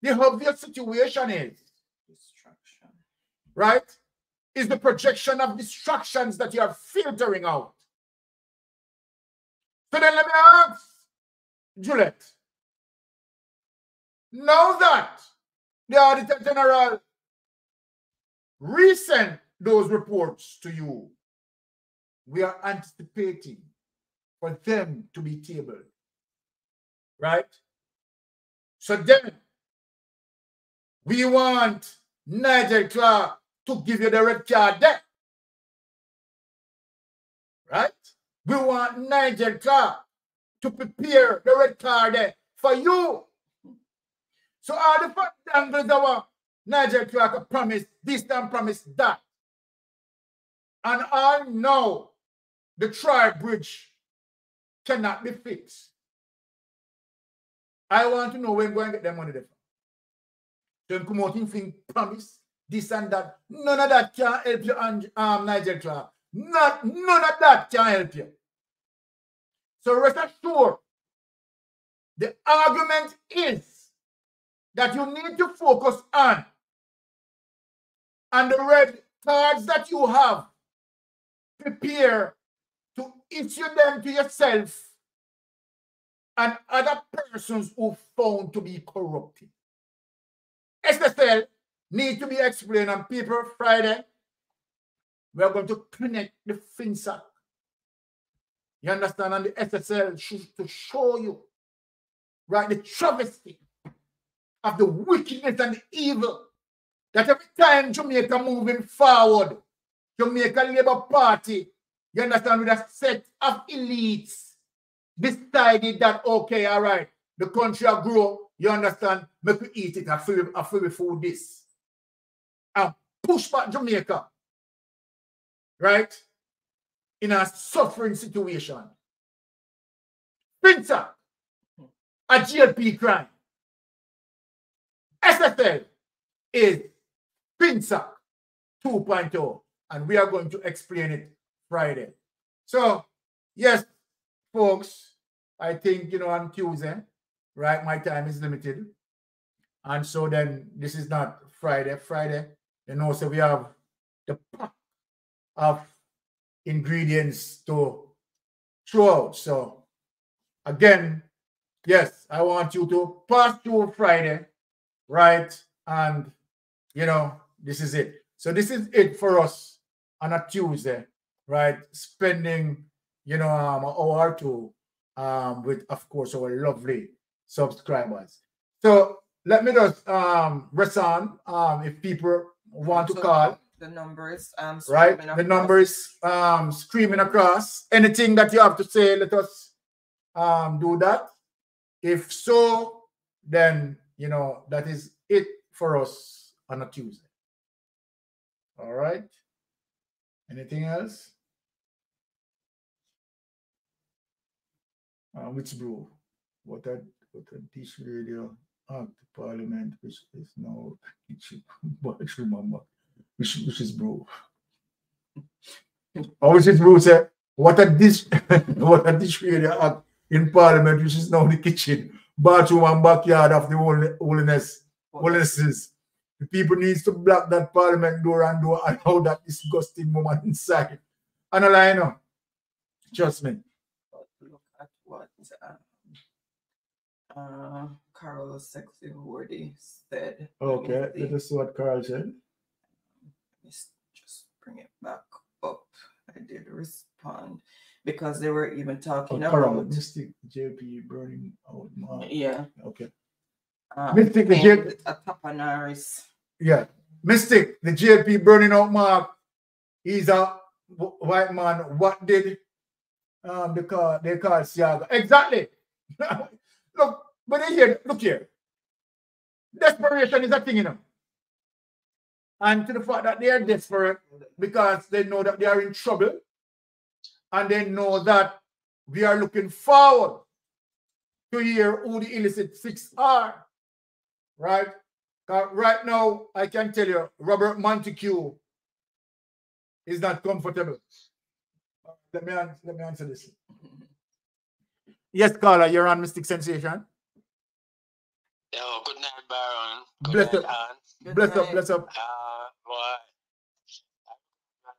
The obvious situation is destruction, right? Is the projection of distractions that you are filtering out. So then let me ask, Juliet, now that the Auditor General resent those reports to you, we are anticipating for them to be tabled, right? So then we want Nigel Clarke to give you the red card there, right? We want Nigel Clarke to prepare the red card there for you. So all the fact that Nigel Clarke promised this and promised that. And all know the tri-bridge cannot be fixed. I want to know when going to get them money there. Then come out and think, promise this and that. None of that can help you, Nigel Clarke. None of that can help you. So rest assured, the argument is that you need to focus on the red cards that you have. Prepare to issue them to yourself and other persons who found to be corrupted. SSL need to be explained on People Friday. We are going to connect the FinSAC. You understand? And the SSL should to show you, right, the travesty of the wickedness and the evil that every time Jamaica moving forward, Jamaica Labour Party, you understand, with a set of elites decided that, okay, all right, the country will grow, you understand, make we eat it, I feel for this. And push back Jamaica, right, in a suffering situation. FinSAC, a GLP crime. SSL is FinSAC 2.0. And we are going to explain it Friday. So, yes, folks, I think, you know, on Tuesday, right, my time is limited. And so then this is not Friday. Friday, you know, so we have the pack of ingredients to throw out. So, again, yes, I want you to pass through Friday, right? And, you know, this is it. So this is it for us. On a Tuesday, right, spending, you know, an hour or two with, of course, our lovely subscribers. So let me just rest on if people want to call. The numbers, right? The numbers screaming across. Anything that you have to say, let us do that. If so, then, you know, that is it for us on a Tuesday. All right. Anything else? Which brew? What a dish radio act parliament, which is now which is brew. Or which is brew said, what a dish radio act in parliament, which is now the kitchen, bathroom and backyard of the holiness. The people needs to block that parliament door and do allow that disgusting woman inside. And all I know, trust me. But look at what Carl Sexy Wordy said. Okay, let us see what Carl said. Let me just bring it back up. I did respond. because they were even talking about Mystic JP burning out. Yeah. Okay. Mystic the JP. Tapanaris. Yeah. Mystic the JP burning out mob. He's a white man. What did because they call Seaga? Exactly. Look, but here, look here. Desperation is a thing, you know. And to the fact that they are desperate because they know that they are in trouble and they know that we are looking forward to hear who the illicit six are, right? Right now, I can tell you, Robert Montague is not comfortable. Let me answer this. Yes, Carla, you're on Mystic Sensation. Yo, good night, Byron. Bless up. Bless up, bless up.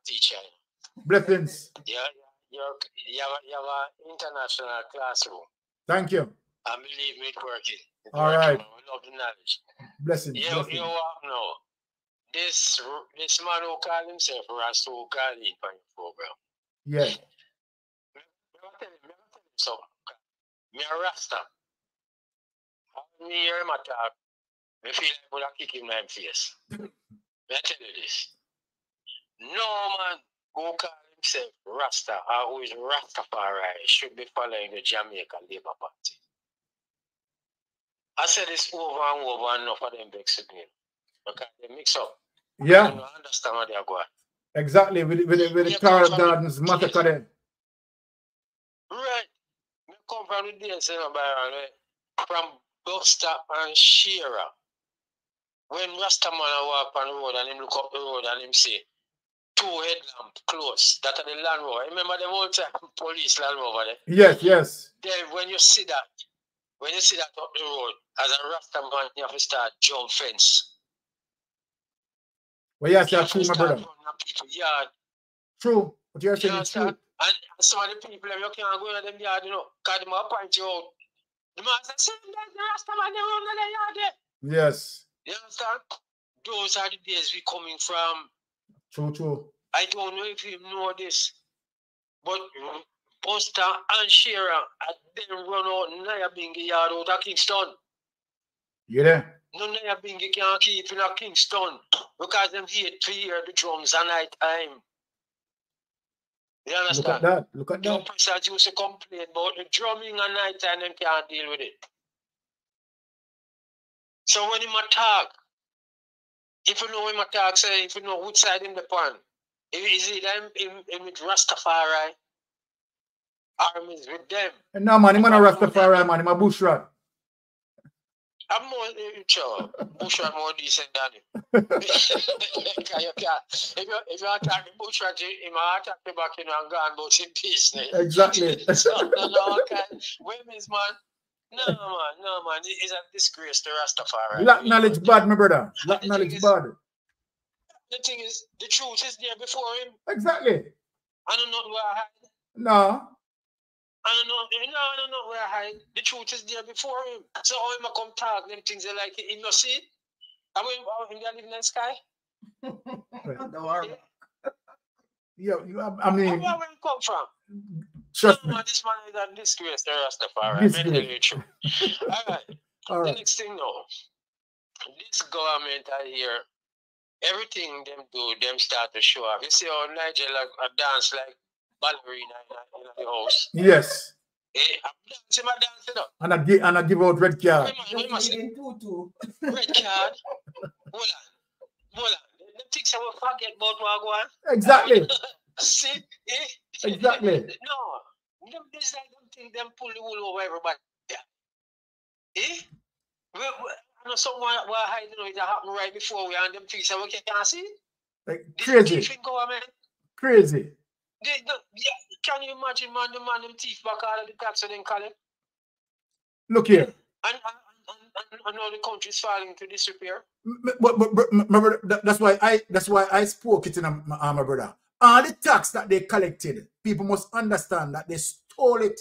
Teacher. Blessings. You have an international classroom. Thank you. I believe me, it's working. All right. We love the knowledge. Blessings. You what now? This man who called himself Rasto who called in for your program. Yeah. So, me a Rasta. Me hear him attack. I feel like I'm going to kick him in the face. I tell you this. No man who call himself Rasta or who is Rastafari should be following the Jamaica Labour Party. I said this over and over and enough of them vexed me. Because they mix up. Yeah. I don't understand what they are going. Exactly. With the Carrot Gardens, matter for them. Right. I come from the DSN and Byron, from Buster and Shearer. When Rastaman walk on the road and him look up the road and him say, two headlamp close, that are the Land Rover. Remember them all time, police Land Rover there? Yes, yes. Then when you see that up the road, as a Rastaman, you have to start jump fence. Well, yes, that's true, my brother. True, what you're saying is true. And some of the people, you can't go in them yard, you know, because they might point you out. The man said, the Rastaman, they run in the yard there. Yes. You understand? Those are the days we coming from. True, true. I don't know if you know this, but Buster and Shearer had them run out Naya Bingi yard out of Kingston. You there? No Naya Bingi can't keep in a Kingston because them hate to hear the drums at night time. You understand? Look at that. The officers used to complain about the drumming at night time and can't deal with it. So when him attack, if you know him attack, say if you know which side him the pan, is it him with Rastafari? Or him is with them? No man, him not Rastafari man, him a bushrat. I'm more sure bushrat more decent than him. If you attack the bushrat, him attack the back in and gone both in peace. Exactly. So, no, okay. Women's man. No man, it's a disgrace to Rastafari. Lack knowledge bad, my brother. Lack knowledge bad. The thing is, the truth is there before him. Exactly. I don't know where I hide. No. I don't know where I hide. The truth is there before him. So how him come talk them things they like in no see? I mean, how him living in the sky? I mean, where we come from? Trust me. This man is a disgrace to Rastafari. All right. All right. The next thing now, this government I hear, everything them do, them start to show up. You see how Nigel dance like ballerina in the house. Yes. And I give out red card. Red card. Hold on. Them things I will forget about what I go on. Exactly. See? Eh? Exactly. No, this I don't think them pull the wool over everybody. Yeah. Eh? I know someone were hiding it happened right before we and them things and we can't see. Like crazy. Crazy. Can you imagine man the man them teeth back out of the tax and then call it? Look here. And all the country's falling to disrepair. But that's why I spoke it in my brother. All the tax that they collected, people must understand that they stole it.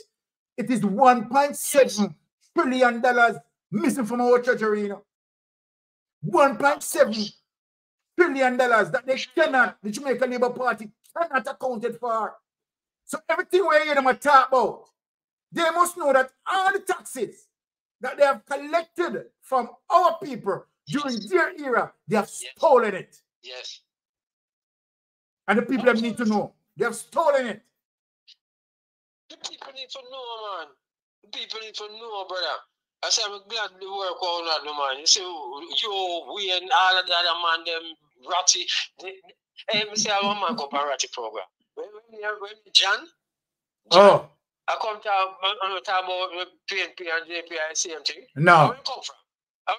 It is $1.7 trillion missing from our treasury. You know? $1.7 trillion that the Jamaica Labour Party cannot account for. So everything we hear them talk about, they must know that all the taxes that they have collected from our people during their era, they have stolen it. Yes. And the people that need to know, they have stolen it. The people need to know, man. The people need to know, brother. I said, I'm glad the work on that, man. You see, you, we, and all of the other man, them ratty. Hey, I say, I want my copper ratty program. When John, I come to I'm talking about PNP and JPI, same thing. No. Where you come from?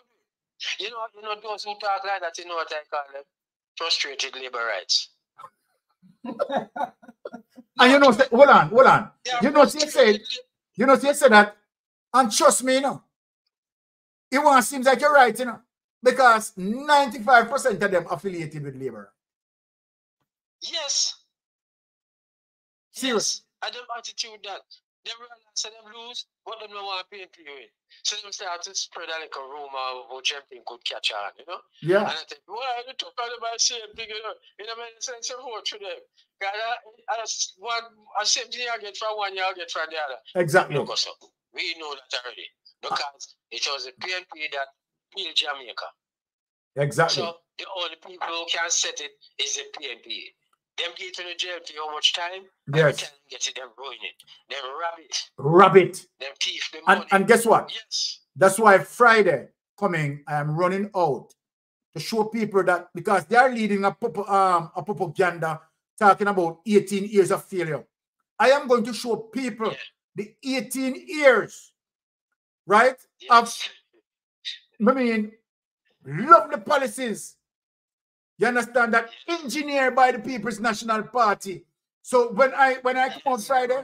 You know, those who talk like that, you know what I call them? Frustrated labor rights. And you know, hold on. Yeah, you know, they said, that, and trust me, you know, it won't seem like you're right, you know, because 95% of them affiliated with labor. Yes. Serious. Yes. And them attitude that they realize that them lose, but them don't want to pay to you in. So them start to spread like a rumor about jumping could catch on, you know? Yeah. And I think, well, they talk about the same thing, you know? You know, man, it's a vote to them. Because the same thing I get from one, you get from the other. Exactly. Look, also, we know that already. Because it was the PNP that built Jamaica. Exactly. So the only people who can set it is the PNP. Them get to the jail for how much time? Yes. Time you get to them ruin it. Them rabbit. Them thief. Them money. And guess what? Yes. That's why Friday coming, I am running out to show people that because they are leading a propaganda talking about 18 years of failure. I am going to show people the 18 years, right? Yes. Of, I mean, lovely policies. You understand that engineered by the People's National Party. So when I come on Friday,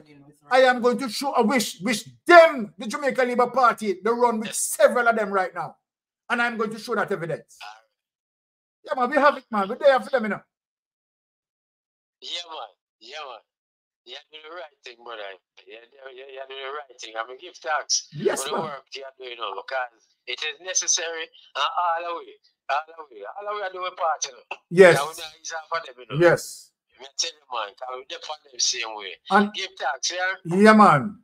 I am going to show a wish them, the Jamaica Labour Party, they run with several of them right now. And I'm going to show that evidence. Yeah, man, we have it, man. We're there for them, you know. Yeah, man. Yeah, man. You do the right thing, brother. You do the right thing. I'm going to give thanks for the work you are doing, because it is necessary all the way. All the way I do a party. Yes. Yes. I tell you, man, I will depend on them same way. And give thanks, yeah? Yeah, man.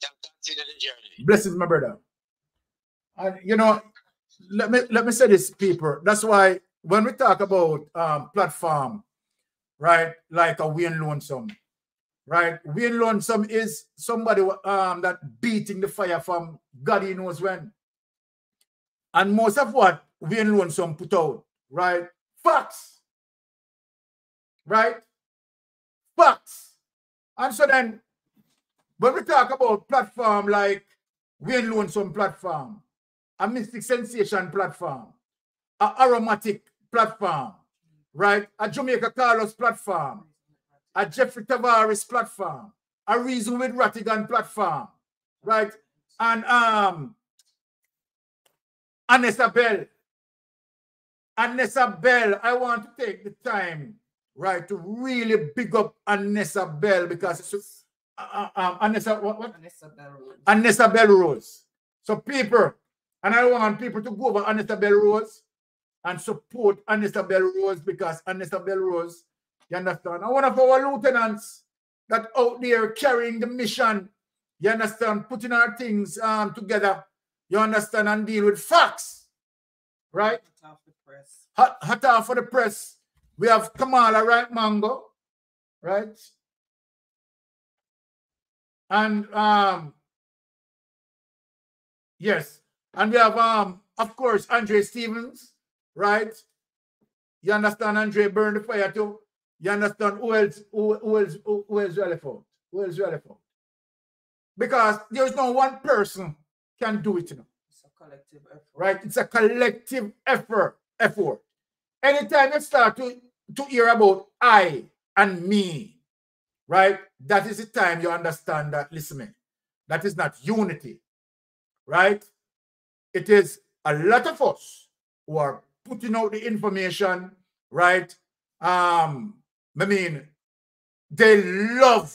Continue the journey. Blessings, my brother. And, you know, let me say this, people. That's why when we talk about platform, right, like a Wayne Lonesome, right? Wayne Lonesome is somebody that beating the fire from God he knows when. And most of what Wayne Lonesome put out, right? Facts. Right? Facts. And so then, when we talk about platform like Wayne Lonesome platform, a Mystic Sensation platform, a Aromatic platform, right? A Jamaica Carlos platform, a Jeffrey Tavares platform, a Reason with Rattigan platform, right? And Anissa Belle. Anissa Belle, I want to take the time, right, to really big up Anissa Belle because it's, Anissa, what? Anissa Belle Rose. So people, and I want people to go over Anissa Belle Rose and support Anissa Belle Rose because Anissa Belle Rose, you understand? And one of our lieutenants that out there carrying the mission, you understand, putting our things together, you understand, and deal with facts, right? Hot off for the press. We have Kamala, right, Mango, right? And yes, and we have of course Andre Stevens, right? You understand Andre burned the fire too. You understand who else relevant? Who else relevant? Because there's no one person can do it, you know. It's a collective effort. Right? It's a collective effort. Anytime you start to hear about I and me, right? That is the time you understand that, listening, that is not unity, right? It is a lot of us who are putting out the information, right? I mean, they love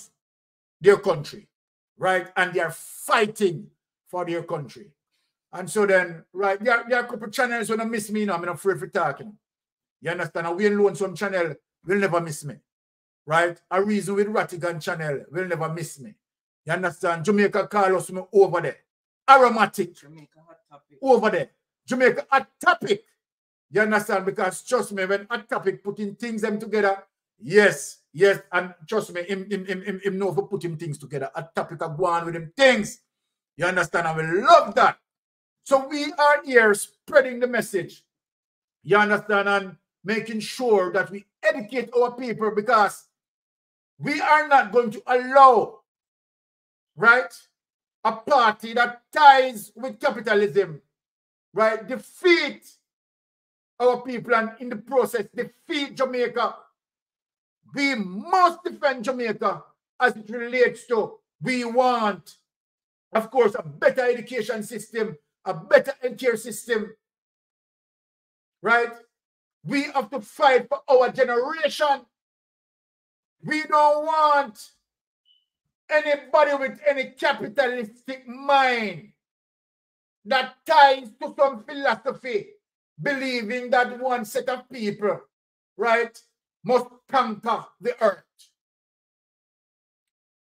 their country, right? And they are fighting for their country. And so then, right, there are a couple of channels when I miss me, you know, I'm not afraid for talking. You understand? A Wayne Lonesome channel will never miss me. right? A Reason with Rattigan channel will never miss me. You understand? Jamaica Carlos me over there. Aromatic over there. Jamaica Hot Topic. You understand? Because trust me, when Hot Topic putting things them together, yes, yes, and trust me, him know for putting things together. Hot Topic are going with them things. You understand? I will love that. So we are here spreading the message. You understand? And making sure that we educate our people, because we are not going to allow, right, a party that ties with capitalism, right, defeat our people and in the process defeat Jamaica. We must defend Jamaica as it relates to, we want, of course, a better education system, a better healthcare system, right? We have to fight for our generation. We don't want anybody with any capitalistic mind that ties to some philosophy, believing that one set of people, right, must conquer the earth.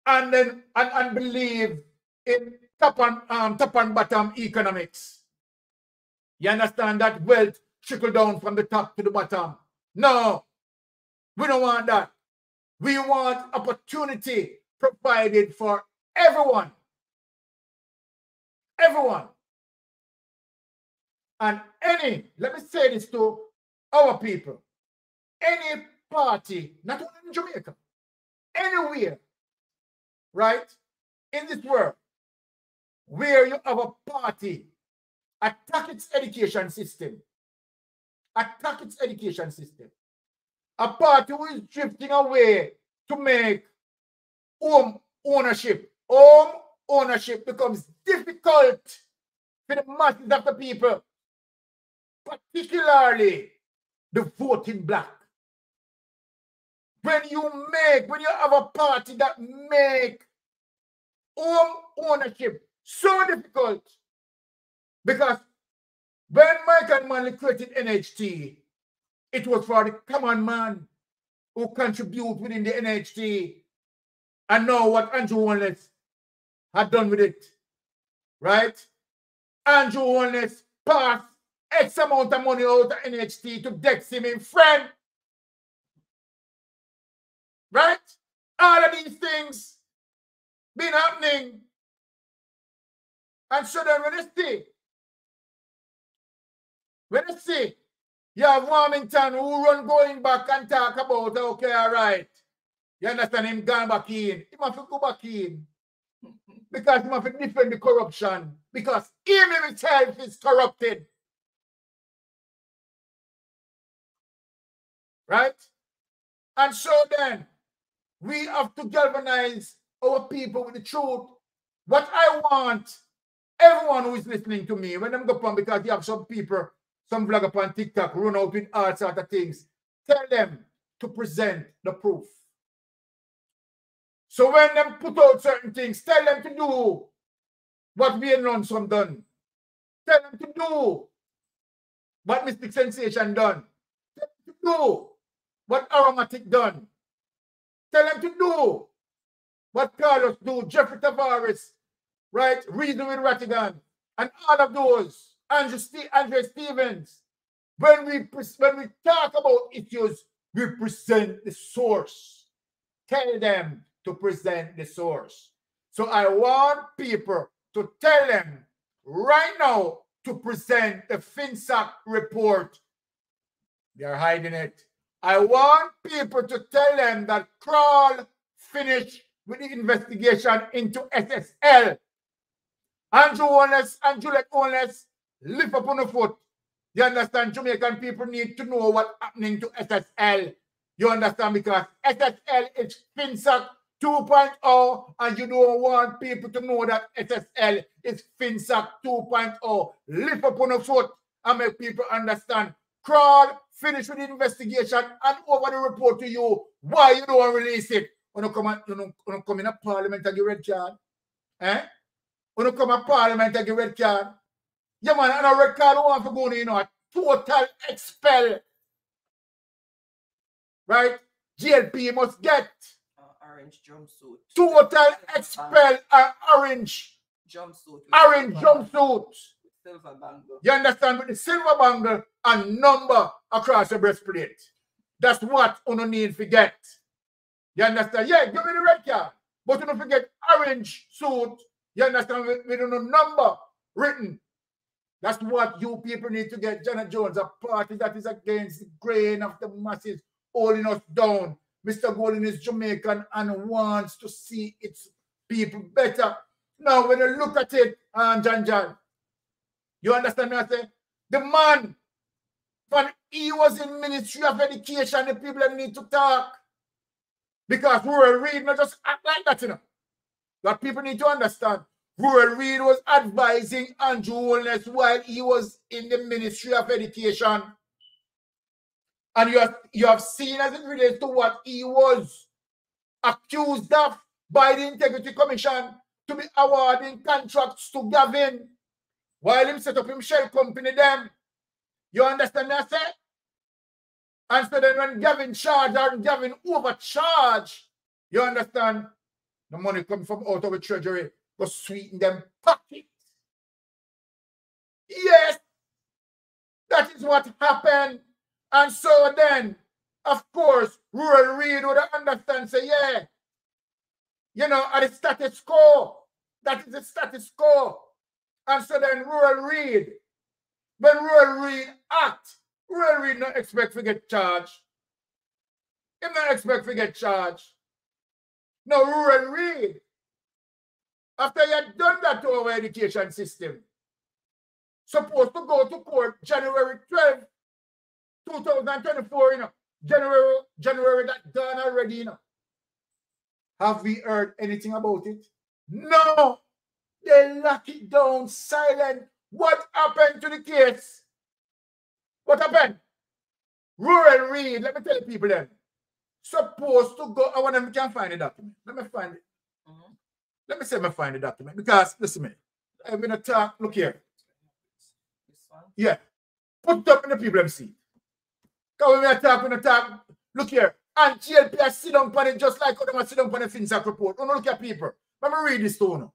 And then and believe in top and bottom economics. You understand that wealth trickle down from the top to the bottom. No, we don't want that. We want opportunity provided for everyone. Everyone. And any, let me say this to our people, any party, not only in Jamaica, anywhere, right, in this world, where you have a party attack its education system, a party who is drifting away to make home ownership becomes difficult for the masses of the people, particularly the voting black. When you have a party that make home ownership so difficult, because when Michael Manley created NHT, it was for the common man who contributed within the NHT. And now what Andrew Holness had done with it, right? Andrew Holness passed X amount of money out of NHT to Dex him in friend, right? All of these things been happening. And so then when I see, you have Warmington who run going back and talk about, okay, all right. You understand him going back in. He must go back in. Because he must defend the corruption. Because him himself is corrupted. Right? And so then, we have to galvanize our people with the truth. What I want, everyone who is listening to me, when I'm going, because you have some people, some vlog up on TikTok, run out with all sorts of things. Tell them to present the proof. So when them put out certain things, tell them to do what Wayne Lonesome done. Tell them to do what Mystic Sensation done. Tell them to do what Aromatic done. Tell them to do what Carlos do, Jeffrey Tavares, right? Reason with Rattigan, and all of those. Andre Stevens, when we talk about issues, we present the source. Tell them to present the source. So I want people to tell them right now to present the FinSAC report. They are hiding it. I want people to tell them that Crawl finished with the investigation into SSL. Andrew Holness and Juliet Holness lift up on the foot. You understand? Jamaican people need to know what's happening to SSL. You understand? Because SSL is FinSAC 2.0, and you don't want people to know that SSL is FinSAC 2.0. Lift up on the foot and make people understand. Crawl, finish with the investigation, and over the report to you. Why you don't release it? You don't come in a parliament and get red card. Eh? You don't come in a parliament and get red card. Yeah, man, and a red card don't want to go to, you know, a total expel. Right? GLP must get orange jumpsuit. Total expel an orange jumpsuit. Orange jumpsuit. Silver bangle. You understand? With the silver bangle and number across the breastplate. That's what you need to get. You understand? Yeah, give me the red card. But you don't forget orange suit. You understand? We don't know number written. That's what you people need to get. Janet Jones, a party that is against the grain of the masses, holding us down. Mr. Golding is Jamaican and wants to see its people better. Now, when you look at it, Jan, you understand what I'm saying? The man, when he was in Ministry of Education, the people that need to talk. Because Ruel Reid not just act like that, you know. That people need to understand. Ruel Reid was advising Andrew Holness while he was in the Ministry of Education. And you have seen as it relates to what he was accused of by the Integrity Commission to be awarding contracts to Gavin while him set up him shell company them. You understand what I said? And so then when Gavin charged or Gavin overcharged, you understand, the money coming from out of the treasury was sweet in them pockets. Yes, that is what happened. And so then, of course, Ruel Reid would understand, say, yeah, you know, at the status quo, that is the status quo. And so then Ruel Reid, when Ruel Reid act, Ruel Reid not expect to get charged. He not expect to get charged. No, Ruel Reid, after he had done that to our education system, supposed to go to court January 12th, 2024, you know, January that done already, you know. Have we heard anything about it? No, they lock it down silent. What happened to the case? What happened? Ruel Reid, let me tell you people then. Supposed to go, I want them can find the document. Let me find it. Let me see if I find the document because listen, man, I'm gonna talk. Look here. This one? Yeah, put up in the people see. When we attack, look here. And GLP sit down on it just like how they sit down on the FinSAC report. Oh, no, look at people. Let me read this to you.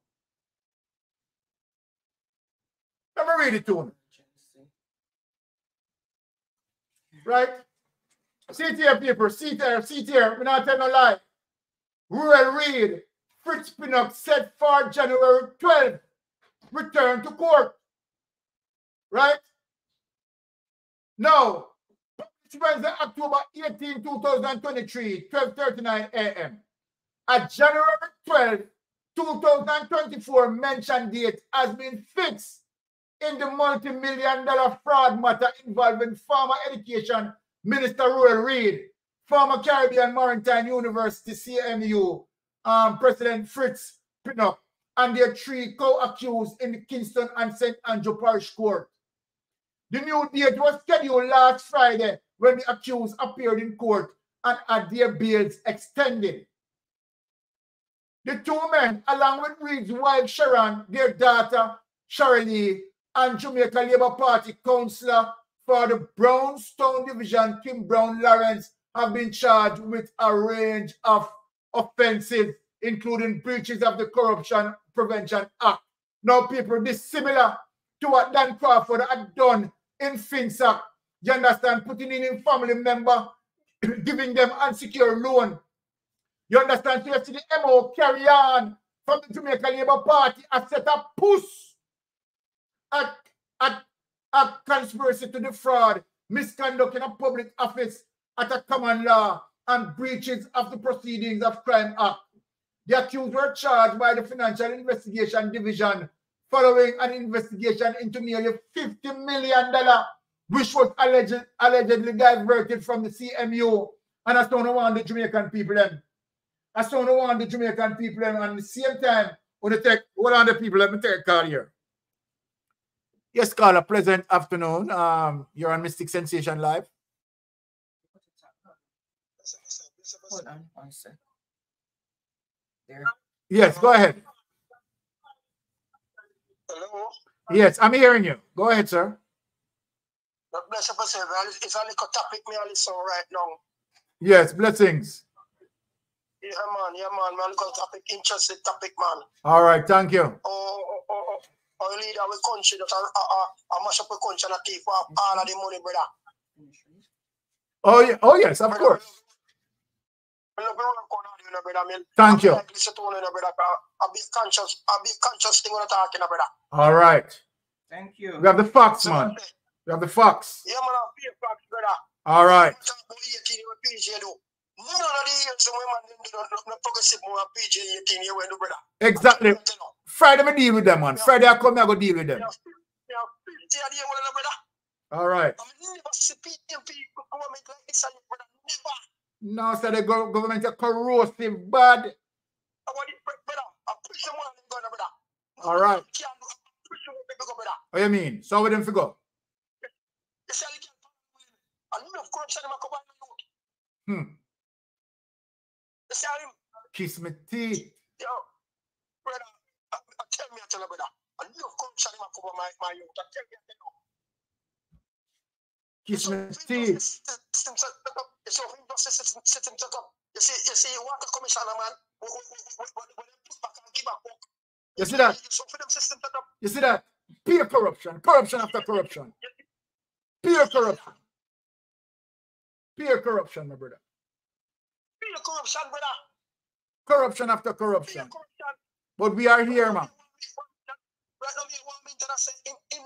Let me read it to you. Right? See here, people. See here. See here. We're not telling no lie. Ruel Reid, Fritz Pinnock set for January 12th. Return to court. Right? Now, Wednesday, October 18, 2023, 12:39 a.m. At January 12, 2024, mentioned date has been fixed in the multi-million-dollar fraud matter involving former Education Minister Ruel Reid, former Caribbean Maritime University CMU President Fritz Pinnock, and their three co-accused in the Kingston and St. Andrew Parish Court. The new date was scheduled last Friday, when the accused appeared in court and had their bails extended. The two men, along with Reid's wife Sharon, their daughter Shirley, and Jamaica Labour Party councillor for the Brownstone Division, Kim Brown Lawrence, have been charged with a range of offences, including breaches of the Corruption Prevention Act. Now, people, this is similar to what Dan Crawford had done in FinSAC. You understand? Putting in a family member, giving them unsecured loan. You understand? So you see the MO carry on from the Jamaica Labour Party and set up push at conspiracy to defraud, misconduct in a public office at a common law, and breaches of the Proceedings of Crime Act. The accused were charged by the Financial Investigation Division following an investigation into nearly $50 million which was allegedly diverted from the CMU, and I don't want the Jamaican people in. I don't want the Jamaican people in, and at the same time, when they take, what are the people? Let me take a call here. Yes, Carla, pleasant afternoon. You're on Mystic Sensation Live. Hold on one second. There. Yes, go ahead. Hello? Yes, I'm hearing you. Go ahead, sir. It's only a topic me only saw right now. Yes, blessings. Yeah, man. Yeah, man. Man, good topic. Interesting topic, man. All right. Thank you. Our leader of the country that I mash up the country and take for all of the money, brother. Oh, yeah. Oh, yes, of course. Thank you. All right. Thank you. We have the facts, man. We have the facts. Yeah, man, I pay facts, brother. All right. Exactly. Friday, I deal with them, man. Friday, I come here, I go deal with them. All right. No, so the government is corrosive, bad. All right. What do you mean? So we didn't go. Hmm. Kiss me teeth. Kiss me teeth. So he doesn't sit him up. You see, you want a commissioner, man. You see that? You see that? Peer corruption, corruption after corruption. Peer corruption. Peer corruption, my brother. Peer corruption, brother. Corruption after corruption. But we are here, man. Right now, we want me to say, him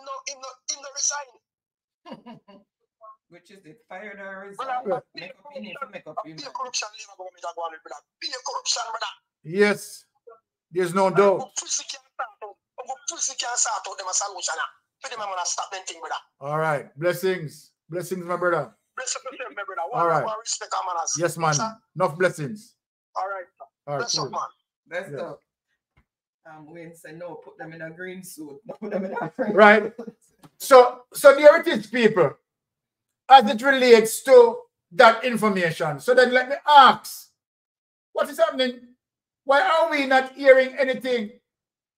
no resign. Which is the fire there is corruption. Yes, there's no doubt. All right, blessings, blessings, my brother. All right, yes, man. Enough blessings. All right, that's cool. That's yeah. Wayne said no. Put them in a green suit. Put them in a green. Right. So there it is, people. As it relates to that information. So then let me ask, what is happening? Why are we not hearing anything?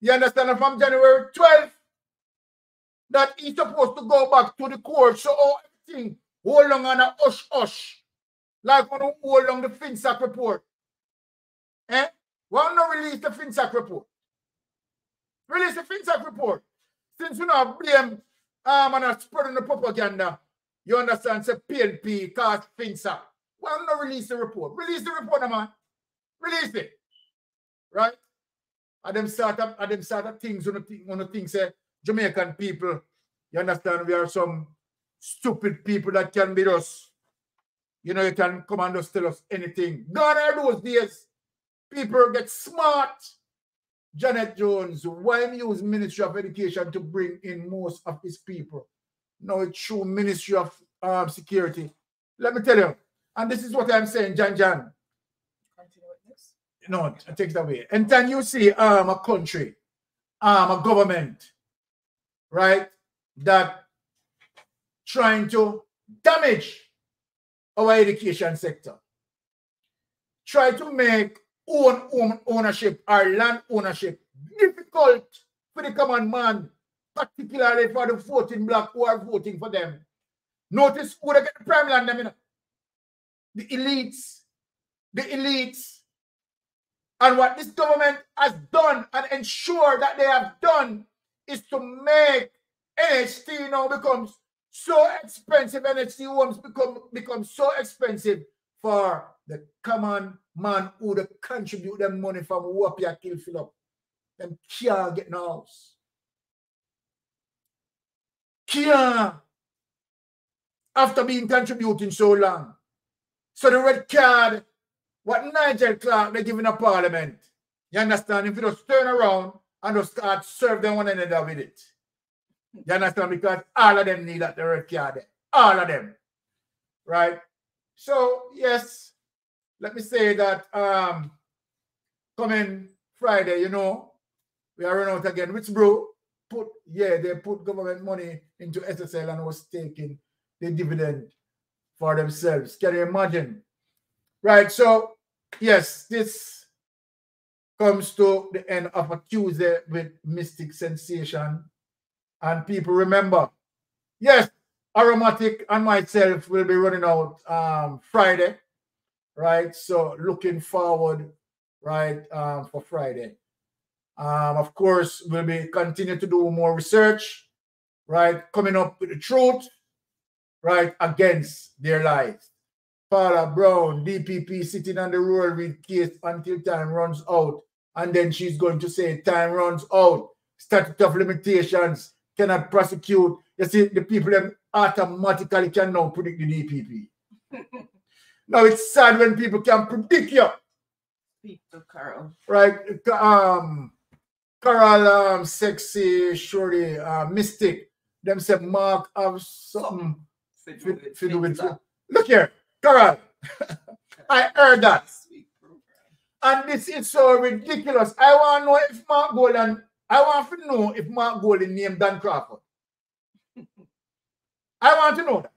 You understand, from January 12th, that he's supposed to go back to the court. So everything, hold on and a hush hush. Like on a hold on the FinSAC report. Eh? Why not release the FinSAC report? Release the FinSAC report. Since we not blame and are spreading the propaganda. You understand? Say PLP, cast, FinSAC. Well, I'm not release the report. Release the report, man. Release it. Right? And them sort of things on the thing say Jamaican people, you understand, we are some stupid people that can be us. You know, you can come and just tell us anything. God, I those days, people get smart. Janet Jones, YMU's Ministry of Education to bring in most of his people. No, it's true Ministry of Security. Let me tell you, and this is what I'm saying, Jan. No, take it away. And then you see a country, a government, right, that trying to damage our education sector. Try to make own ownership, our land ownership, difficult for the common man. Particularly for the 14 black who are voting for them. Notice who they get the prime land, you know? The elites. The elites. And what this government has done and ensure that they have done is to make NHT now becomes so expensive. NHT homes become so expensive for the common man who they contribute them money from Wapia Kill Philip. Them can't get no house. After being contributing so long. So the red card, what Nigel Clarke they're giving a parliament. You understand? If you just turn around and just start serve them one another with it. You understand? Because all of them need that the red card. All of them. Right? So, yes, let me say that coming Friday, you know, we are running out again. Which bro? They put government money into SSL and was taking the dividend for themselves. Can you imagine? Right, so, yes, this comes to the end of a Tuesday with Mystic Sensation. And people remember, yes, Aromatic and myself will be running out Friday. right? So looking forward, right, for Friday. Of course, we'll be continue to do more research, right? Coming up with the truth, right, against their lies. Paula Brown, DPP, sitting on the Ruel Reid case until time runs out. And then she's going to say, time runs out. Statute of limitations cannot prosecute. You see, the people automatically can now predict the DPP. Now, it's sad when people can predict you. Speak to Carol. Right. Carol, sexy, shorty, mystic. Them said, Mark, have something to do with you. Look here, Carol. I heard that. And this is so ridiculous. I want to know if Mark Golding, named Dan Crawford. I want to know that.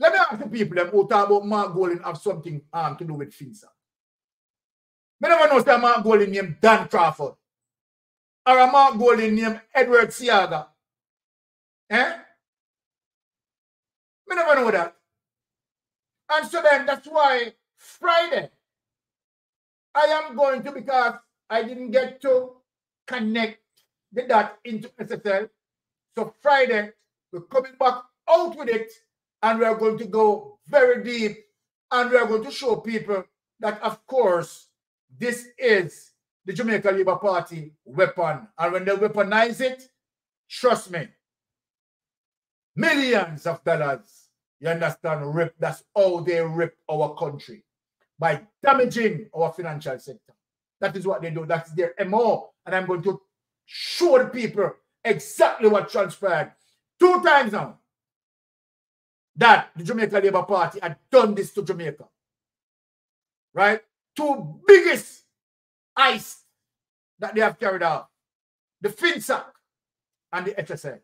Let me ask the people them who talk about Mark Golding have something to do with FINSA. I never know that Mark Golding named Dan Crawford. Or a Mark Golding named Edward Seaga. Eh? I never know that. And so then that's why Friday. I am going to, because I didn't get to connect the dot into SSL. So Friday, we're coming back out with it, and we're going to go very deep, and we're going to show people that, of course, this is the Jamaica Labour Party weapon. And when they weaponize it, trust me, millions of dollars, you understand, rip. That's all they rip our country. By damaging our financial sector. That is what they do. That's their MO. And I'm going to show the people exactly what transpired 2 times now. That the Jamaica Labour Party had done this to Jamaica. Right? 2 biggest heists that they have carried out. The FinSAC and the HSN.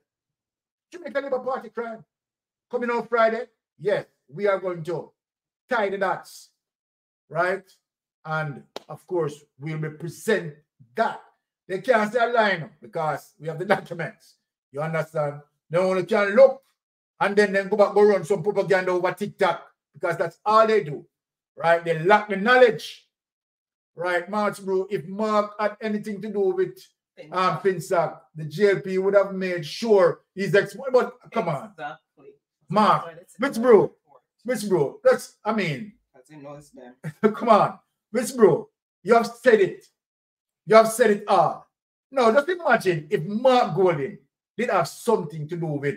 Jamaica Labour Party crime. Coming on Friday, yes, we are going to tie the knots. Right? And of course, we'll represent that. They can't say a line because we have the documents. You understand? They only can look and then go back, go run some propaganda over TikTok because that's all they do. Right? They lack the knowledge. Right? March, bro, if Mark had anything to do with FinSAC, the JLP would have made sure he's exposed. But come on. Mark, which bro, that's, I mean, come on, Miss Bro, you have said it. You have said it all. Now, just imagine if Mark Golding did have something to do with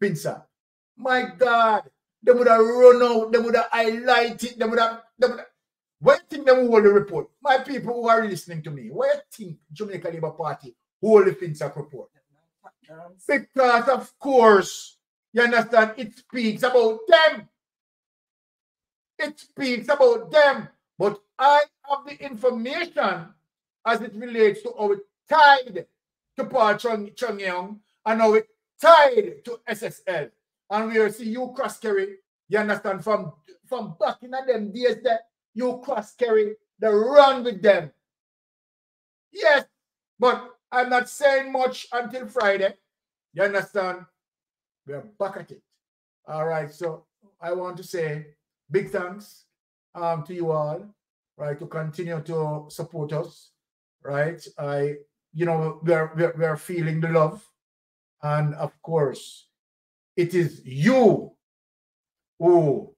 FINSA. My God, they would have run out, they would have highlighted, they would have. What do you think they will hold the report? My people who are listening to me, what do you think Jamaica Labour Party hold the FINSA report? Because, of course, you understand, it speaks about them. It speaks about them, but I have the information as it relates to our tied to Paul Chung Young and our tied to SSL. And we will see you cross carry, you understand, from back in them days that you cross carry the run with them. Yes, but I'm not saying much until Friday. You understand? We are back at it. All right, so I want to say big thanks to you all, right, to continue to support us, right? You know, we are feeling the love. And of course, it is you who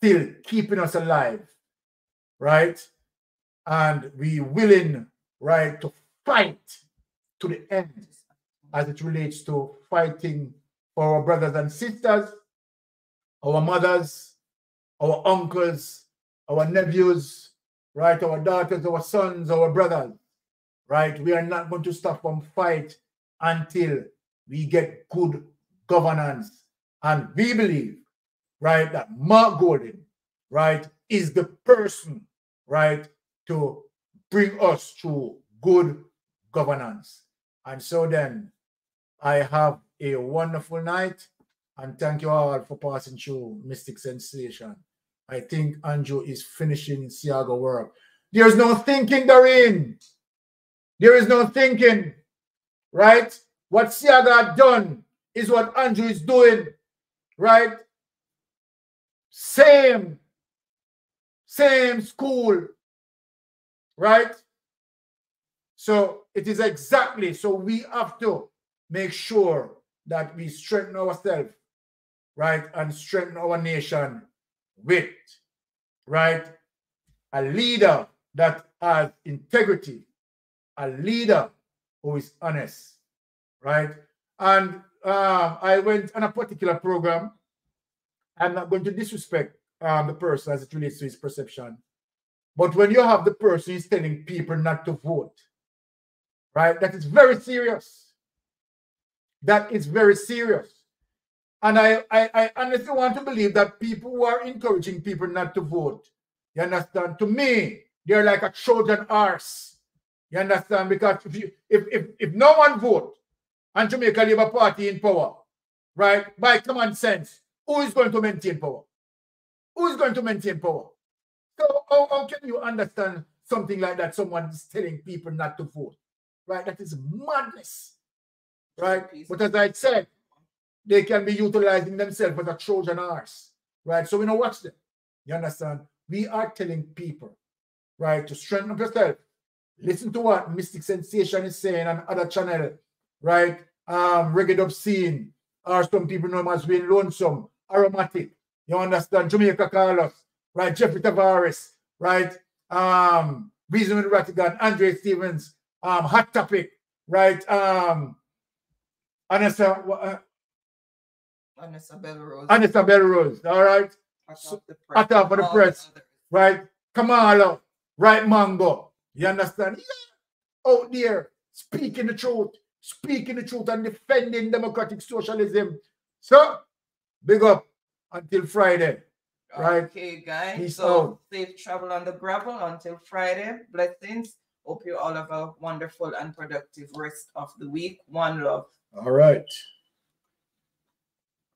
still keeping us alive, right? And we willing, right, to fight to the end as it relates to fighting for our brothers and sisters, our mothers, our uncles, our nephews, right? Our daughters, our sons, our brothers, right? We are not going to stop from fight until we get good governance. And we believe, right, that Mark Golding, right, is the person, right, to bring us to good governance. And so then, I have a wonderful night. And thank you all for passing through Mystic Sensation. I think Andrew is finishing Seaga work. There is no thinking, Doreen. There is no thinking, right? What Seaga done is what Andrew is doing, right? Same, same school, right? So it is exactly, so we have to make sure that we strengthen ourselves, right, and strengthen our nation with, right, a leader that has integrity, a leader who is honest, right? And I went on a particular program. I'm not going to disrespect the person as it relates to his perception. But when you have the person who's telling people not to vote, right, that is very serious. That is very serious. And I honestly want to believe that people who are encouraging people not to vote, you understand, to me, they're like a Trojan horse. You understand? Because if, you, if no one votes and Jamaica Labour Party in power, right, by common sense, who is going to maintain power? Who is going to maintain power? So how can you understand something like that? Someone is telling people not to vote, right? That is madness, right? But as I said, they can be utilizing themselves as a Trojan horse, right? So we don't watch them. You understand? We are telling people, right, to strengthen yourself. Listen to what Mystic Sensation is saying on other channel, right? Reggae Dub Scene, or some people know him as Wayne Lonesome, Aromatic. You understand? Jamaica Carlos, right? Jeffrey Tavares, right? Reason with Rattigan, Andre Stevens, Hot Topic, right? Anissa Belle Rose. Anissa Belle Rose, all right? Hot Up for the Press, right? Kamala, right? Mango, you understand? Yeah. Out there, speaking the truth and defending democratic socialism. So, big up. Until Friday, right? Okay, guys. Peace so out. Safe travel on the gravel until Friday. Blessings. Hope you all have a wonderful and productive rest of the week. One love. All right.